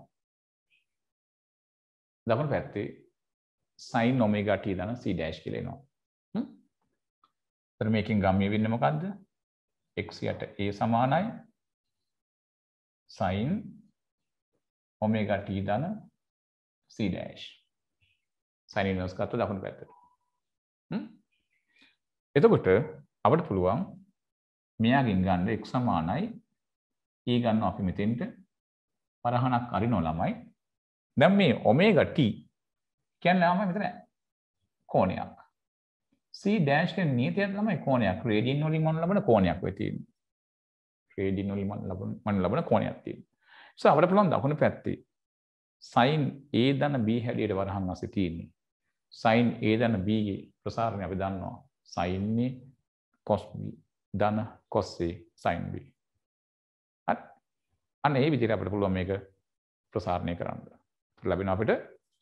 දකුණු පැත්තේ sin omega t දාන c dash කියලා එනවා. හ්ම්. ඒතර මේකෙන් ගම්මිය වෙන්නේ මොකද්ද? x යට a සමානයි sin omega t දාන c dash. sin inverse ගත්ත දකුණු පැත්තට. හ්ම්. එතකොට අපිට පුළුවන් මෙයාගෙන් ගන්න x සමානයි e ගන්න අපි මෙතෙන්ට පරහණක් අරිනව ළමයි. දැන් මේ omega t කියන්නේ ළමයි මෙතන කෝණයක්. c dash කියන නීතියට ළමයි කෝණයක් රේඩියන් වලින් මම ලබන කෝණයක් වෙ තියෙන්නේ. රේඩියන් වලින් මම ලබන මම ලබන කෝණයක් තියෙනවා. ඒ නිසා අපිට පුළුවන් දකුණු පැත්තේ sin a ධන b හැඩයට වරහන් ASCII තියෙන්නේ. sin a ධන b ගේ ප්‍රසාරණය අපි දන්නවා. sin a cos b ධන cos a sin b හරි අන්න මේ විදිහට අපිට පුළුවන් මේක ප්‍රසාරණය කරන්න. ඒත් ලැබෙනවා අපිට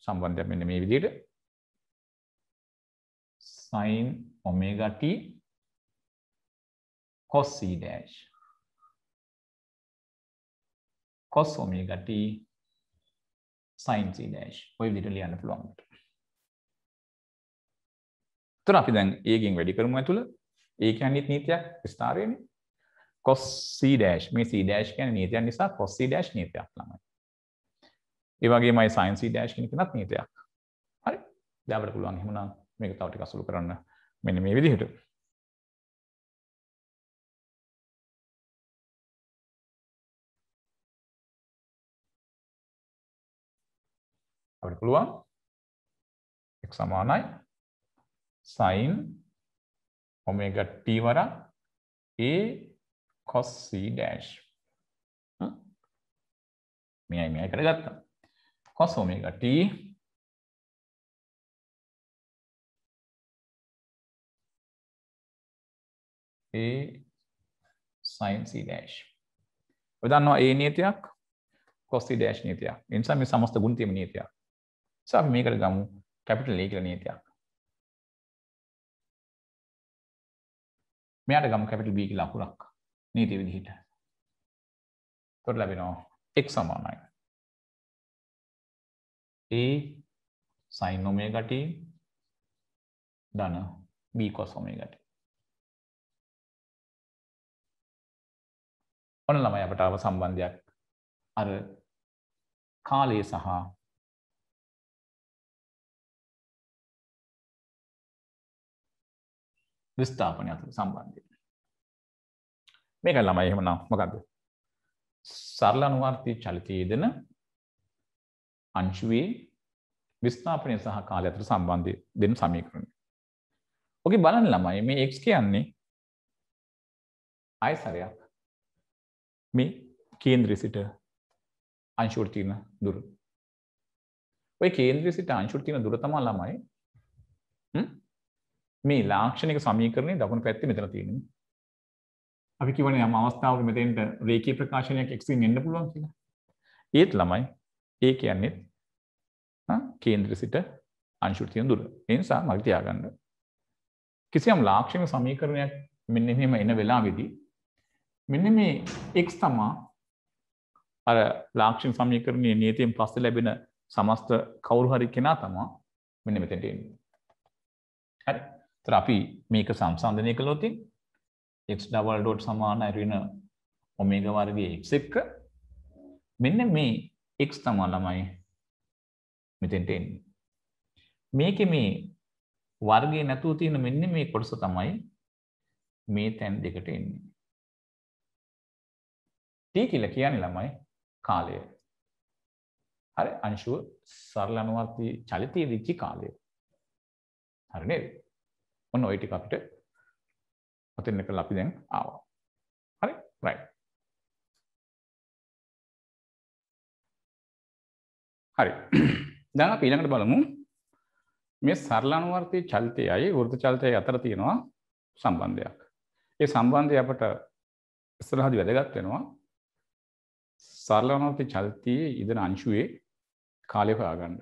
සම්බන්ධයක් මෙන්න මේ විදිහට sin omega t cos c dash cos omega t sin c dash ඔය විදිහට ලියන්න පුළුවන්. එතන අපි දැන් a ගෙන් වැඩි කරමු ඇතුළ. a කියන්නේ නීතියක් ස්ථාරයනේ. cos c dash මේ c dash කියන්නේ නීතියක් නිසා cos c dash නීතියක් ළමයි. ඒ වගේමයි sin c dash කියන එකත් නීතියක්. හරි. දැන් අපිට පුළුවන් එහෙමනම් මේක තව ටිකක් අසුළු කරන්න මෙන්න මේ විදිහට. අපිට පුළුවන් x සමානයි sin omega t वरा a cos c dash මෙයි මෙයි කරගත්තා cos omega t a sin c dash ඔය දන්නවා a නීතියක් cos c dash නීතියක්. ඒ නිසා මේ සමස්ත ගුණිතයම නීතියක්. සම අපි මේකට ගමු capital A කියලා නීතියක්. මෙයාට ගමු කැපිටල් B කියලා අකුරක් නීති විදිහට. එතකොට ලැබෙනවා x සමානයි a sin omega t ධන b cos omega t. ඔන්න ළමයි අපට ආව සම්බන්ධයක් අර කාලය සහ විස්ථාපනය අතර සම්බන්ධය. මේකයි ළමයි එහෙමනම් මොකද්ද? සරල අනුවර්තී චලිතයේ දෙන අංශුවේ විස්ථාපනය සහ කාලය අතර සම්බන්ධය දෙන සමීකරණය. ඔකේ බලන්න ළමයි මේ x කියන්නේ ආයතනයක්. මේ කේන්ද්‍රය සිට අංශුවට තියෙන දුර. ওই කේන්ද්‍රය සිට අංශුවට තියෙන දුර තමයි ළමයි හ්ම් මේ ලාක්ෂණික සමීකරණය දකුණු පැත්තේ මෙතන තියෙනවා. අපි කියවනේ යම් අවස්ථාවක මෙතෙන්ට රේඛීය ප්‍රකාශනයක් x න් එන්න පුළුවන් කියලා. ඒත් ළමයි ඒ කියන්නේ හා කේන්ද්‍ර සිට අංශුවට තියෙන දුර. ඒ නිසා මම තියාගන්න කිසියම් ලාක්ෂණික සමීකරණයක් මෙන්න මෙහෙම එන වෙලාවේදී මෙන්න මේ x තමයි අර ලාක්ෂණික සමීකරණයේ නියතයෙන් පස්සේ ලැබෙන සමස්ත කවුරු හරි කෙනා තමයි මෙන්න මෙතෙන්ට එන්නේ. හරි. तर अभी मेक संसाधने के लोटी x डबल डॉट समान है रीना ओमेगा वाले भी x एक का मिन्ने में x तमाला माय मितें टेन में के में वार्गे न तो तीन मिन्ने में पढ़ सकता माय में तें देख टेन ठीक ही लकिया नहीं लामाय काले अरे अंशु सरलानुवार्ती चालिती दिखी काले अरे ने ඔන්න ඔය ටික අපිට ඔතෙන් එකලා අපි දැන් ආවා. හරි? right. හරි. දැන් අපි ඊළඟට බලමු මේ සරල අනුවර්තී චලිතයයි වෘත්ත චලිතයයි අතර තියෙනවා සම්බන්ධයක්. ඒ සම්බන්ධය අපට ඉස්සරහදී වැදගත් වෙනවා. සරල අනුවර්තී චලිතයේ ඉදෙන අංශුවේ කාලය හොයාගන්න.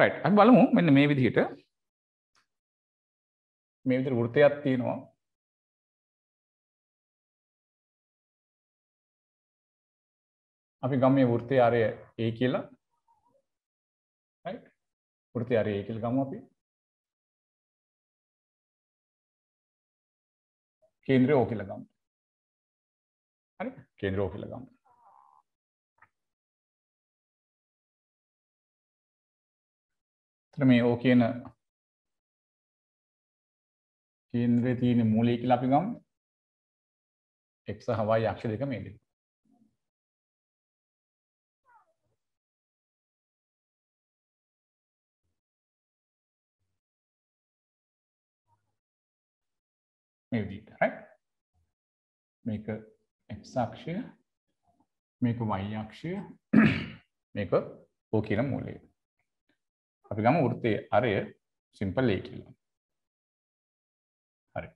right. අපි බලමු මෙන්න මේ විදිහට මේ විදිහට වෘතයක් තියෙනවා. අපි ගමු මේ වෘතයේ ආරය A කියලා. right? වෘතයේ ආරය A කියලා ගමු අපි. केंद्र ओके लगाऊं, है ना? केंद्र ओके लगाऊं। तो मैं ओके ना केंद्र तीन मूल एक लापी गाऊं, एक सा हवाई अक्ष देखा मेरे। Maybe right? Make a x axis, make a y axis, make a o kila mole. අපි ගමු වෘත්තයේ අරය simple a කියලා. හරි.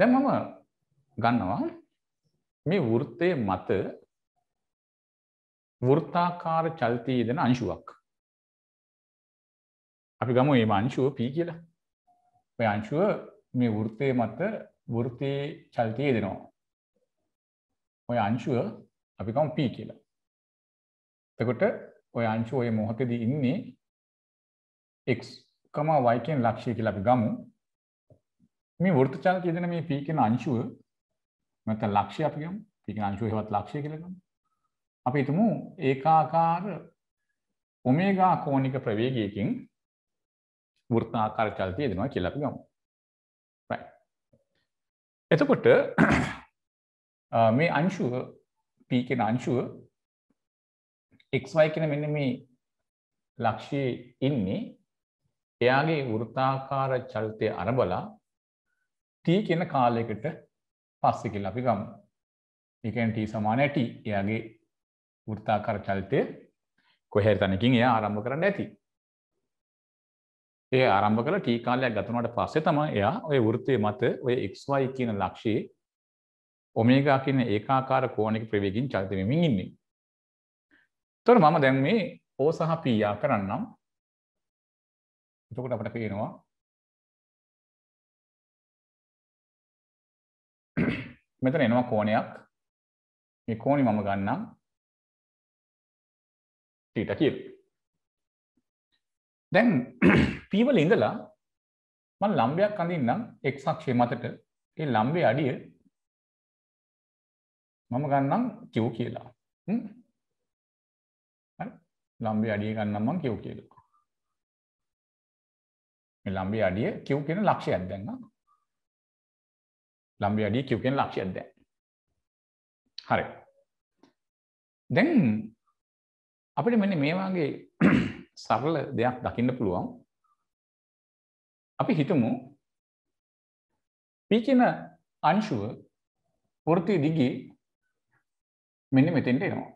දැන් මම ගන්නවා මේ වෘත්තයේ මත වෘත්තාකාර චලනයේ යෙදෙන අංශුවක්. අපි ගමු මේ අංශුව p කියලා. මේ අංශුව මේ වෘත්තයේ මත වෘත්තයේ චලනයේ දෙනවා. ඔය අංශුව අපි ගමු P කියලා. එතකොට ඔය අංශුව ඔය මොහොතේදී ඉන්නේ x, y කියන ලක්ෂය කියලා අපි ගමු. මේ වෘත්ත චලනයේ දෙන මේ P කියන අංශුව නැත්නම් ලක්ෂය අපි ගමු. P කියන අංශුව හේවත් ලක්ෂය කියලා ගමු. අපි හිතමු ඒකාකාර ඔමේගා කෝණික ප්‍රවේගයකින් වෘත්තාකාර චලනයේ දෙනවා කියලා අපි ගමු. එතකොට මේ අංශුව p කියන අංශුව xy කියන මෙන්න මේ ලක්ෂයේ ඉන්නේ එයාගේ වෘත්තාකාර චලනයේ අරබලා t කියන කාලයකට පස්සේ කියලා අපි ගමු. ඒ කියන්නේ t සමානයි t. එයාගේ වෘත්තාකාර චලනයේ කොහේ හරි තැනකින් එයා ආරම්භ කරන්න ඇති. ඒ ආරම්භ කළ t කාලයක් ගත වුණාට පස්සේ තමයි එයා ওই වෘත්තයේ මත ওই xy කියන ලක්ෂයේ ඔමේගා කියන ඒකාකාර කෝණික ප්‍රවේගයෙන් චලිත වෙමින් ඉන්නේ. ඒතර මම දැන් මේ O සහ P යා කරන්නම්. එතකොට අපිට පේනවා මෙතන එනවා කෝණයක්. මේ කෝණි මම ගන්නම් θ කියලා. දැන් p වල ඉඳලා මම ලම්බයක් අඳින්නම් x අක්ෂය මතට. ඒ ලම්බේ අඩිය මම ගන්නම් q කියලා. හ්ම්. හරි. ලම්බේ අඩිය ගන්නම් මම q කියලා. මේ ලම්බේ අඩිය q කියන ලක්ෂයක් දැන් නා. ලම්බේ අඩිය q කියන ලක්ෂයක් දැන්. හරි. දැන් අපිට මෙන්න මේ වාගේ सरल දෙයක් දකින්න පුළුවන්. අපි හිතමු p කියන අංශුව වෘත්තයේ දිගේ මෙන්න මෙතෙන්ට එනවා.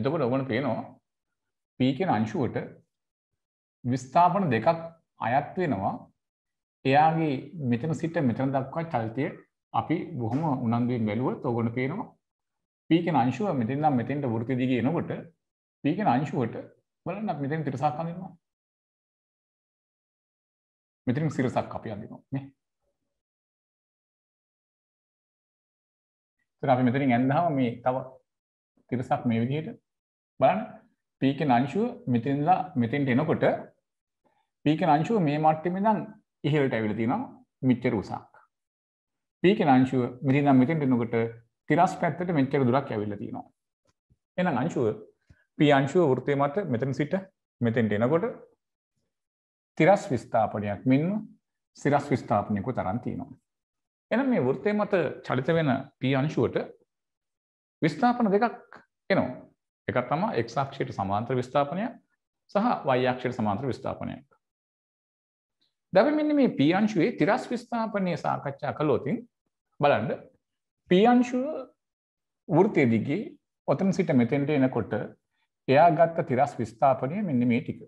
එතකොට ඔබට පේනවා p කියන අංශුවට විස්ථාපන දෙකක් අයත් වෙනවා. එයාගේ මෙතන සිට මෙතන දක්වා චලිතය අපි බොහොම උනන්දුවෙන් බැලුවොත් ඔබට පේනවා p කියන අංශුව මෙතෙන් නම් මෙතෙන්ට වෘත්තයේ දිගේ එනකොට p කියන අංශුවට බලන්න අපි මෙතෙන් තිරසක් අඳිනවා. මෙතෙන් සිරසක් අපි අඳිනවා නේ. ඉතින් අපි මෙතනින් ඇඳහම මේ තව තිරසක් මේ විදිහට බලන්න p කියන අංශුව මෙතෙන්ලා මෙතෙන්ට එනකොට p කියන අංශුව මේ මට්ටමේ ඉඳන් ඉහළට ඇවිල්ලා තියෙනවා මෙච්චර උසක්. p කියන අංශුව මෙතෙන් නම් මෙතෙන්ට එනකොට තිරස් පැත්තට මෙච්චර දුරක් ඇවිල්ලා තියෙනවා. එහෙනම් අංශුව p අංශුව වෘත්තයේ මත මෙතන සිට මෙතෙන්ට එනකොට තිරස් විස්ථාපනයක් මෙන්න සිරස් විස්ථාපනයක තරම් තියෙනවා. එහෙනම් මේ වෘත්තයේ මත චලිත වෙන p අංශුවට විස්ථාපන දෙකක් එනවා. එකක් තමයි x අක්ෂයට සමාන්තර විස්ථාපනයක් සහ y අක්ෂයට සමාන්තර විස්ථාපනයක්. දැන් අපි මෙන්න මේ p අංශුවේ තිරස් විස්ථාපනය සාකච්ඡා කළොත් බලන්න p අංශුව වෘත්තයේ දිගේ ඔතන සිට මෙතෙන්ට එනකොට එයා ගත්ත තිරස් විස්ථාපනය මෙන්න මේ ටික.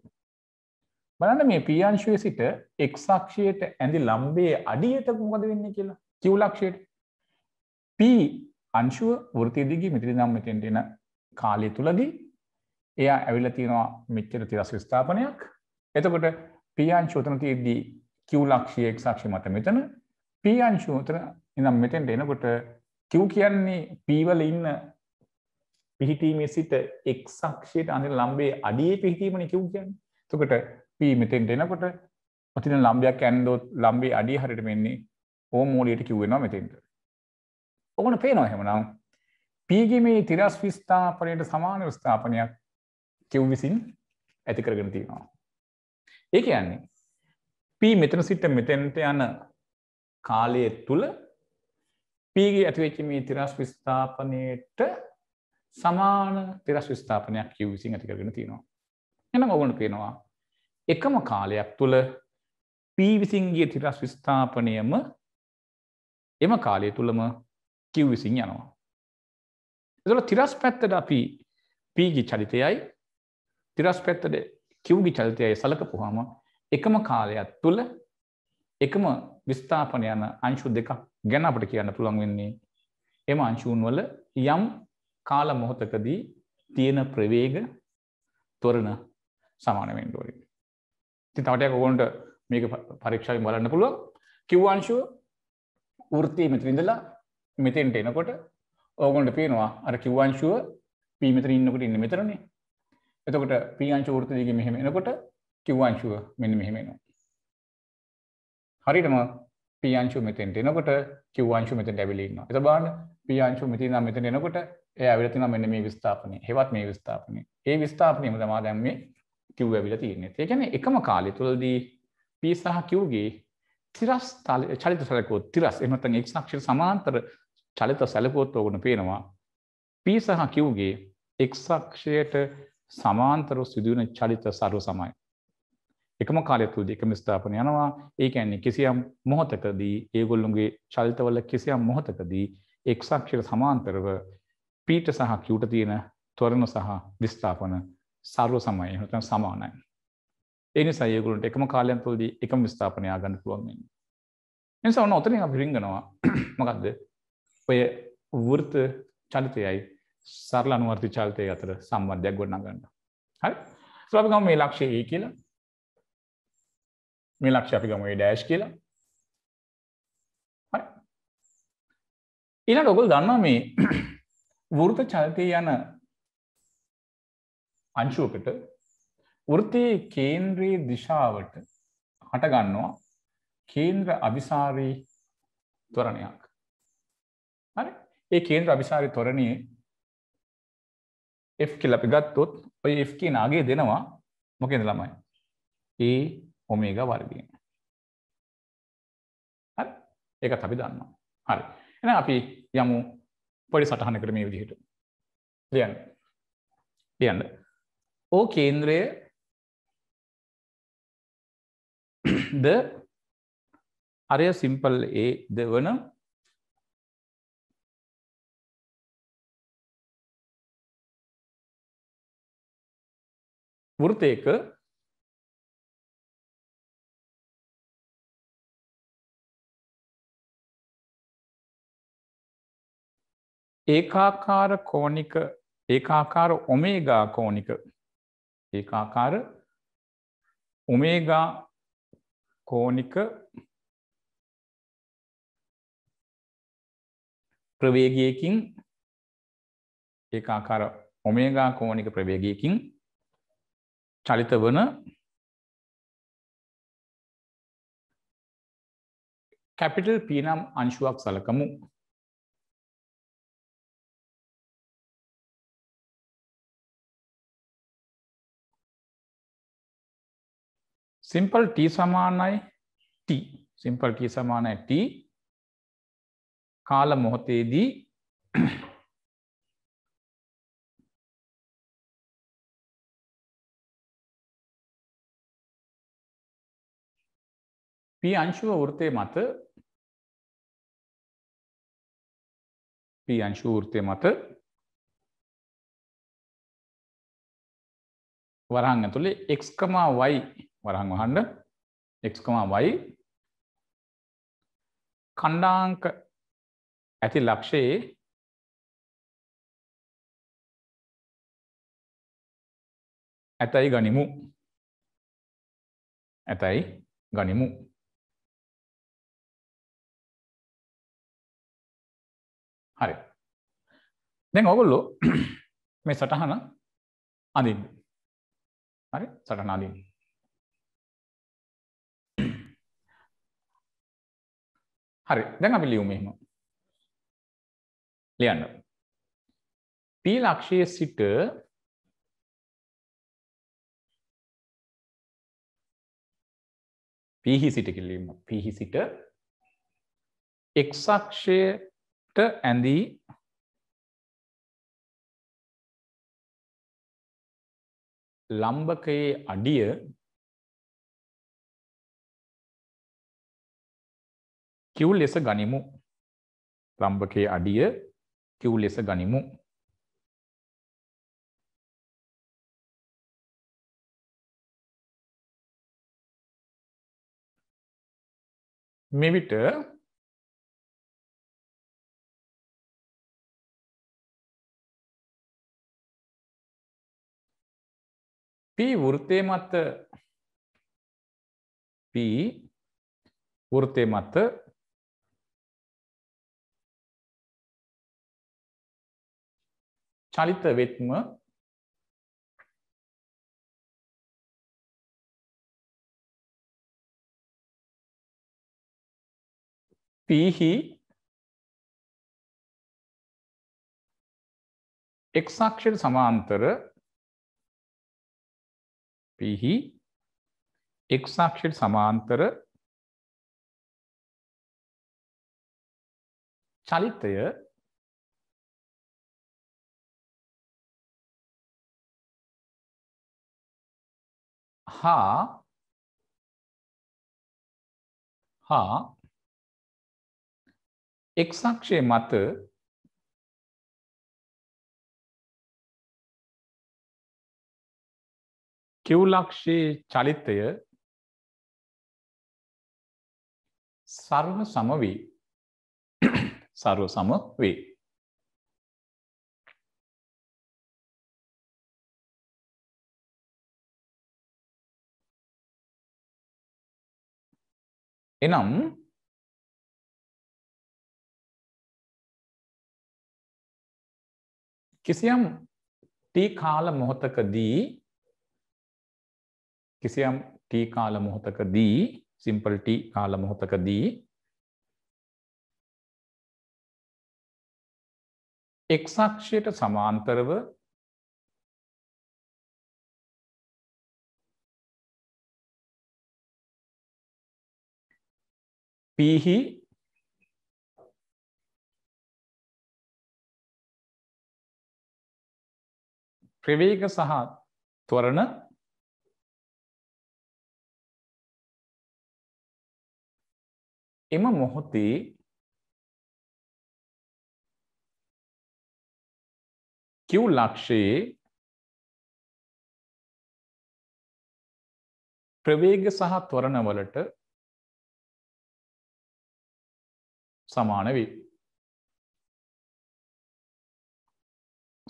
බලන්න මේ p අංශයේ සිට x අක්ෂයට ඇඳි ලම්බයේ අඩියට මොකද වෙන්නේ කියලා. q ලක්ෂයට p අංශුව වෘත්තයේ දිගේ මෙතන නම් මෙතෙන්ට එන කාලය තුලදී එයා ඇවිල්ලා තියෙනවා මෙච්චර තිරස් විස්ථාපනයක්. එතකොට P अंश उतना तीर्थी Q लक्षी X अक्षी मत मितन P अंश उतना इन्हम मितन देना कुट Q क्या ने P वाले इन पीटी में सित X अक्षी टाने लंबे आदि पीटी मने Q क्या ने तो कुट P मितन देना कुट अतिन लंबे कैन दो लंबे आदि हर एक में ने ओ मोड़ ये Q ना मितन तो उन पे ना है मनाऊं P की में तिरस्विस्ता अपने एक समान विस्ता अपने या Q विसिन ऐतिहासिक गणती हाँ एक यानी P मितन सित मितन ते याना काले तुल P की अतिवेच में तिरस्विस्ता अपने एक समान तिरस्विस्ता अपने या Q विसिन ऐतिहासिक गणती नो ये ना उन पे ना एकम काले आप तुल P विसिन ये तिरस्विस्ता अपने यम यम काले तुल म Q විසින් යනවා. ඒතකොට තිරස් පැත්තට අපි P ගේ චලිතයයි තිරස් පැත්තට Q ගේ චලිතයයි සලකපුවාම එකම කාලයක් තුල එකම විස්ථාපන යන අංශු දෙකක් ගැන අපිට කියන්න පුළුවන් වෙන්නේ එම අංශුන් වල යම් කාල මොහොතකදී තියෙන ප්‍රවේග ත්වරණ සමාන වෙන්න ඕනේ. ඉතින් තව ටිකක් ඕගොල්ලන්ට මේක පරීක්ෂාවෙන් බලන්න පුළුවන්. Q අංශුව වෘත්තීය මෙතන ඉඳලා मिथेन टेन कोट ओगोंड पीनवा अरे Q अंशुव P मित्र इन्न कोट इन्न मित्र ने ये तो कोट P अंशुव उर्त दिगे में हिमेन कोट Q अंशुव मिन्न में हिमेन हरी टमा P अंशुव मिथेन टेन कोट Q अंशुव मिथेन डेबिली इन्ना ये तो बाण P अंशुव मिथेन ना मिथेन टेन कोट ये अविरति ना मिन्न में विस्तापने हेवात में विस्तापने ये विस्तापने मतलब आधार में Q अविरति इन्ने तो क्या ने एकम काले तो दी P सह Q गे තිරස් චලිත සැලකෝ තිරස් එහෙම නැත්නම් x අක්ෂයට සමාන්තර චලිත සැලකුවොත් ඔයගොල්ලෝ පේනවා p සහ q ගේ x අක්ෂයට සමාන්තරව සිදුවෙන චලිත සර්ව සමයි එකම කාලයක් තුලදී එකම ස්ථාපන යනවා ඒ කියන්නේ කිසියම් මොහොතකදී ඒගොල්ලෝගේ චලිතවල කිසියම් මොහොතකදී x අක්ෂයට සමාන්තරව p ට සහ q ට තියෙන ත්වරණ සහ විස්ථාපන සර්ව සමයි එහෙම නැත්නම් සමානයි एनी साइए गुलों टेक में काले अंतोल दी एकम विस्थापने आगन पुलवाम में इन साउंड उतने का भरिंग करना मगर दे वो ये वृत्त चालते आई सारलानुवर्ती चालते यात्रा सामान्य गुणना करना है तो आप काम मेलाक्षे ए कीला मेलाक्षे आप काम ए डैश कीला है इलाट ओगल दाना में वृत्त चालते याना अंशों के टे वृत्ति केंद्रीय दिशावट हटगान्नो केंद्र अभिसारी त्वरणियाक अरे ये केंद्र अभिसारी त्वरणी एफ की लपिगत तो और एफ की नागे देना हुआ मुकेंद्र लम्बाई ए ओमेगा वर्गी अरे एक अथापि दान्नो अरे इन्हें आप ही यामु पढ़ी साठाने करने में विधिहित लियान लियान ओ केंद्रीय द अरे सिंपल ए देवन वृत्त एक एकाकार कोणिक एकाकार ओमेगा कोणिक एकाकार ओमेगा कोणिक प्रवेगयकिन एकाकार ओमेगा कोणिक प्रवेगयकिन चालित वන कैपिटल P නම් අංශුවක් සලකමු सिंपल टी समान है टी सिंपल टी समान है टी काल मोहते दी पी अंशु उर्ते मत पी अंशु उर्ते मत वरांग तो ले एक्स कमा वाई वरांग वहांड एक्स कमा वाई खंडांक ऐसे लक्ष्य ऐताई गणिमु ඇතයි ගනිමු. හරි. දැන් ඔයගොල්ලෝ මේ සටහන අඳින්න. හරි සටහන අඳින්න. හරි දැන් අපි ලියමු මෙහෙම. ලියන්න. P අක්ෂයේ සිට පීහි සිට කිලිම පීහි සිට x අක්ෂයට ඇඳී ලම්බකයේ අඩිය q ලෙස ගනිමු ලම්බකයේ අඩිය q ලෙස ගනිමු. මේ විට p වෘත්තයේ මත p වෘත්තයේ මත චලිත වෙත්ම පීහි x අක්ෂයට සමාන්තර පීහි x අක්ෂයට සමාන්තර චලිතය හා හා x අක්ෂයේ මත q අක්ෂයේ චලිතය සර්ව සම වේ සර්ව සම වේ. එනම් किसियम टी काल मोहतक दी किसियम टी काल मोहतक दी सिंपल टी काल मोहतक दी x अक्षයට සමාන්තරව පීහි ප්‍රවේග සහ ත්වරණ එම මොහොතේ q ලක්ෂයේ ප්‍රවේග සහ ත්වරණ වලට සමාන වේ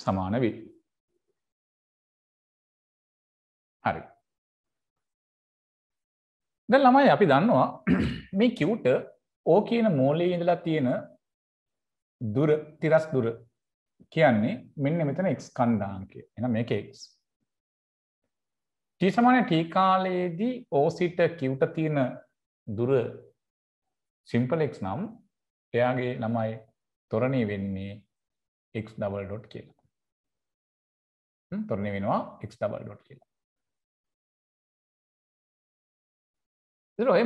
සමාන වේ. හරි. දැන් ළමයි අපි දන්නවා මේ q ට O කියන මූලයේ ඉඳලා තියෙන දුර තිරස් දුර කියන්නේ මෙන්න මෙතන x කණ්ඩාංකය. එහෙනම් මේක x. t සමාන t කාලයේදී O සිට q ට තියෙන දුර simple x නම් එයාගේ ළමයි තොරණේ වෙන්නේ x double dot කියලා. හ්ම් තොරණේ වෙනවා x double dot කියලා.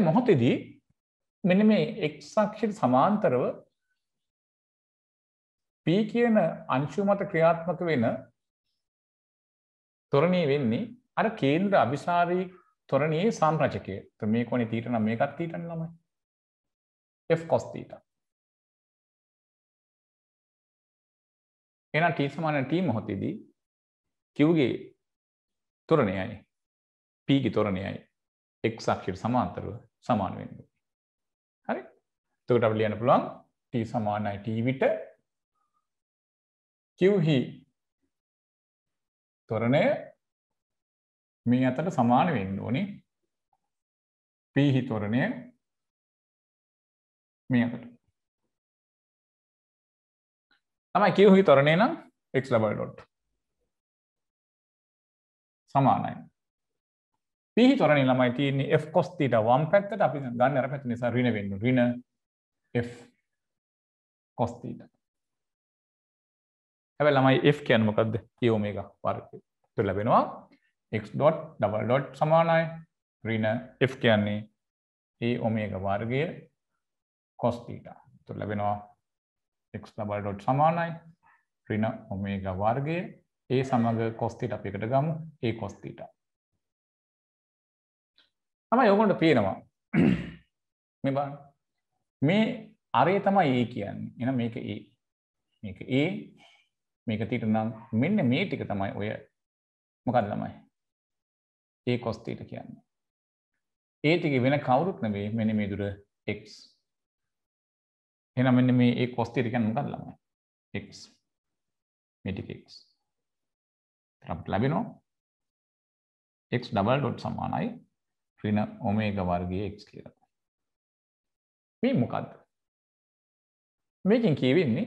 මොහොතේදී මෙන්න මේ x අක්ෂයට සමාන්තරව p කියන අංශු මත ක්‍රියාත්මක වෙන තොරණිය වෙන්නේ අර කේන්ද්‍ර අභිසාරී තොරණියේ සංරචකය. તો මේ කොනේ θ නම් මේකත් θ නේ ළමයි. f cos θ. එහෙනම් t සමාන t මොහොතේදී q ගේ තොරණයයි p ගේ තොරණයයි x अक्षर समांतर समान වෙන්නේ. හරි. එතකොට අපිට ලියන්න පුළුවන් t = t විට q හි ත්වරණය මේ අතර සමාන වෙන්න ඕනේ. පීහි තොරණය මේ අතට. තමයි Q හි තොරණය නම් x double dot සමානයි. පීහි තොරණය ළමයි තියෙන්නේ f cos theta one පැත්තට අපි ගන්න අර පැත්ත නිසා ඍණ වෙන්න. ඍණ f cos theta. හැබැයි ළමයි f කියන්නේ මොකද්ද? Q omega වර්ගය. ඒත් ලැබෙනවා x dot double dot සමානයි ඍණ f කියන්නේ a omega වර්ගය cos theta. ඒත් ලැබෙනවා x double dot සමානයි ඍණ omega වර්ගය a සමග cos theta අපි එකට ගමු a cos theta. තමයි ඔයගොල්ලන්ට පේනවා මේ බලන්න මේ array තමයි a කියන්නේ. එහෙනම් මේක a මේක a මේක theta නම් මෙන්න මේ ටික තමයි ඔය මොකක්ද ළමයි a cos theta කියන්නේ. ඒ ටික වෙන කවුරුත් නෙවෙයි මෙන්න මේ දුර x. එහෙනම් මෙන්න මේ a cos theta කියන්නේ මොකක්ද ළමයි? x. මේ ටික x. අපිට ලැබෙනවා x double dot සමානයි ඍණ omega වර්ගයේ x කියලා. මේ මොකක්ද? මේකෙන් කියවෙන්නේ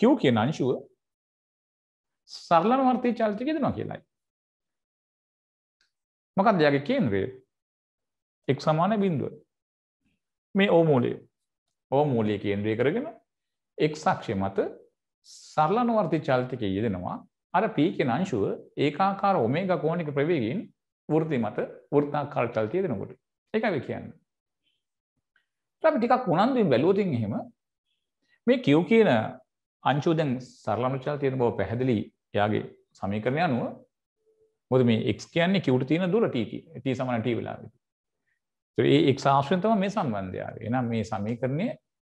q කියන අංශුව සරලම වර්තී චාලිතයක යදෙනවා කියලායි. මොකක්ද යාගේ කේන්ද්‍රය? x සමාන බිඳුව. මේ O මූලය. O මූලය කේන්ද්‍රය කරගෙන x අක්ෂය මත සරලනුවර්ති චාලිතකයේ යෙදෙනවා. අර p කියන අංශුව ඒකාකාර ඔමේගා කෝණික ප්‍රවේගයෙන් වෘත්ති මත වෘත්තාකාර චාලිතය යෙදෙනකොට. ඒකයි කියන්නේ. අපි ටිකක් උනන්දුවෙන් බැලුවොත් එහෙම මේ q කියන අංශුව දැන් සරලනුවර්ති චාලිතය යෙදෙන බව පැහැදිලි යාගේ සමීකරණය අනුව මොකද මේ x කියන්නේ q ට තියෙන දුර t t සමාන t වෙලාවෙදී. ඒතර ඒ x ආශ්‍රයෙන් තමයි මේ සම්බන්ධය ආවේ. එහෙනම් මේ සමීකරණය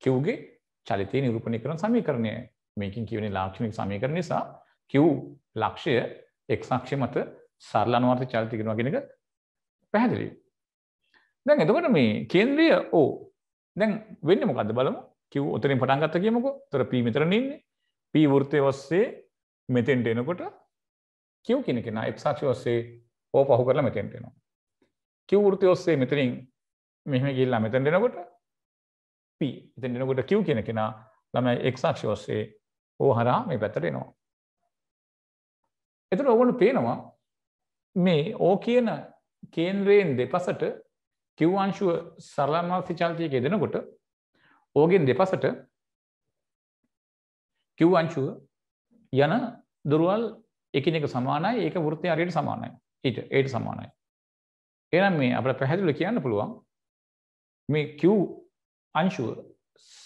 q ගේ චලිතය නිරූපණය කරන සමීකරණය. මේකෙන් කියවෙන ලාක්ෂණික සමීකරණ නිසා q ලක්ෂය x අක්ෂය මත සරල අනුවර්තිත චලිත කරනවා කියන එක පැහැදිලියි. දැන් එතකොට මේ කේන්ද්‍රීය O දැන් වෙන්නේ මොකද්ද බලමු. q උතරින් පටන් ගත්තා කියමුකෝ. උතර p මෙතන ඉන්නේ. p වෘත්තයේ ඔස්සේ මෙතෙන්ට එනකොට Q කියන කෙනා x අක්ෂය ඔස්සේ O පහු කරලා මෙතෙන්ට එනවා. Q වෘත්තය ඔස්සේ මෙතනින් මෙහෙම ගිහිල්ලා මෙතෙන්ට එනකොට P. එතෙන් එනකොට Q කියන කෙනා ළමයි x අක්ෂය ඔස්සේ O හරහා මේ පැත්තට එනවා. එතකොට ඕගොල්ලෝ පේනවා මේ O කියන කේන්ද්‍රයෙන් දෙපසට Q අංශුව සරලමාත්‍රි චාලිතයක යෙදෙනකොට O ගෙන් දෙපසට Q අංශුව යන දුරවල් එකිනෙක සමානයි. ඒක වෘත්තයේ හරියට සමානයි. ඊට ඒට සමානයි. එහෙනම් මේ අපිට පැහැදිලිව කියන්න පුළුවන් මේ q අංශුව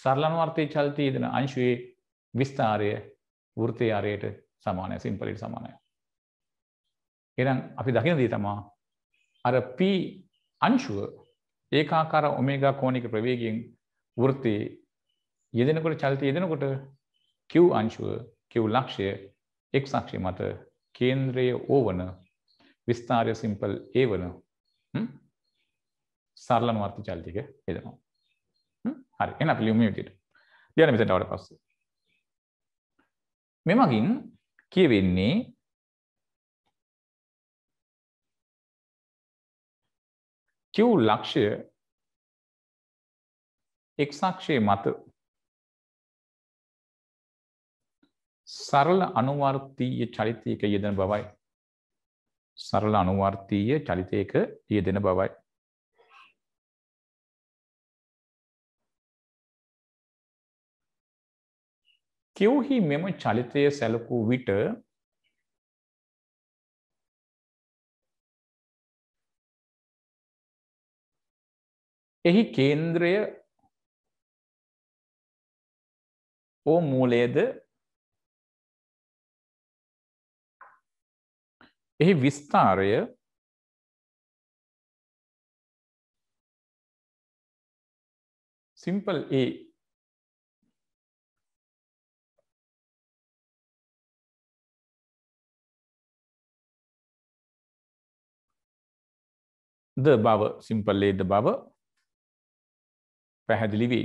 සරලනුවර්තී චලිතය යෙදෙන අංශුවේ විස්තරය වෘත්තයේ හරියට සමානයි. සිම්පල් ඊට සමානයි. එහෙනම් අපි දකින දේ තමයි අර p අංශුව ඒකාකාර ඔමේගා කෝණික ප්‍රවේගයෙන් වෘත්තයේ යෙදෙනකොට චලිතය යෙදෙනකොට q අංශුව q ලක්ෂය x Akshay मत केंद्रीय ओवन विस्तार्य सिंपल एवन सरल अनुवर्ती चालती के इधर हर एना पिलियों में विदित दिया ना मित्र डाउट पास में मार्किंग किए बिन्नी क्यों लक्ष्य x अक्षय मत सरल अनुवर्तीय चलितय के යෙදෙන බවයි सरल अनुवर्तीय चलितयක යෙදෙන බවයි q හි මෙම චලිතය සැලකූ විට එහි කේන්ද්‍රය O මූලයේද එහි විස්තරය සිම්පල් A ද බව සිම්පල් A ද බව පැහැදිලි වේ.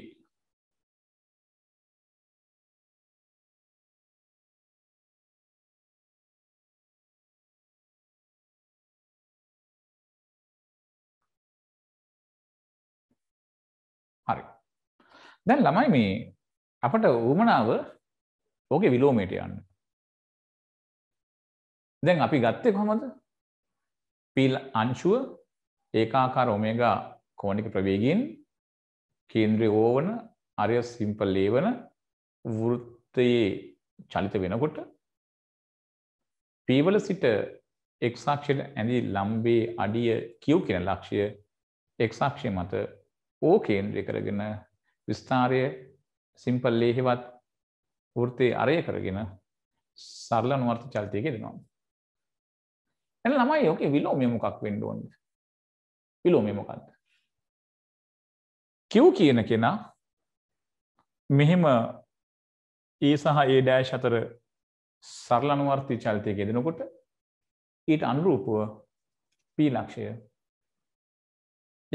හරි. දැන් ළමයි මේ අපට උමනාව ඕකේ විලෝමයට යන්න. දැන් අපි ගත්තේ කොහමද? P අංශුව ඒකාකාර ඔමේගා කෝණික ප්‍රවේගයෙන් කේන්ද්‍රය ඕවන අරය සිම්පල් ලේවන වෘත්තයේ චලිත වෙනකොට P වල සිට x අක්ෂයට ඇඳි ලම්බේ අඩිය Q කියන ලක්ෂය x අක්ෂය මත O කේන්ද්‍රය කරගෙන විස්තරය සිම්පල් ලේහෙවත් වෘත්තයේ අරය කරගෙන සරල අනුවර්ත චලිතයක දෙනවා. එහෙනම් ළමයි ඔකේ විලෝමය මොකක් වෙන්න ඕනද? විලෝමය මොකක්ද? Q කියන කෙනා මෙහෙම A සහ A' අතර සරල අනුවර්තී චලිතයක යෙදෙනකොට ඊට අනුරූපව P ලක්ෂය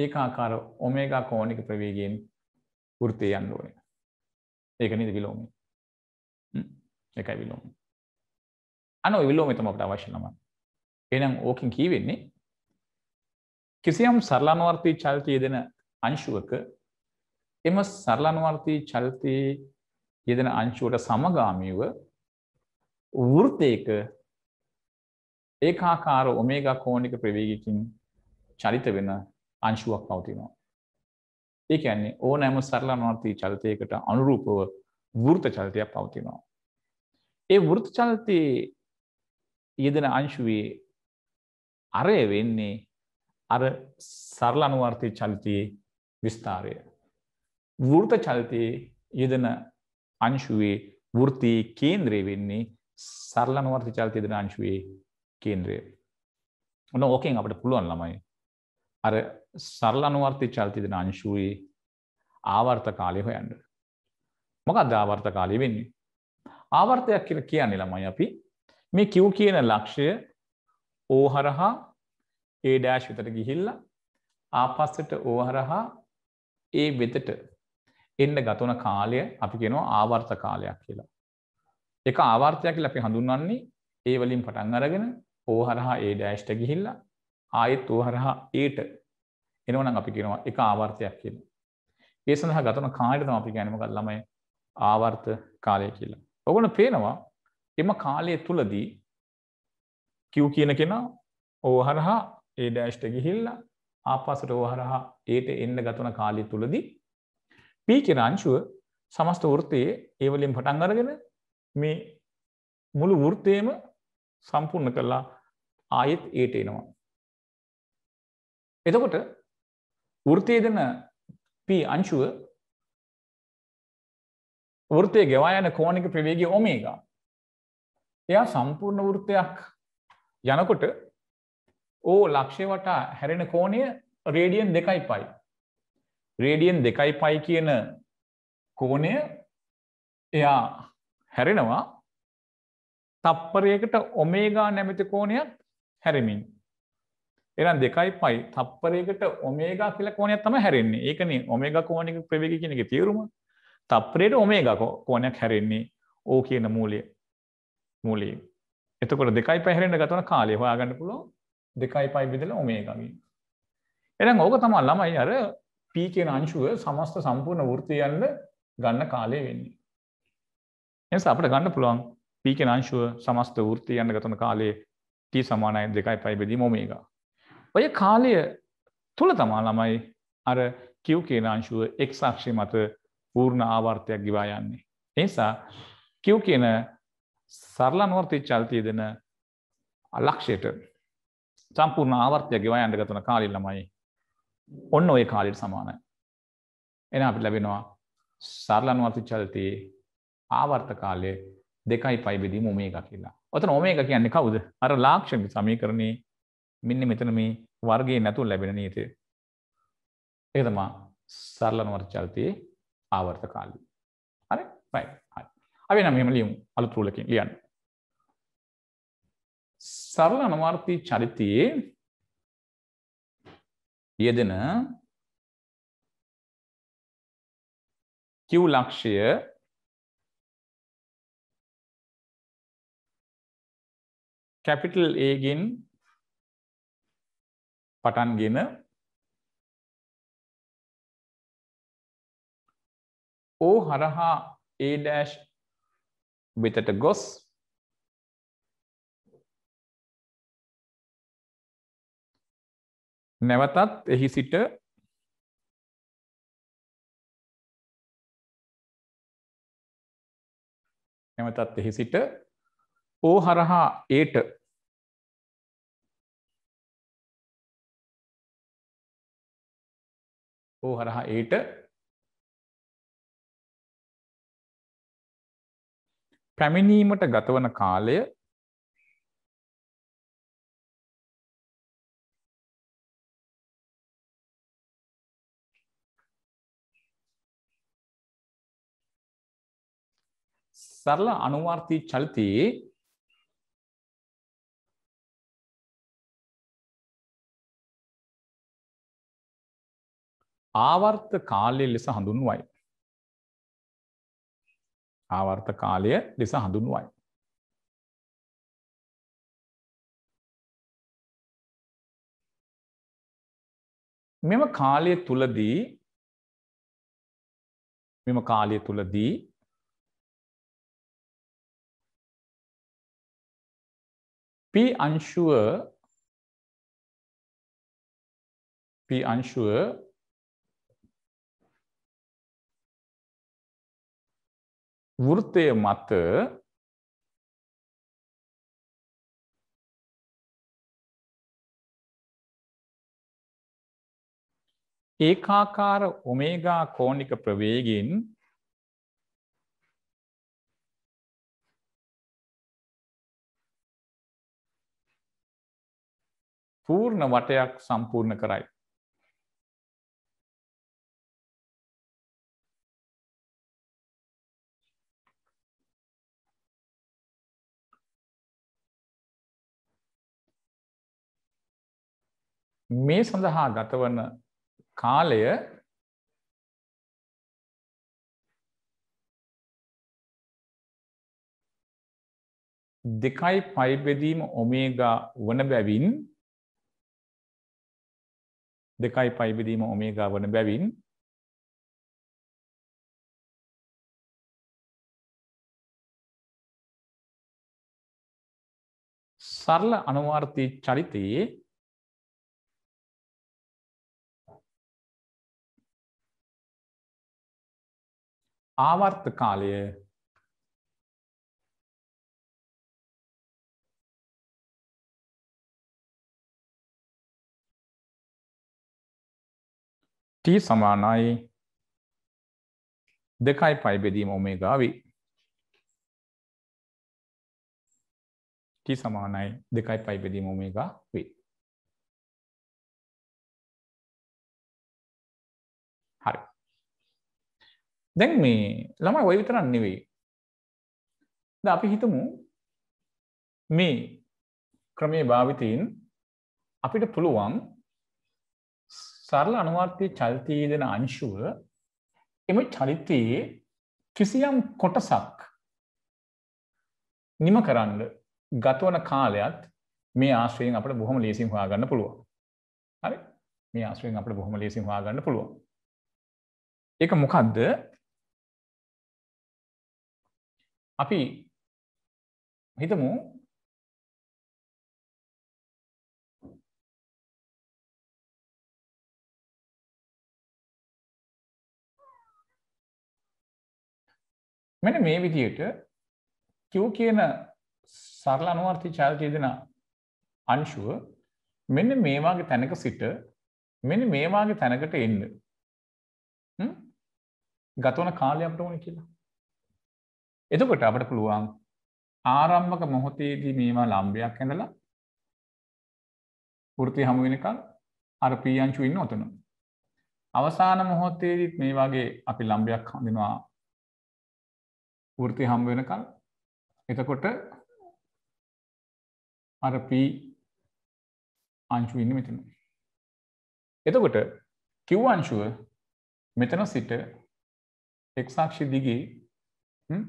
ඒකාකාර ඔමේගා කෝණික ප්‍රවේගයෙන් වෘත්තේ යන්න ඕනේ. ඒක නේද විලෝමය. ඒකයි විලෝමය. අනෝ විලෝමය තමයි අපට අවශ්‍ය නම්. එහෙනම් ඕකෙන් කී වෙන්නේ කිසියම් සරල අනුවර්තී චලිතය යෙදෙන අංශුවක එම සරල අනුවර්තී චලිතයේ යෙදෙන අංශුවට සමගාමීව වෘත්තයක ඒකාකාර ඔමේගා කෝණික ප්‍රවේගයකින් චලිත වෙන අංශුවක් පවතිනවා. ඒ කියන්නේ ඕනෑම සරල අනුවර්තී චලිතයකට අනුරූපව වෘත්ත චලිතයක් පවතිනවා. ඒ වෘත්ත චලිතයේ යෙදෙන අංශුවේ අරය වෙන්නේ අර සරල අනුවර්තී චලිතයේ විස්තරය. වෘත්ත චලිතයේ යෙදෙන අංශුවේ වෘත්තයේ කේන්ද්‍රය වෙන්නේ සරල අනුවර්තී චලිතය දෙන අංශුවේ කේන්ද්‍රය. ඔන්න ඕකෙන් අපිට පුළුවන් ළමයි අර සරල අනුවර්තී චලිතය දෙන අංශුවේ ආවර්ත කාලය හොයන්න. මොකක්ද ආවර්ත කාලය වෙන්නේ? ආවර්තයක් කියලා කියන්නේ ළමයි අපි මේ Q කියන ලක්ෂය O හරහා A' වෙතට ගිහිල්ලා ආපස්සට O හරහා A වෙතට එන්න ගත වන කාලය අපි කියනවා ආවර්ත කාලයක් කියලා. එක ආවර්තයක් කියලා අපි හඳුන්වන්නේ ඒ වලින් පටන් අරගෙන O හරහා A' ට ගිහිල්ලා ආයෙත් O හරහා A ට එනවනම් අපි කියනවා එක ආවර්තයක් කියලා. ඒ සඳහා ගත වන කාලය තමයි අපි කියන්නේ මොකක්ද ළමයි ආවර්ත කාලය කියලා. ඔගොල්ලෝ පේනවා එම කාලය තුලදී Q කියන කෙනා O හරහා A' ට ගිහිල්ලා ආපස්සට O හරහා A ට එන්න ගත වන කාලය තුලදී P කියන අංශුව සමස්ත වෘත්තයේ ඒ වලින් පටන් අරගෙන මේ මුළු වෘත්තයම සම්පූර්ණ කරලා ආයෙත් ඒට එනවා. එතකොට වෘත්තයේ දෙන P අංශුව වෘත්තයේ ගෙවා යන කෝණික ප්‍රවේගය ඔමේගා. එයා සම්පූර්ණ වෘත්තයක් යනකොට O ලක්ෂය වටා හැරෙන කෝණය රේඩියන් දෙකයි පයි. රේඩියන් දෙකයි පයි කියන කෝණය එයා හැරෙනවා තප්පරයකට ඔමේගා නැමැති කෝණයක් හැරෙමින්. එහෙනම් දෙකයි පයි තප්පරයකට ඔමේගා කියලා කෝණයක් තමයි හැරෙන්නේ. ඒකනේ ඔමේගා කෝණික ප්‍රවේගය කියන එකේ තේරුම. තප්පරයට ඔමේගා කෝණයක් හැරෙන්නේ O කියන මූලය මූලයේ. එතකොට දෙකයි පයි හැරෙන්න ගතන කාලය හොයාගන්න පුළුවන් දෙකයි පයි බෙදලා ඔමේගා කියන. එහෙනම් ඕක තමයි ළමයි අර P කියන අංශුව සමස්ත සම්පූර්ණ වෘත්තය යන්න ගන්න කාලය වෙන්නේ. එනිසා අපිට ගන්න පුළුවන් P කියන අංශුව සමස්ත වෘත්තය යන ගතන කාලයේ T සමානයි දෙකයි පයි බෙදීම ඔමේගා. ඔය කාලය තුල තමයි ළමයි අර Q කියන අංශුව x අක්ෂය මත පූර්ණ ආවර්තයක් ගිවා යන්නේ. එනිසා Q කියන සරල අනුවර්තී චලිතය දෙන ලක්ෂයට සම්පූර්ණ ආවර්තයක් ගිවා යන ගතන කාලය ළමයි ඔන්න ඔය කාලයට සමානයි. එහෙනම් අපිට ලැබෙනවා සරල අනුවර්තී චලිතයේ ආවර්ත කාලය දෙකයි පයි බෙදීම ඔමේගා කියලා. ඔතන ඔමේගා කියන්නේ කවුද? අර ලාක්ෂණික සමීකරණේ මෙන්න මෙතන මේ වර්ගයේ නැතුව ලැබෙන නියතය. ඒක තමයි සරල අනුවර්ත චලිතයේ ආවර්ත කාලය. හරි? right. හරි. අපි නම් මෙහෙම ලියමු අලුත් රූලකින් ලියන්න. සරල අනුවර්තී චලිතයේ යෙදෙන Q ලක්ෂය කැපිටල් A ගෙන් පටන්ගෙන O හරහා A dash වෙතට ගොස් නැවතත් එහි සිට නැවතත් එහි සිට O හරහා Aට O හරහා Aට පැමිණීමට ගතවන කාලය सरल अनुवर्ती चलती आवर्त කාලය ලෙස හඳුන්වයි आवर्त කාලය ලෙස හඳුන්වයි මෙම කාලය තුලදී මෙම කාලය තුලදී P අංශුව P අංශුව වෘත්තය මත ඒකාකාර ඔමේගා කෝණික ප්‍රවේගයෙන් पूर्ण वटयक संपूर्ण कराई मे संदहा गतवन कालय दिखाई पाई बेदीम ओमेगा वन बेविन දෙකයි පයි බෙදීම ඔමේගා වන බැවින් සරල අනුවර්තී චරිතයේ ආවර්ත කාලය T समानाई दिखाई पाई बेदीम ओमेगा वी T समानाई दिखाई पाई बेदीम ओमेगा वी हर देंग में लमा वही वितरण निवे द आपी हितमु में क्रमे बावितीन आपी टे पुलुवाम सरल अनुवर्ती चलती देना अंशुव इमे चलित किसियम कोटसक निम කරන්න ගතවන කාලයත් මේ ආශ්‍රයෙන් අපිට බොහොම ලේසියෙන් හොයා ගන්න පුළුවන්. හරි? මේ ආශ්‍රයෙන් අපිට බොහොම ලේසියෙන් හොයා ගන්න පුළුවන්. ඒක මොකද්ද? අපි හිතමු मैंने मे विधियट क्योंकि न सरल अनुवर्ती चालती देना अंशुव मैंने मेवागे तनक सिट मैंने मेवागे तनकट एंड हम्म गतोन කාලය අපට ඕනේ කියලා එතකොට අපට පුළුවන් ආරම්භක මොහොතේදී මේවා ලම්බයක් ඇඳලා වෘත්තිය හමු වෙනකන් අර P අංශු ඉන්න උතන අවසාන මොහොතේදීත් මේ වගේ අපි ලම්බයක් හඳිනවා වෘත්ති හම් වෙනකන් එතකොට අර P අංශු ඉන්නේ මෙතන. එතකොට Q අංශුව මෙතන සිට x අක්ෂය දිගේ හ්ම්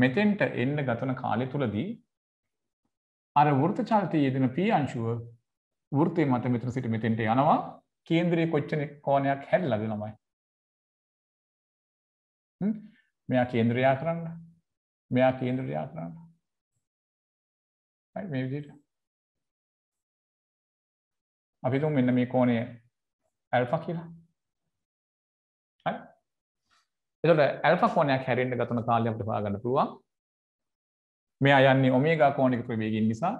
මෙතෙන්ට එන්න ගතන කාලය තුලදී අර වෘත්ත චලනයේ යෙදෙන P අංශුව වෘත්තයේ මත මෙතන සිට මෙතෙන්ට යනවා කේන්ද්‍රයේ කොච්චර කෝණයක් හැරිලාද ළමයි මෙයා කේන්ද්‍ර යාත්‍රාන්න මෙයා කේන්ද්‍ර යාත්‍රාන්න right මේ විදිහට අපි තුන් මෙන්න මේ කෝණය alpha කියලා right එතකොට alpha කෝණයක් හැරෙන්න ගතන කාලය අපිට හොයා ගන්න පුළුවන් මෙයා යන්නේ omega කෝණයක ප්‍රවේගයෙන් නිසා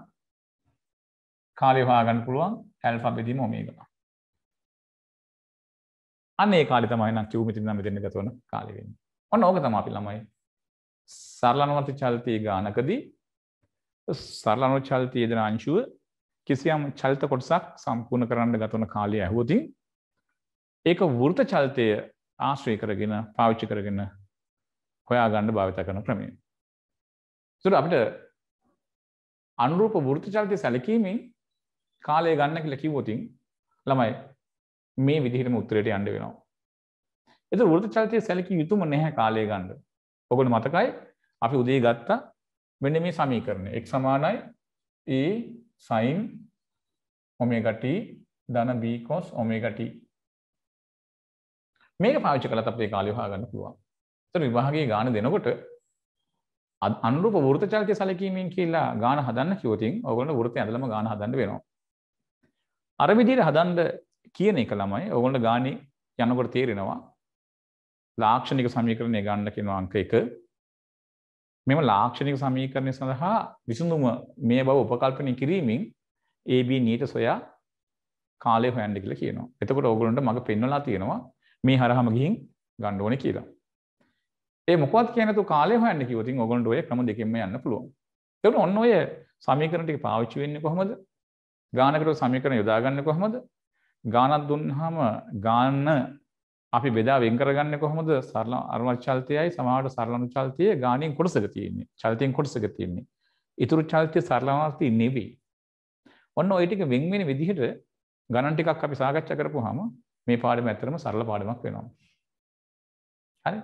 කාලය හොයා ගන්න පුළුවන් alpha බෙදීම omega අනේ කාලේ තමයි නම් කියුමිතින් නම් මෙතන ගතවන කාලේ වෙන්නේ. ඔන්න ඕක තමයි අපි ළමයි සරල අනුවර්ති චලිතයේ ගානකදී සරල අනුවර්ති චලිතයේ දෙන අංශුව කිසියම් චලිත කොටසක් සම්පූර්ණ කරන්න ගතවන කාලය ඇහුවොතින් ඒක වෘත චලිතය ආශ්‍රය කරගෙන පාවිච්චි කරගෙන හොයා ගන්න භාවිත කරන ක්‍රමය. ඒතර අපිට අනුරූප වෘත චලිතය සැලකීමෙන් කාලය ගන්න කියලා කිව්වොතින් ළමයි මේ විදිහටම උත්තරයට යන්න වෙනවා. ඒතර වෘත චලිතයේ සැලකිය යුතුම නැහැ කාලය ගන්න. ඔයගොල්ලෝ මතකයි අපි උදේ ගත්තා මෙන්න මේ සමීකරණය. x = e sin omega t - b cos omega t. මේක පාවිච්චි කළත් අපේ කාලය හොයාගන්න පුළුවන්. ඒතර විභාගයේ ගාන දෙනකොට අනුරූප වෘත චලිතයේ සැලකීමෙන් කියලා ගාන හදන්න කිව්වොතින් ඔයගොල්ලෝ වෘතය ඇඳලම ගාන හදන්න වෙනවා. අර විදිහට හදන්න කියන එක ළමයි ඔයගොල්ලෝ ගානේ යනකොට තේරෙනවා ලාක්ෂණික සමීකරණය ගන්න කියන අංක එක මෙම ලාක්ෂණික සමීකරණය සඳහා විසඳුම මේ බව උපකල්පනය කිරීමෙන් ab නීත සොයා කාලය හොයන්න කියලා කියනවා. එතකොට ඔයගොල්ලන්ට මග පෙන්වලා තියෙනවා මේ හරහාම ගිහින් ගන්න ඕනේ කියලා. ඒ මොකවත් කියන තු කාලය හොයන්න කිව්වොතින් ඔයගොල්ලෝ ඔය ක්‍රම දෙකෙන්ම යන්න පුළුවන්. එතකොට ඔන්න ඔය සමීකරණ ටික පාවිච්චි වෙන්නේ කොහොමද? ගානකට සමීකරණ යොදා ගන්න කොහොමද? ගානක් දුන්නාම ගාන අපි බෙදා වෙන් කරගන්නේ කොහොමද? සරල අනුවර්ති චලිතයයි සමහරවට සරල අනුවර්ති චලිතයේ ගානෙන් කොටසක තියෙන්නේ. චලිතයෙන් කොටසක තියෙන්නේ. ඊතුරු චලිතය සරල අනුවර්ති නෙවෙයි. ඔන්න ඔය ටික වෙන් වෙන විදිහට ගණන් ටිකක් අපි සාකච්ඡා කරපුවාම මේ පාඩම ඇත්තටම සරල පාඩමක් වෙනවා. හරි?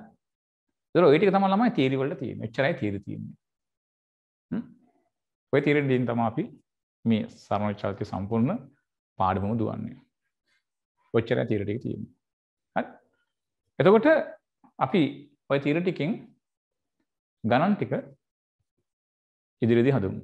ඒතර ඔය ටික තමයි ළමයි තියරි වලට තියෙන්නේ. එච්චරයි තියරි තියෙන්නේ. හ්ම්. ඔය තියරින් දින් තමයි අපි මේ සරල අනුවර්ති චලිතය සම්පූර්ණ පාඩමම දුවන්නේ. ඔච්චර තියරි ටික තියෙනවා. හරි. එතකොට අපි ওই තියරි ටිකෙන් ගණන් ටික ඉදිරියේදී හදමු.